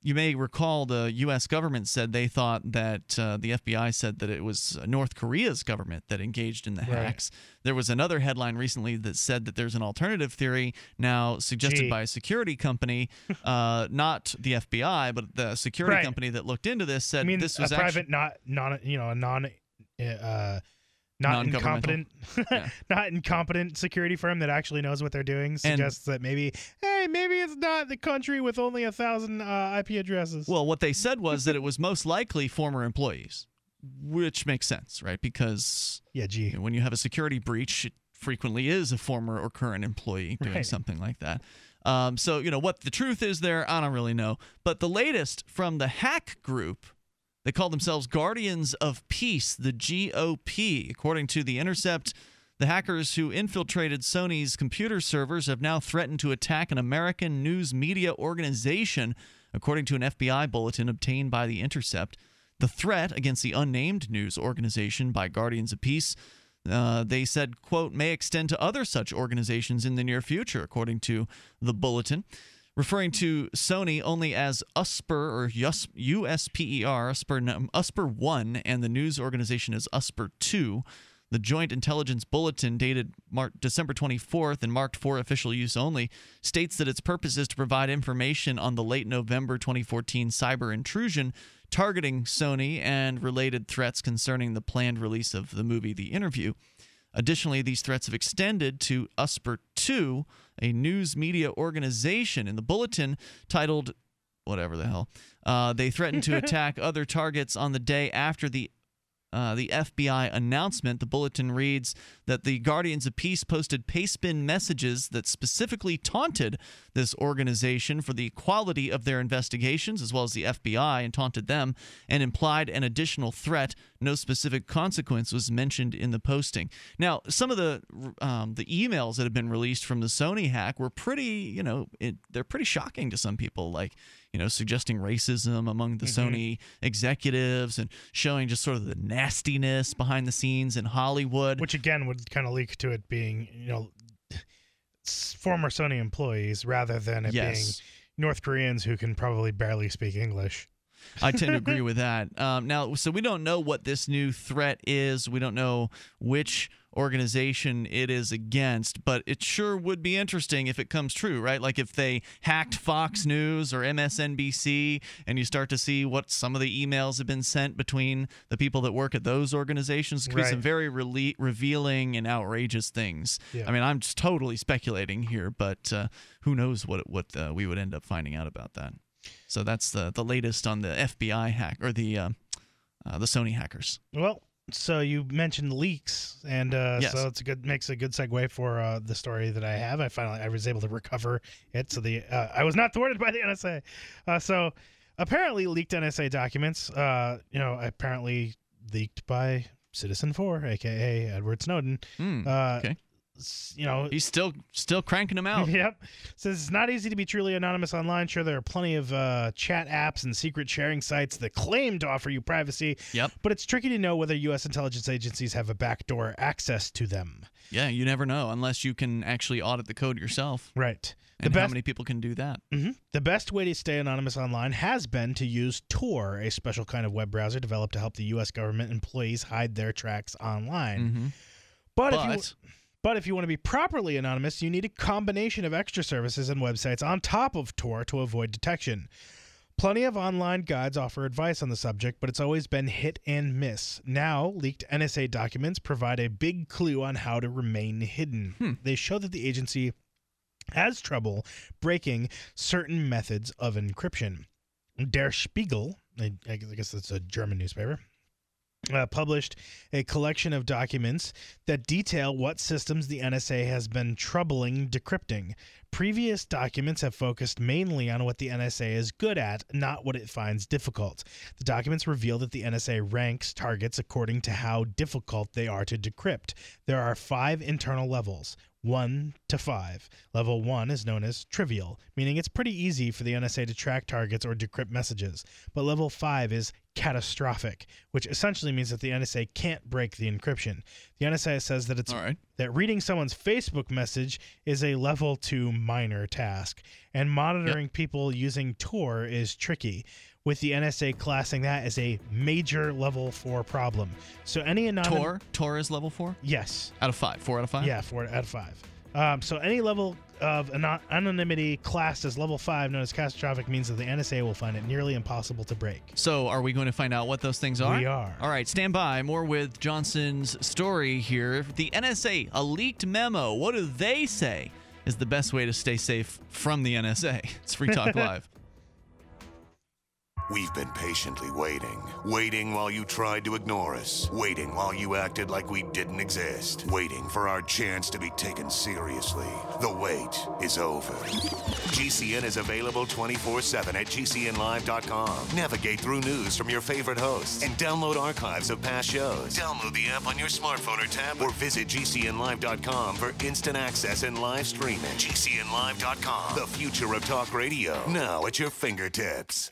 You may recall the U.S. government said they thought that the FBI said that it was North Korea's government that engaged in the hacks. There was another headline recently that said that there's an alternative theory now suggested by a security company, not the FBI, but the security company that looked into this said this was a actually private, not incompetent security firm that actually knows what they're doing suggests that maybe, hey, maybe it's not the country with only 1,000 IP addresses. Well, what they said was that it was most likely former employees, which makes sense, right? Because you know, when you have a security breach, it frequently is a former or current employee doing something like that. So, you know, what the truth is there, I don't really know. But the latest from the hack group, they call themselves Guardians of Peace, the GOP. According to The Intercept, the hackers who infiltrated Sony's computer servers have now threatened to attack an American news media organization, according to an FBI bulletin obtained by The Intercept. The threat against the unnamed news organization by Guardians of Peace, they said, quote, may extend to other such organizations in the near future, according to the bulletin. Referring to Sony only as USPER or USPER, USPER 1, and the news organization as USPER 2. The Joint Intelligence Bulletin, dated December 24th and marked for official use only, states that its purpose is to provide information on the late November 2014 cyber intrusion targeting Sony and related threats concerning the planned release of the movie The Interview. Additionally, these threats have extended to USPER 2, a news media organization. In the bulletin titled whatever the hell, they threatened to attack other targets on the day after the FBI announcement. The bulletin reads that the Guardians of Peace posted pastebin messages that specifically taunted this organization for the quality of their investigations, as well as the FBI, and taunted them, and implied an additional threat. No specific consequence was mentioned in the posting. Now, some of the emails that have been released from the Sony hack were pretty, you know, they're pretty shocking to some people. Like, you know, suggesting racism among the Sony executives and showing just sort of the nastiness behind the scenes in Hollywood. Which, again, would kind of leak to it being, you know, former Sony employees rather than it being North Koreans who can probably barely speak English. I tend to agree with that. Now, so we don't know what this new threat is. We don't know which organization it is against, but it sure would be interesting if it comes true, right? Like if they hacked Fox News or MSNBC and you start to see what some of the emails have been sent between the people that work at those organizations. It could be some very revealing and outrageous things. Yeah. I mean, I'm just totally speculating here, but who knows what we would end up finding out about that. So that's the latest on the FBI hack, or the Sony hackers. Well, so you mentioned leaks, and so it's a good segue for the story that I have. I was able to recover it. So the I was not thwarted by the NSA. So apparently leaked NSA documents. You know, apparently leaked by Citizen 4, aka Edward Snowden. You know, he's still cranking them out. Yep. Says it's not easy to be truly anonymous online. Sure, there are plenty of chat apps and secret sharing sites that claim to offer you privacy. Yep. But it's tricky to know whether U.S. intelligence agencies have a backdoor access to them. Yeah, you never know unless you can actually audit the code yourself. Right. And how many people can do that? The best way to stay anonymous online has been to use Tor, a special kind of web browser developed to help the U.S. government employees hide their tracks online. But if you want to be properly anonymous, you need a combination of extra services and websites on top of Tor to avoid detection. Plenty of online guides offer advice on the subject, but it's always been hit and miss. Now, leaked NSA documents provide a big clue on how to remain hidden. They show that the agency has trouble breaking certain methods of encryption. Der Spiegel, I guess that's a German newspaper, published a collection of documents that detail what systems the NSA has been troubling decrypting. Previous documents have focused mainly on what the NSA is good at, not what it finds difficult. The documents reveal that the NSA ranks targets according to how difficult they are to decrypt. There are 5 internal levels. 1 to 5. Level 1 is known as trivial, meaning it's pretty easy for the NSA to track targets or decrypt messages. But level 5 is catastrophic, which essentially means that the NSA can't break the encryption. The NSA says that it's that reading someone's Facebook message is a level 2 minor task, and monitoring people using Tor is tricky, with the NSA classing that as a major level 4 problem. So any anonymous... Tor is level 4? Yes. Out of 5? 4 out of 5? Yeah, 4 out of 5. So any level of anonymity classed as level 5, known as catastrophic, means that the NSA will find it nearly impossible to break. So are we going to find out what those things are? We are. All right, stand by. More with Johnson's story here. The NSA, a leaked memo. What do they say is the best way to stay safe from the NSA? It's Free Talk Live. We've been patiently waiting. Waiting while you tried to ignore us. Waiting while you acted like we didn't exist. Waiting for our chance to be taken seriously. The wait is over. GCN is available 24/7 at GCNlive.com. Navigate through news from your favorite hosts and download archives of past shows. Download the app on your smartphone or tablet or visit GCNlive.com for instant access and live streaming. GCNlive.com, the future of talk radio, now at your fingertips.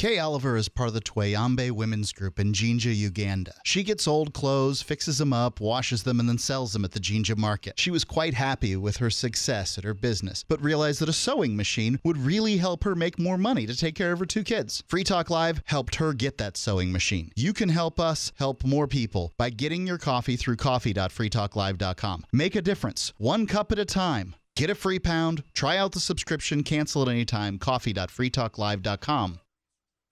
Kay Oliver is part of the Tweyambe Women's Group in Jinja, Uganda. She gets old clothes, fixes them up, washes them, and then sells them at the Jinja market. She was quite happy with her success at her business, but realized that a sewing machine would really help her make more money to take care of her two kids. Free Talk Live helped her get that sewing machine. You can help us help more people by getting your coffee through coffee.freetalklive.com. Make a difference, one cup at a time. Get a free pound, try out the subscription, cancel at any time, coffee.freetalklive.com.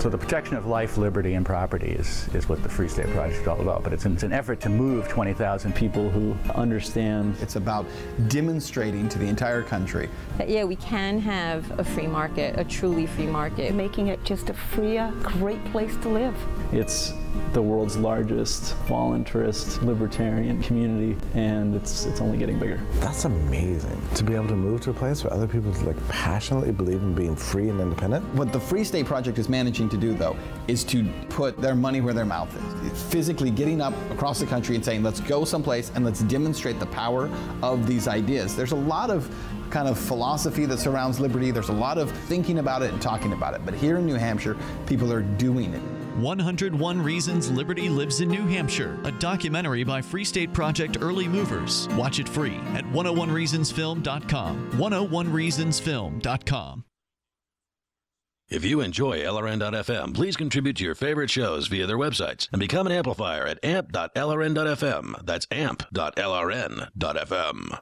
So the protection of life, liberty, and property is what the Free State Project is all about. But it's an effort to move 20,000 people who understand. It's about demonstrating to the entire country that, yeah, we can have a free market, a truly free market. Making it just a freer, great place to live. It's the world's largest voluntarist libertarian community, and it's only getting bigger. That's amazing, to be able to move to a place where other people like passionately believe in being free and independent. What the Free State Project is managing to do, though, is to put their money where their mouth is. It's physically getting up across the country and saying, let's go someplace and let's demonstrate the power of these ideas. There's a lot of kind of philosophy that surrounds liberty. There's a lot of thinking about it and talking about it. But here in New Hampshire, people are doing it. 101 Reasons Liberty Lives in New Hampshire, a documentary by Free State Project Early Movers. Watch it free at 101reasonsfilm.com. 101reasonsfilm.com. If you enjoy LRN.FM, please contribute to your favorite shows via their websites and become an amplifier at amp.lrn.fm. That's amp.lrn.fm.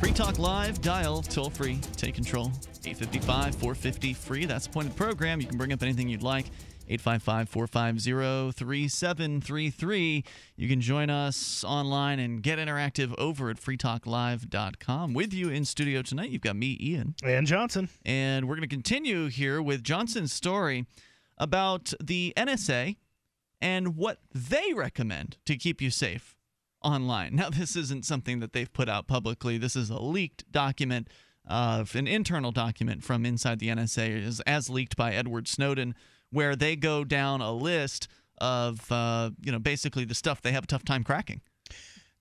Free Talk Live, dial toll free, take control, 855-450-FREE. That's the point of the program. You can bring up anything you'd like, 855-450-3733. You can join us online and get interactive over at freetalklive.com. With you in studio tonight, you've got me, Ian. And Johnson. And we're going to continue here with Johnson's story about the NSA and what they recommend to keep you safe online. Now, this isn't something that they've put out publicly. This is a leaked document, an internal document from inside the NSA, as leaked by Edward Snowden, where they go down a list of, basically the stuff they have a tough time cracking.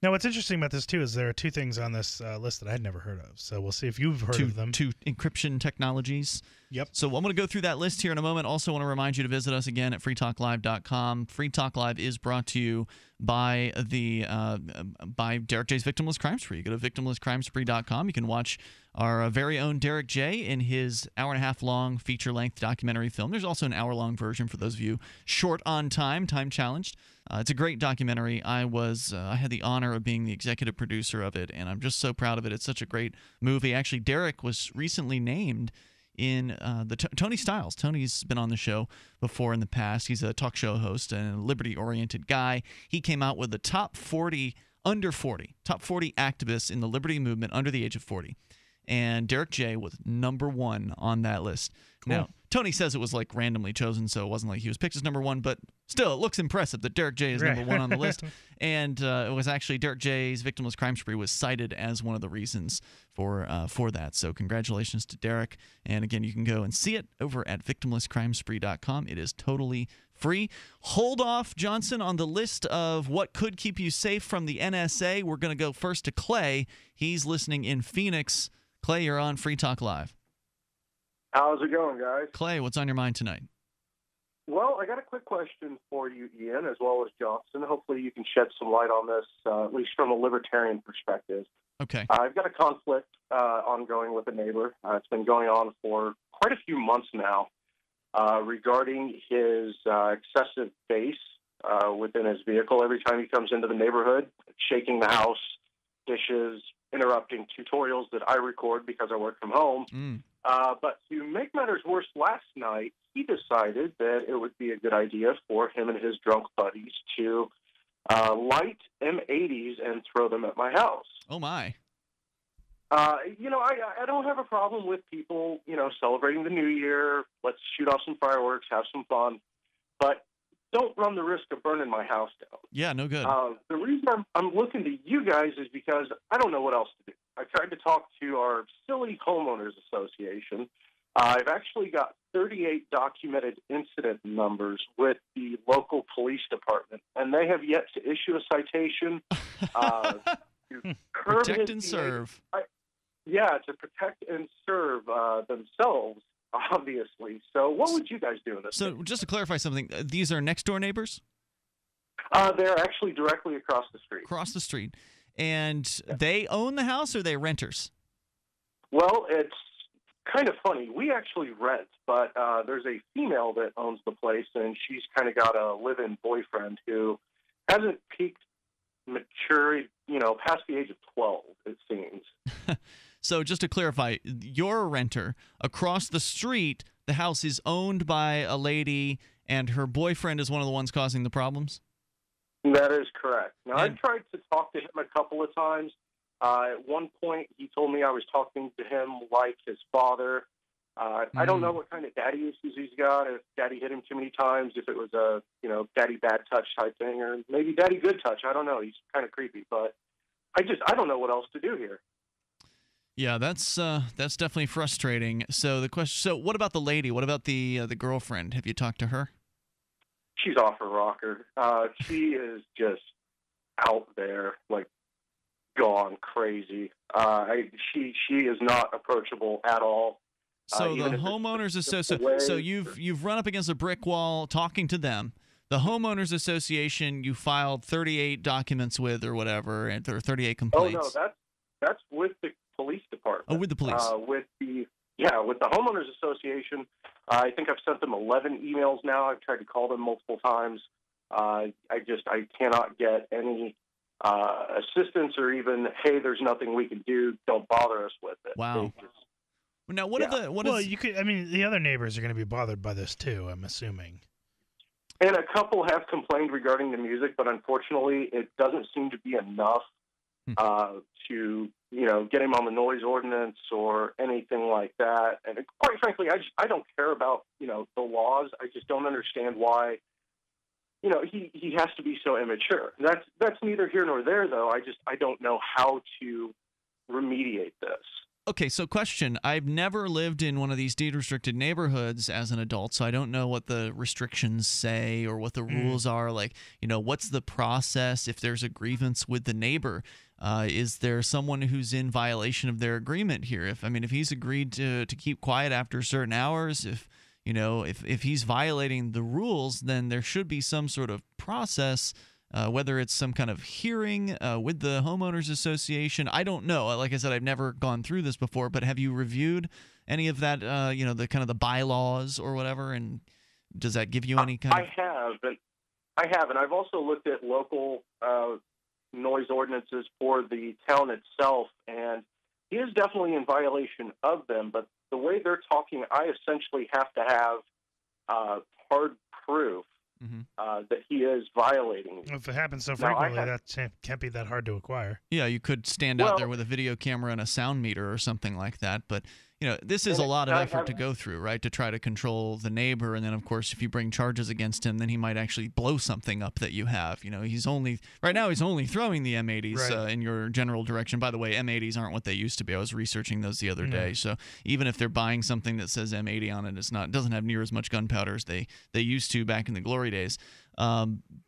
Now, what's interesting about this, too, is there are two things on this list that I'd never heard of. So we'll see if you've heard of them. Two encryption technologies. Yep. So I'm going to go through that list here in a moment. Also want to remind you to visit us again at freetalklive.com. Free Talk Live is brought to you by the by Derek J's Victimless Crime Spree. You go to victimlesscrimespree.com. You can watch our very own Derek J in his hour-and-a-half-long feature-length documentary film. There's also an hour-long version for those of you short on time, time-challenged. It's a great documentary. I had the honor of being the executive producer of it, and I'm just so proud of it. It's such a great movie. Actually, Derek was recently named in Tony Styles. Tony's been on the show before in the past. He's a talk show host and a liberty-oriented guy. He came out with the top 40 activists in the liberty movement under the age of 40. And Derek J was #1 on that list. Cool. Now, Tony says it was like randomly chosen, so it wasn't like he was picked as #1, but still, it looks impressive that Derek J is #1 on the list. And it was actually Derek J's Victimless Crime Spree was cited as one of the reasons for that. So congratulations to Derek. And again, you can go and see it over at victimlesscrimespree.com. It is totally free. Hold off, Johnson, on the list of what could keep you safe from the NSA. We're going to go first to Clay. He's listening in Phoenix. Clay, you're on Free Talk Live. How's it going, guys? Clay, what's on your mind tonight? Well, I got a quick question for you, Ian, as well as Johnson. Hopefully you can shed some light on this, at least from a libertarian perspective. Okay. I've got a conflict ongoing with a neighbor. It's been going on for quite a few months now regarding his excessive bass within his vehicle. Every time he comes into the neighborhood, shaking the house, dishes, interrupting tutorials that I record because I work from home. But to make matters worse, last night he decided that it would be a good idea for him and his drunk buddies to light M80s and throw them at my house. Oh, my. You know, I don't have a problem with people, you know, celebrating the new year. Let's shoot off some fireworks, have some fun. But don't run the risk of burning my house down. Yeah, no good. The reason I'm looking to you guys is because I don't know what else to do. I tried to talk to our silly homeowners association. I've actually got 38 documented incident numbers with the local police department, and they have yet to issue a citation. To protect and serve. Yeah, to protect and serve themselves, obviously. So what would you guys do in this? So just to clarify something, these are next-door neighbors? They're actually directly across the street. Across the street. And they own the house, or are they renters? Well, it's kind of funny. We actually rent, but there's a female that owns the place, and she's kind of got a live-in boyfriend who hasn't peaked maturity, you know, past the age of 12, it seems. So just to clarify, you're a renter. Across the street, the house is owned by a lady, and her boyfriend is one of the ones causing the problems? That is correct. Now, I tried to talk to him a couple of times. At one point, he told me I was talking to him like his father. I don't know what kind of daddy issues he's got, if daddy hit him too many times, if it was a, you know, daddy bad touch type thing, or maybe daddy good touch. I don't know. He's kind of creepy, but I don't know what else to do here. Yeah, that's definitely frustrating. So the question, so what about the lady? What about the girlfriend? Have you talked to her? She's off her rocker. She is just out there, like gone crazy. She is not approachable at all. So the homeowners association. So you've run up against a brick wall talking to them. The homeowners association you filed 38 documents with, or whatever, or 38 complaints. Oh no, that's with the police department. Oh, with the police. With the homeowners association. I think I've sent them 11 emails now. I've tried to call them multiple times. I cannot get any assistance, or even, hey, there's nothing we can do. Don't bother us with it. Wow. Now, what are the what? Well, you could. I mean, the other neighbors are going to be bothered by this too, I'm assuming. And a couple have complained regarding the music, but unfortunately, it doesn't seem to be enough to, you know, get him on the noise ordinance or anything like that. And quite frankly, I don't care about, you know, the laws. I just don't understand why, you know, he has to be so immature. That's neither here nor there, though. I don't know how to remediate this. Okay, so question. I've never lived in one of these deed-restricted neighborhoods as an adult, so I don't know what the restrictions say or what the rules are. Like, you know, what's the process if there's a grievance with the neighbor? Is there someone who's in violation of their agreement here? If he's agreed to keep quiet after certain hours, if he's violating the rules, then there should be some sort of process. Whether it's some kind of hearing with the homeowners association, I don't know. Like I said, I've never gone through this before. But have you reviewed any of that? You know, the kind of the bylaws or whatever. And does that give you any kind? I have, and I've also looked at local noise ordinances for the town itself. And he is definitely in violation of them. But the way they're talking, I essentially have to have hard proof. That he is violating. If it happens so frequently, that can't be that hard to acquire. Yeah, you could stand out there with a video camera and a sound meter or something like that. But, you know, this is a lot of effort to go through, right, to try to control the neighbor. And then, of course, if you bring charges against him, then he might actually blow something up that you have. You know, he's only throwing the M80s in your general direction. By the way, M80s aren't what they used to be. I was researching those the other day. So even if they're buying something that says M80 on it, it doesn't have near as much gunpowder as they used to back in the glory days.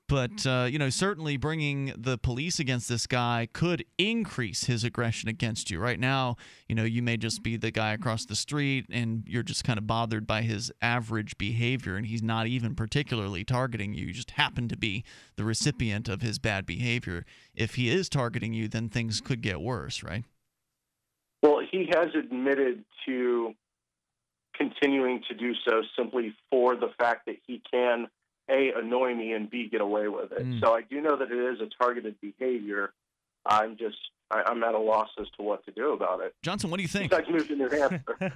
But certainly bringing the police against this guy could increase his aggression against you. Right now, you may just be the guy across the street and you're just kind of bothered by his average behavior, and he's not even particularly targeting you. You just happen to be the recipient of his bad behavior. If he is targeting you, then things could get worse, right? Well, he has admitted to continuing to do so simply for the fact that he can A, annoy me, and B, get away with it. So I do know that it is a targeted behavior. I'm at a loss as to what to do about it. Johnson, what do you think? He's like moved to New Hampshire.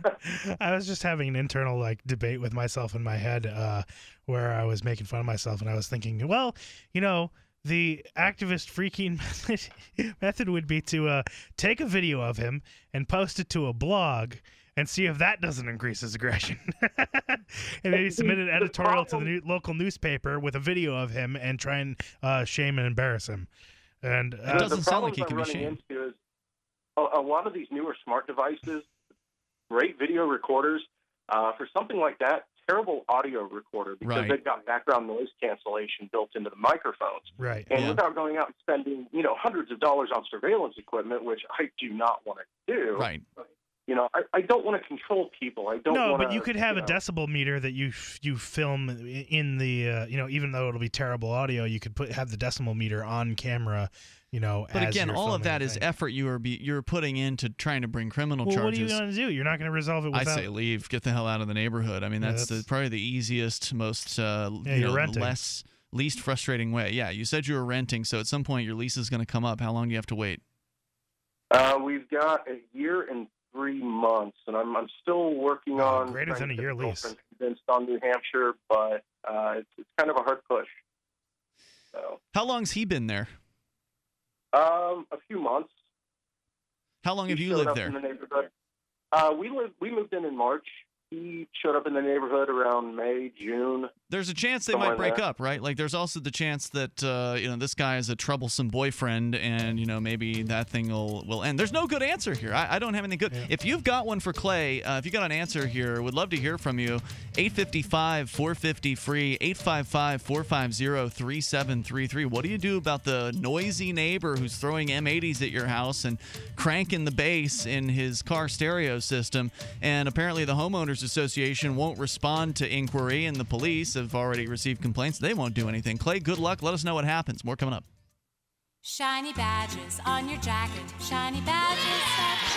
I was just having an internal debate with myself in my head where I was making fun of myself, and I was thinking, well, the activist freaking method would be to take a video of him and post it to a blog and see if that doesn't increase his aggression. And maybe submit an editorial to the local newspaper with a video of him and try and shame and embarrass him. And it doesn't sound like he can be shamed. A lot of these newer smart devices, great video recorders, for something like that, terrible audio recorder because they've got background noise cancellation built into the microphones. Right. And without going out and spending, hundreds of dollars on surveillance equipment, which I do not want to do. Right. I don't want to control people. But you could have a decibel meter that you film in the, even though it'll be terrible audio, you could have the decibel meter on camera, But as again, all of that is effort you're putting into trying to bring criminal charges. What are you going to do? You're not going to resolve it without... I say leave. Get the hell out of the neighborhood. I mean, that's probably the easiest, most least frustrating way. Yeah, you said you were renting, so at some point your lease is going to come up. How long do you have to wait? We've got a year and 3 months, and I'm still working on greater than a year lease. Convinced on New Hampshire, but it's kind of a hard push. So. How long's he been there? A few months. How long have you lived there? In the neighborhood. We moved in March. He showed up in the neighborhood around May, June. There's a chance they might break up, right? Like, there's also the chance that this guy is a troublesome boyfriend, and maybe that thing will end. There's no good answer here. I don't have anything good. Yeah. If you've got one for Clay, if you got an answer here, would love to hear from you. 855-450-FREE, 855-450-3733. What do you do about the noisy neighbor who's throwing M80s at your house and cranking the bass in his car stereo system? And apparently the homeowners Association won't respond to inquiry, and the police have already received complaints. They won't do anything. Clay, good luck. Let us know what happens. More coming up. Shiny badges on your jacket. Shiny badges.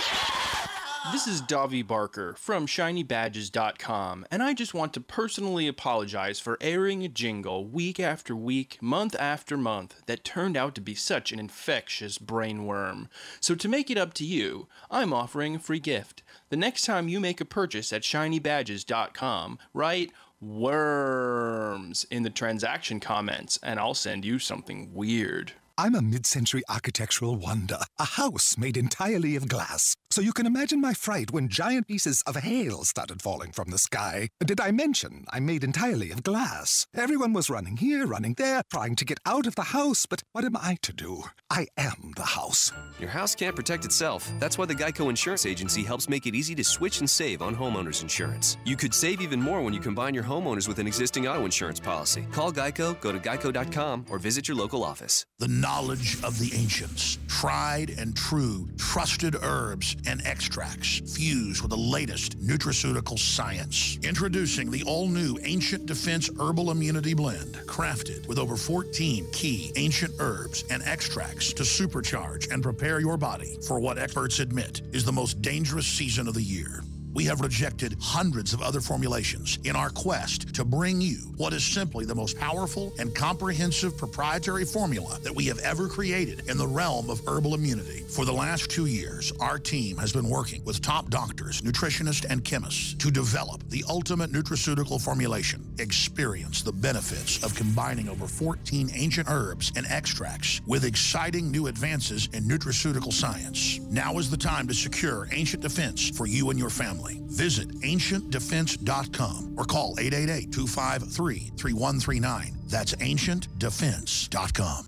This is Davi Barker from ShinyBadges.com, and I just want to personally apologize for airing a jingle week after week, month after month, that turned out to be such an infectious brainworm. So to make it up to you, I'm offering a free gift. The next time you make a purchase at ShinyBadges.com, write worms in the transaction comments, and I'll send you something weird. I'm a mid-century architectural wonder, a house made entirely of glass. So you can imagine my fright when giant pieces of hail started falling from the sky. Did I mention I'm made entirely of glass? Everyone was running here, running there, trying to get out of the house, but what am I to do? I am the house. Your house can't protect itself. That's why the Geico Insurance Agency helps make it easy to switch and save on homeowners insurance. You could save even more when you combine your homeowners with an existing auto insurance policy. Call Geico, go to Geico.com, or visit your local office. The knowledge of the ancients, tried and true, trusted herbs and extracts fused with the latest nutraceutical science. Introducing the all-new Ancient Defense Herbal Immunity Blend, crafted with over 14 key ancient herbs and extracts to supercharge and prepare your body for what experts admit is the most dangerous season of the year. We have rejected hundreds of other formulations in our quest to bring you what is simply the most powerful and comprehensive proprietary formula that we have ever created in the realm of herbal immunity. For the last 2 years, our team has been working with top doctors, nutritionists, and chemists to develop the ultimate nutraceutical formulation. Experience the benefits of combining over 14 ancient herbs and extracts with exciting new advances in nutraceutical science. Now is the time to secure Ancient Defense for you and your family. Visit ancientdefense.com or call 888-253-3139. That's ancientdefense.com.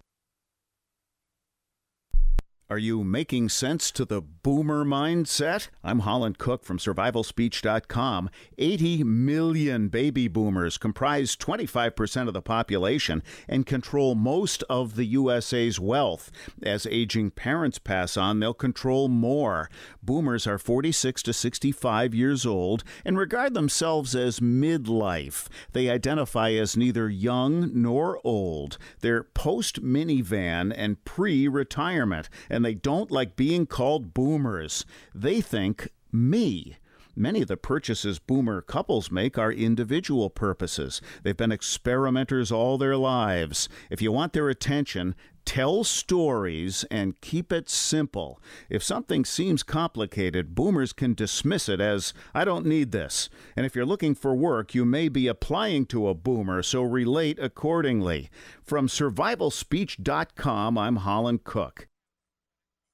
Are you making sense to the boomer mindset? I'm Holland Cook from survivalspeech.com. 80 million baby boomers comprise 25% of the population and control most of the USA's wealth. As aging parents pass on, they'll control more. Boomers are 46 to 65 years old and regard themselves as midlife. They identify as neither young nor old. They're post-minivan and pre-retirement, and they don't like being called boomers. They think me. Many of the purchases boomer couples make are individual purposes. They've been experimenters all their lives. If you want their attention, tell stories and keep it simple. If something seems complicated, boomers can dismiss it as, I don't need this. And if you're looking for work, you may be applying to a boomer, so relate accordingly. From survivalspeech.com, I'm Holland Cook.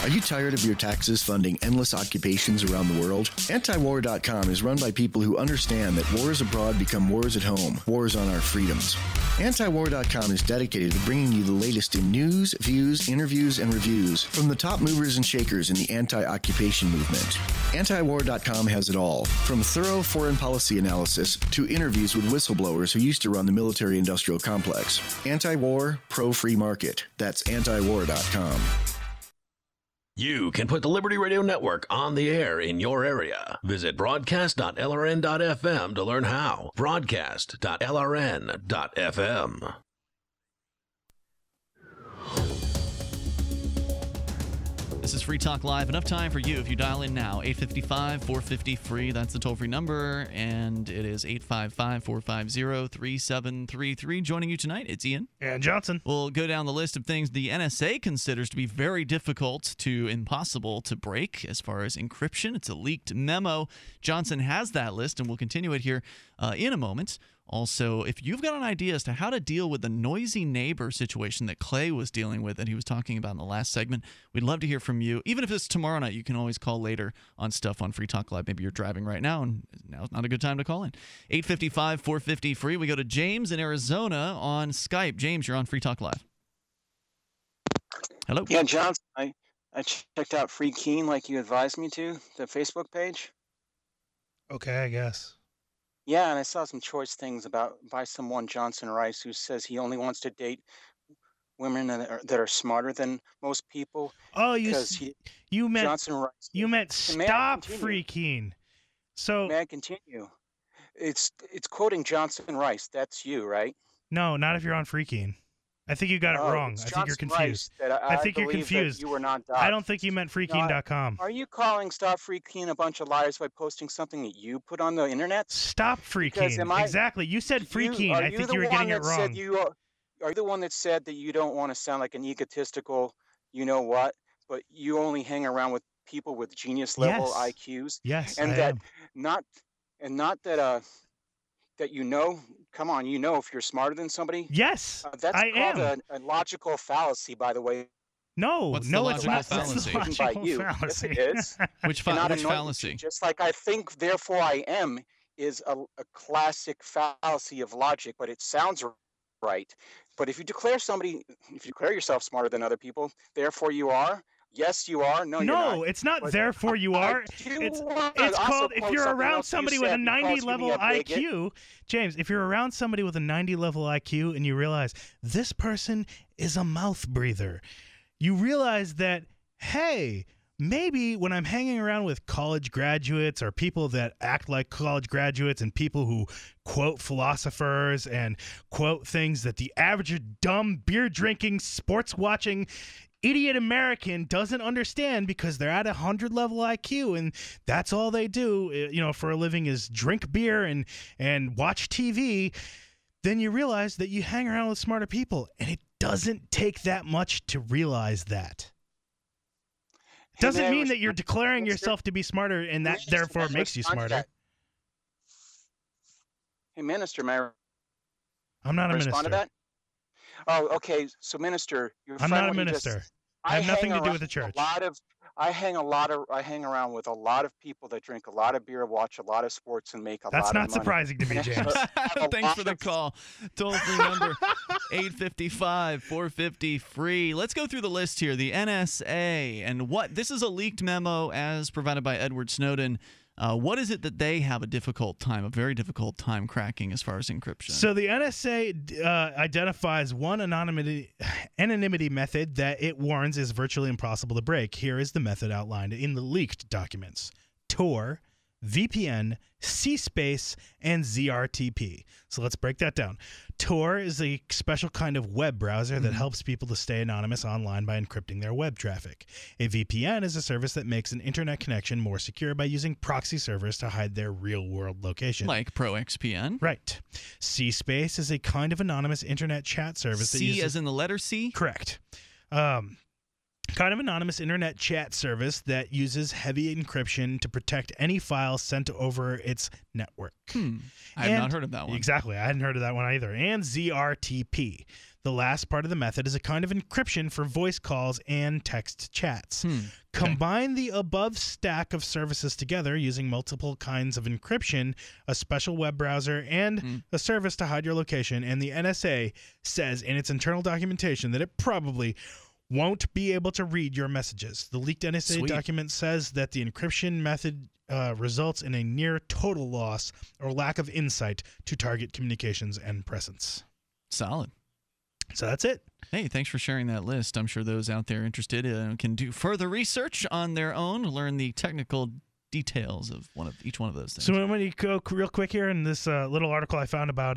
Are you tired of your taxes funding endless occupations around the world? Antiwar.com is run by people who understand that wars abroad become wars at home, wars on our freedoms. Antiwar.com is dedicated to bringing you the latest in news, views, interviews, and reviews from the top movers and shakers in the anti-occupation movement. Antiwar.com has it all, from thorough foreign policy analysis to interviews with whistleblowers who used to run the military-industrial complex. Antiwar, pro-free market. That's Antiwar.com. You can put the Liberty Radio Network on the air in your area. Visit broadcast.lrn.fm to learn how. Broadcast.lrn.fm. This is Free Talk Live. Enough time for you if you dial in now. 855-450-FREE. That's the toll-free number, and it is 855-450-3733. Joining you tonight, it's Ian. And Johnson. We'll go down the list of things the NSA considers to be very difficult to impossible to break as far as encryption. It's a leaked memo. Johnson has that list, and we'll continue it here in a moment. Also, if you've got an idea as to how to deal with the noisy neighbor situation that Clay was dealing with and he was talking about in the last segment, we'd love to hear from you. Even if it's tomorrow night, you can always call later on stuff on Free Talk Live. Maybe you're driving right now, and now's not a good time to call in. 855-450-FREE. We go to James in Arizona on Skype. James, you're on Free Talk Live. Hello. Yeah, Johnson, I checked out Free Keene like you advised me to, the Facebook page. Okay, I guess. Yeah, and I saw some choice things about by someone, Johnson Rice, who says he only wants to date women that are smarter than most people. Oh, you meant Johnson Rice. You meant stop freaking. So may I continue? It's quoting Johnson Rice. That's you, right? No, not if you're on freaking. I think you got it wrong. I think you're confused. I think you're confused. I don't think you meant freekeene.com. Are you calling Stop Free Keene a bunch of liars by posting something that you put on the internet? Stop Free Keene. Exactly. You said Free Keene. I think you were getting it wrong. Are you the one that said that you don't want to sound like an egotistical, you know what, but you only hang around with people with genius level IQs? Yes. And that that you know, come on, you know if you're smarter than somebody. Yes, that's called a logical fallacy, by the way. No, What's the logical fallacy? Yes, it is. Which fallacy? Just like I think, therefore I am is a classic fallacy of logic, but it sounds right. But if you declare somebody, if you declare yourself smarter than other people, therefore you are. Yes, you are. No, you're not. No, it's not therefore you are. It's called if you're around somebody with a 90-level IQ. James, if you're around somebody with a 90-level IQ and you realize this person is a mouth breather, you realize that, hey, maybe when I'm hanging around with college graduates or people that act like college graduates and people who quote philosophers and quote things that the average dumb beer-drinking, sports-watching idiot American doesn't understand because they're at 100-level IQ and that's all they do, you know, for a living is drink beer and watch TV, then you realize that you hang around with smarter people, and it doesn't take that much to realize that. Doesn't mean that you're declaring yourself to be smarter and that therefore makes you smarter. Hey, Minister, may I respond to that? Oh, okay. So, Minister, you're I'm not a minister. I have nothing to do with the church. I hang around with a lot of people that drink a lot of beer, watch a lot of sports, and make a lot of money. That's not surprising to me, James. Thanks for the call. Toll-free number 855-450-FREE. Let's go through the list here. The NSA and what – this is a leaked memo as provided by Edward Snowden. What is it that they have a very difficult time cracking as far as encryption? So the NSA identifies one anonymity method that it warns is virtually impossible to break. Here is the method outlined in the leaked documents: Tor, VPN, CSpace, and ZRTP. So let's break that down. Tor is a special kind of web browser that helps people to stay anonymous online by encrypting their web traffic. A VPN is a service that makes an internet connection more secure by using proxy servers to hide their real-world location. Like ProXPN. Right. CSpace is a kind of anonymous internet chat service that uses... C as in the letter C? Correct. Kind of anonymous internet chat service that uses heavy encryption to protect any files sent over its network. I have not heard of that one. Exactly. I hadn't heard of that one either. And ZRTP. The last part of the method is a kind of encryption for voice calls and text chats. Combine the above stack of services together using multiple kinds of encryption, a special web browser, and a service to hide your location, and the NSA says in its internal documentation that it probably won't be able to read your messages. The leaked NSA document says that the encryption method results in a near total loss or lack of insight to target communications and presence. Solid. So that's it. Hey, thanks for sharing that list. I'm sure those out there interested can do further research on their own, learn the technical details of each one of those things. So I'm going to go real quick here in this little article I found about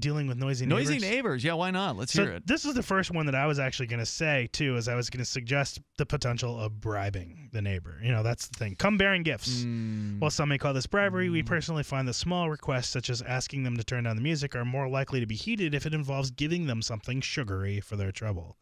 dealing with noisy neighbors. Noisy neighbors. Yeah, why not? Let's hear it. This is the first one that I was actually going to say, too, is I was going to suggest the potential of bribing the neighbor. You know, that's the thing. Come bearing gifts. While some may call this bribery, we personally find that small requests such as asking them to turn down the music are more likely to be heeded if it involves giving them something sugary for their trouble.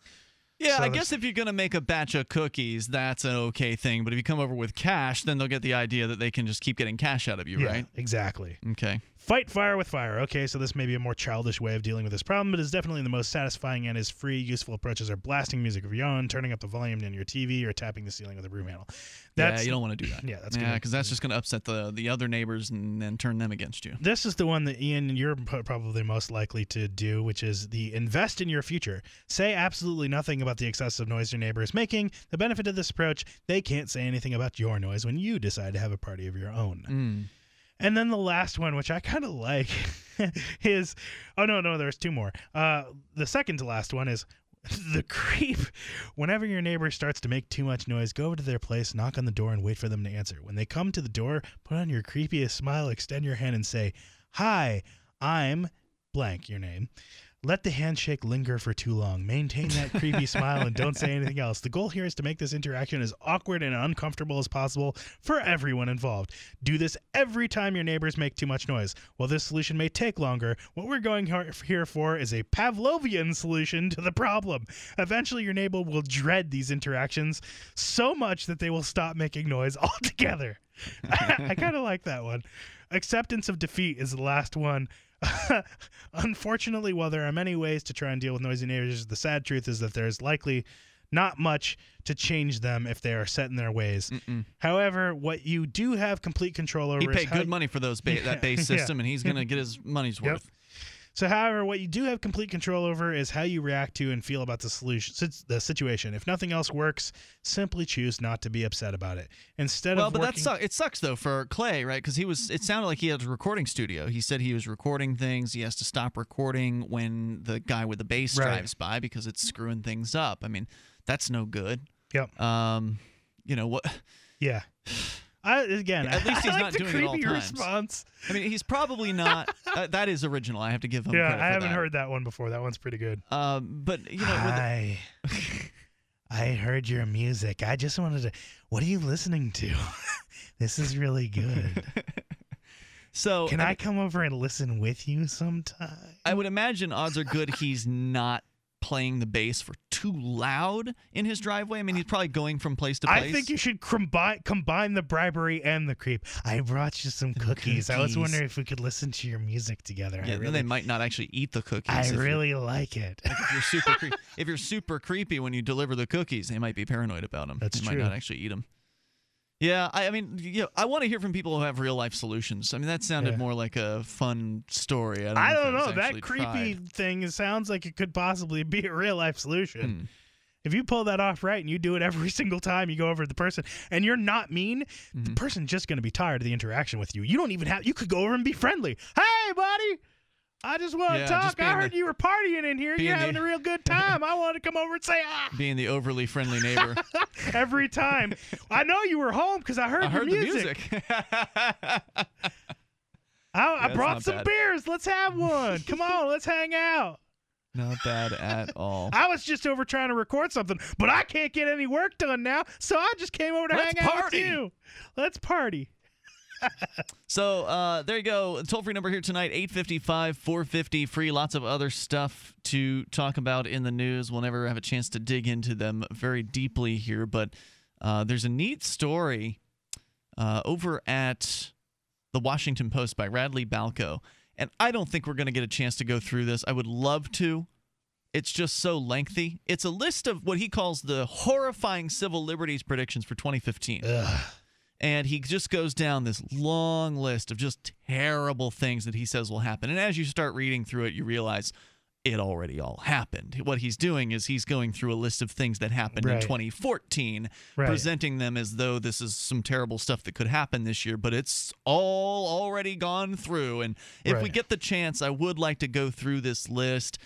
Yeah, so I guess if you're going to make a batch of cookies, that's an okay thing. But if you come over with cash, then they'll get the idea that they can just keep getting cash out of you, right? Exactly. Okay. Fight fire with fire. Okay, so this may be a more childish way of dealing with this problem, but it's definitely the most satisfying and is free. Useful approaches are blasting music of your own, turning up the volume on your TV, or tapping the ceiling with a broom handle. That's, you don't want to do that. Yeah, that's good. Because that's just going to upset the other neighbors and then turn them against you. This is the one that, Ian, you're probably most likely to do, which is the invest in your future. Say absolutely nothing about the excessive noise your neighbor is making. The benefit of this approach, they can't say anything about your noise when you decide to have a party of your own. And then the last one, which I kind of like, is there's two more. The second to last one is the creep. Whenever your neighbor starts to make too much noise, go over to their place, knock on the door, and wait for them to answer. When they come to the door, put on your creepiest smile, extend your hand, and say, "Hi, I'm blank," your name. Let the handshake linger for too long. Maintain that creepy smile and don't say anything else. The goal here is to make this interaction as awkward and uncomfortable as possible for everyone involved. Do this every time your neighbors make too much noise. While this solution may take longer, what we're going here for is a Pavlovian solution to the problem. Eventually, your neighbor will dread these interactions so much that they will stop making noise altogether. I kind of like that one. Acceptance of defeat is the last one. Unfortunately, while there are many ways to try and deal with noisy neighbors, the sad truth is that there is likely not much to change them if they are set in their ways. However, what you do have complete control over is good money for those that base system, and he's going to get his money's worth. So, however, what you do have complete control over is how you react to and feel about the situation. If nothing else works, simply choose not to be upset about it. It sucks though for Clay, right? Because it sounded like he had a recording studio. He said he was recording things. He has to stop recording when the guy with the bass drives by because it's screwing things up. I mean, that's no good. You know what? Yeah. At least he's not doing it all the time. Response. I mean, he's probably not. That is original. I have to give him credit for that. I haven't heard that one before. That one's pretty good. But you know, I heard your music. I just wanted to. What are you listening to? This is really good. So can I come over and listen with you sometime? I would imagine odds are good he's not playing the bass for too loud in his driveway? I mean, he's probably going from place to place. I think you should combine the bribery and the creep. I brought you some cookies. I was wondering if we could listen to your music together. Yeah, really, they might not actually eat the cookies. I really like it. Like if, if you're super creepy when you deliver the cookies, they might be paranoid about them. That's true. They might not actually eat them. Yeah, I mean, you know, I want to hear from people who have real-life solutions. I mean, that sounded more like a fun story. I don't know. That creepy thing sounds like it could possibly be a real-life solution. If you pull that off right and you do it every single time you go over to the person and you're not mean, the person's just going to be tired of the interaction with you. You don't even have – you could go over and be friendly. Hey, buddy! I just want to talk. I heard you were partying in here. You're having a real good time. I want to come over and say, ah. Being the overly friendly neighbor. Every time. I know you were home because I heard your music. I brought some beers. Let's have one. Come on. Let's hang out. Not bad at all. I was just over trying to record something, but I can't get any work done now, so I just came over to hang out with you. Let's party. So there you go. Toll-free number here tonight, 855-450-FREE. Lots of other stuff to talk about in the news. We'll never have a chance to dig into them very deeply here, but there's a neat story over at The Washington Post by Radley Balco, and I don't think we're going to get a chance to go through this. I would love to. It's just so lengthy. It's a list of what he calls the horrifying civil liberties predictions for 2015. Ugh. And he just goes down this long list of just terrible things that he says will happen. And as you start reading through it, you realize it already all happened. What he's doing is he's going through a list of things that happened in 2014, presenting them as though this is some terrible stuff that could happen this year, but it's all already gone through. And if we get the chance, I would like to go through this list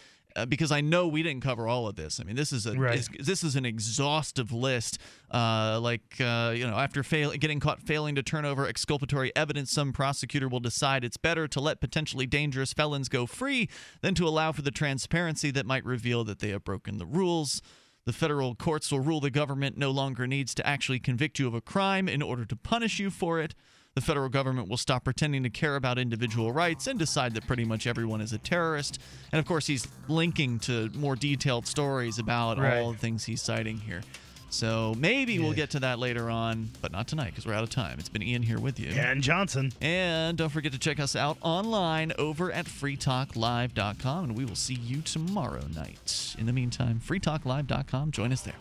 because I know we didn't cover all of this. I mean, this is a this is an exhaustive list. You know, after getting caught failing to turn over exculpatory evidence, some prosecutor will decide it's better to let potentially dangerous felons go free than to allow for the transparency that might reveal that they have broken the rules. The federal courts will rule the government no longer needs to actually convict you of a crime in order to punish you for it. The federal government will stop pretending to care about individual rights and decide that pretty much everyone is a terrorist. And, of course, he's linking to more detailed stories about all the things he's citing here. So maybe we'll get to that later on, but not tonight because we're out of time. It's been Ian here with you. And Johnson. And don't forget to check us out online over at freetalklive.com, and we will see you tomorrow night. In the meantime, freetalklive.com. Join us there.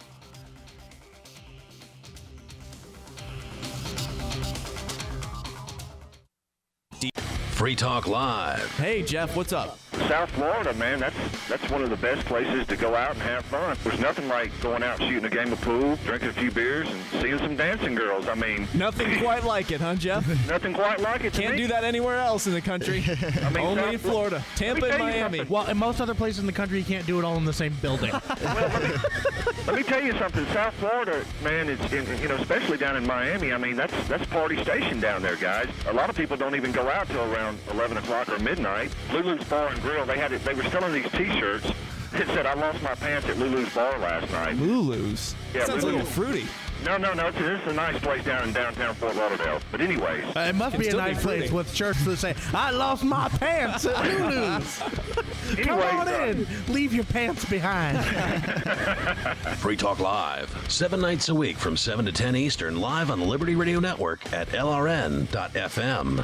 Free Talk Live. Hey, Jeff, what's up? South Florida, man, that's one of the best places to go out and have fun. There's nothing like going out shooting a game of pool, drinking a few beers, and seeing some dancing girls. I mean... Nothing quite like it, huh, Jeff? Nothing quite like it. Can't do that anywhere else in the country. I mean, only in Florida. Tampa and Miami. Well, in most other places in the country, you can't do it all in the same building. Well, let me tell you something. South Florida, man, it's you know, especially down in Miami, I mean, that's party station down there, guys. A lot of people don't even go out till around 11 o'clock or midnight. Lulu's Bar and Grill, they were selling these T-shirts that said, "I lost my pants at Lulu's Bar last night." Lulu's? Yeah, sounds Lulu's. A little fruity. No, it's a nice place down in downtown Fort Lauderdale. But anyways. It must be a nice place with shirts that say, "I lost my pants at Lulu's." Anyways, come on in. Leave your pants behind. Free Talk Live, 7 nights a week from 7 to 10 Eastern, live on the Liberty Radio Network at LRN.FM.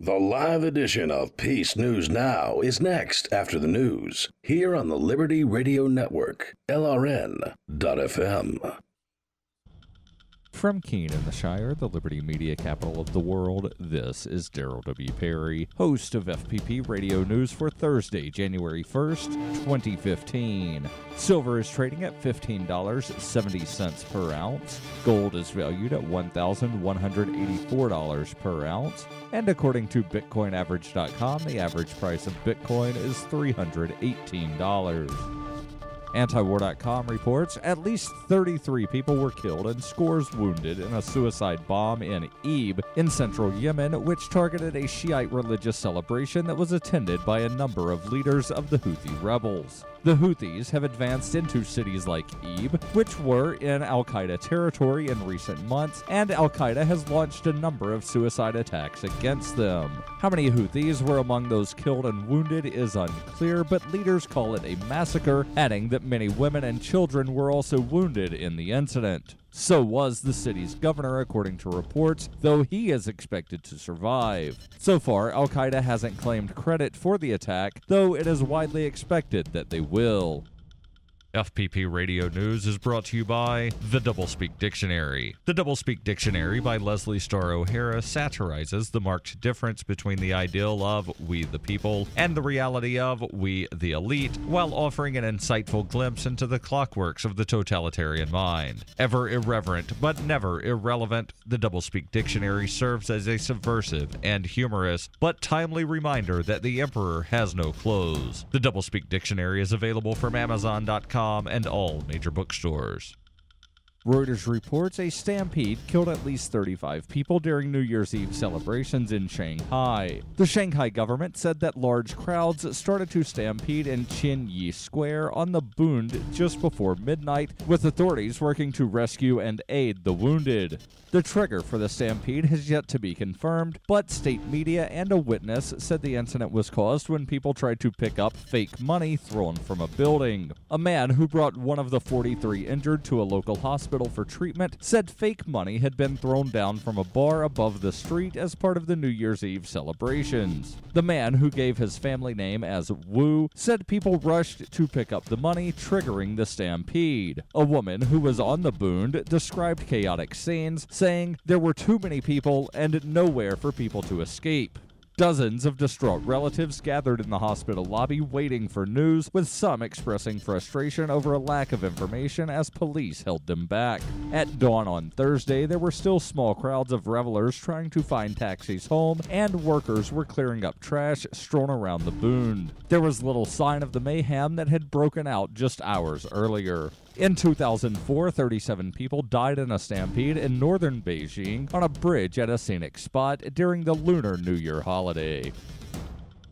The live edition of Peace News Now is next after the news, here on the Liberty Radio Network, LRN.FM. From Keene in the Shire, the Liberty Media capital of the world, this is Daryl W. Perry, host of FPP Radio News for Thursday, January 1st, 2015. Silver is trading at $15.70 per ounce. Gold is valued at $1,184 per ounce. And according to BitcoinAverage.com, the average price of Bitcoin is $318. Antiwar.com reports at least 33 people were killed and scores wounded in a suicide bomb in Eb in central Yemen, which targeted a Shiite religious celebration that was attended by a number of leaders of the Houthi rebels. The Houthis have advanced into cities like Eb, which were in al-Qaeda territory in recent months, and al-Qaeda has launched a number of suicide attacks against them. How many Houthis were among those killed and wounded is unclear, but leaders call it a massacre, adding that many women and children were also wounded in the incident. So was the city's governor, according to reports, though he is expected to survive. So far, al-Qaeda hasn't claimed credit for the attack, though it is widely expected that they will. FPP Radio News is brought to you by The Doublespeak Dictionary. The Doublespeak Dictionary by Leslie Starr O'Hara satirizes the marked difference between the ideal of we the people and the reality of we the elite, while offering an insightful glimpse into the clockworks of the totalitarian mind. Ever irreverent but never irrelevant, The Doublespeak Dictionary serves as a subversive and humorous but timely reminder that the emperor has no clothes. The Doublespeak Dictionary is available from Amazon.com and all major bookstores. Reuters reports a stampede killed at least 35 people during New Year's Eve celebrations in Shanghai. The Shanghai government said that large crowds started to stampede in Qinyi Square on the Bund just before midnight, with authorities working to rescue and aid the wounded. The trigger for the stampede has yet to be confirmed, but state media and a witness said the incident was caused when people tried to pick up fake money thrown from a building. A man who brought one of the 43 injured to a local hospital for treatment said fake money had been thrown down from a bar above the street as part of the New Year's Eve celebrations. The man, who gave his family name as Wu, said people rushed to pick up the money, triggering the stampede. A woman who was on the Bund described chaotic scenes, saying there were too many people and nowhere for people to escape. Dozens of distraught relatives gathered in the hospital lobby waiting for news, with some expressing frustration over a lack of information as police held them back. At dawn on Thursday, there were still small crowds of revelers trying to find taxis home, and workers were clearing up trash strewn around the Bund. There was little sign of the mayhem that had broken out just hours earlier. In 2004, 37 people died in a stampede in northern Beijing on a bridge at a scenic spot during the Lunar New Year holiday.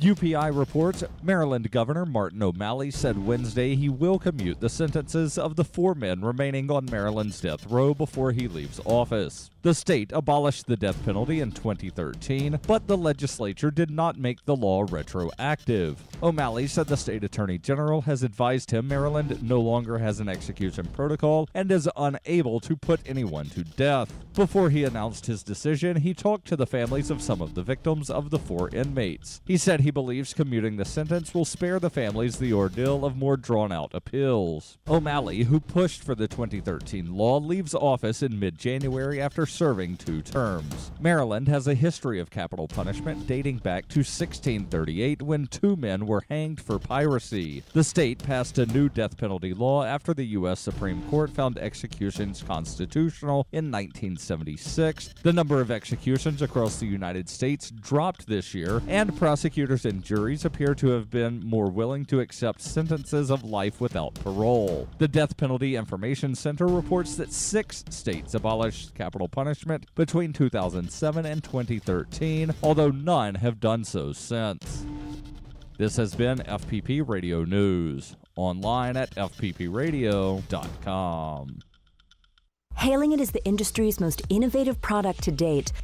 UPI reports Maryland Governor Martin O'Malley said Wednesday he will commute the sentences of the 4 men remaining on Maryland's death row before he leaves office. The state abolished the death penalty in 2013, but the legislature did not make the law retroactive. O'Malley said the state attorney general has advised him Maryland no longer has an execution protocol and is unable to put anyone to death. Before he announced his decision, he talked to the families of some of the victims of the 4 inmates. He said he believes commuting the sentence will spare the families the ordeal of more drawn-out appeals. O'Malley, who pushed for the 2013 law, leaves office in mid-January after serving 2 terms. Maryland has a history of capital punishment dating back to 1638, when 2 men were hanged for piracy. The state passed a new death penalty law after the U.S. Supreme Court found executions constitutional in 1976. The number of executions across the United States dropped this year, and prosecutors and juries appear to have been more willing to accept sentences of life without parole. The Death Penalty Information Center reports that 6 states abolished capital punishment punishment between 2007 and 2013, although none have done so since. This has been FPP Radio News, online at fppradio.com. Hailing it as the industry's most innovative product to date,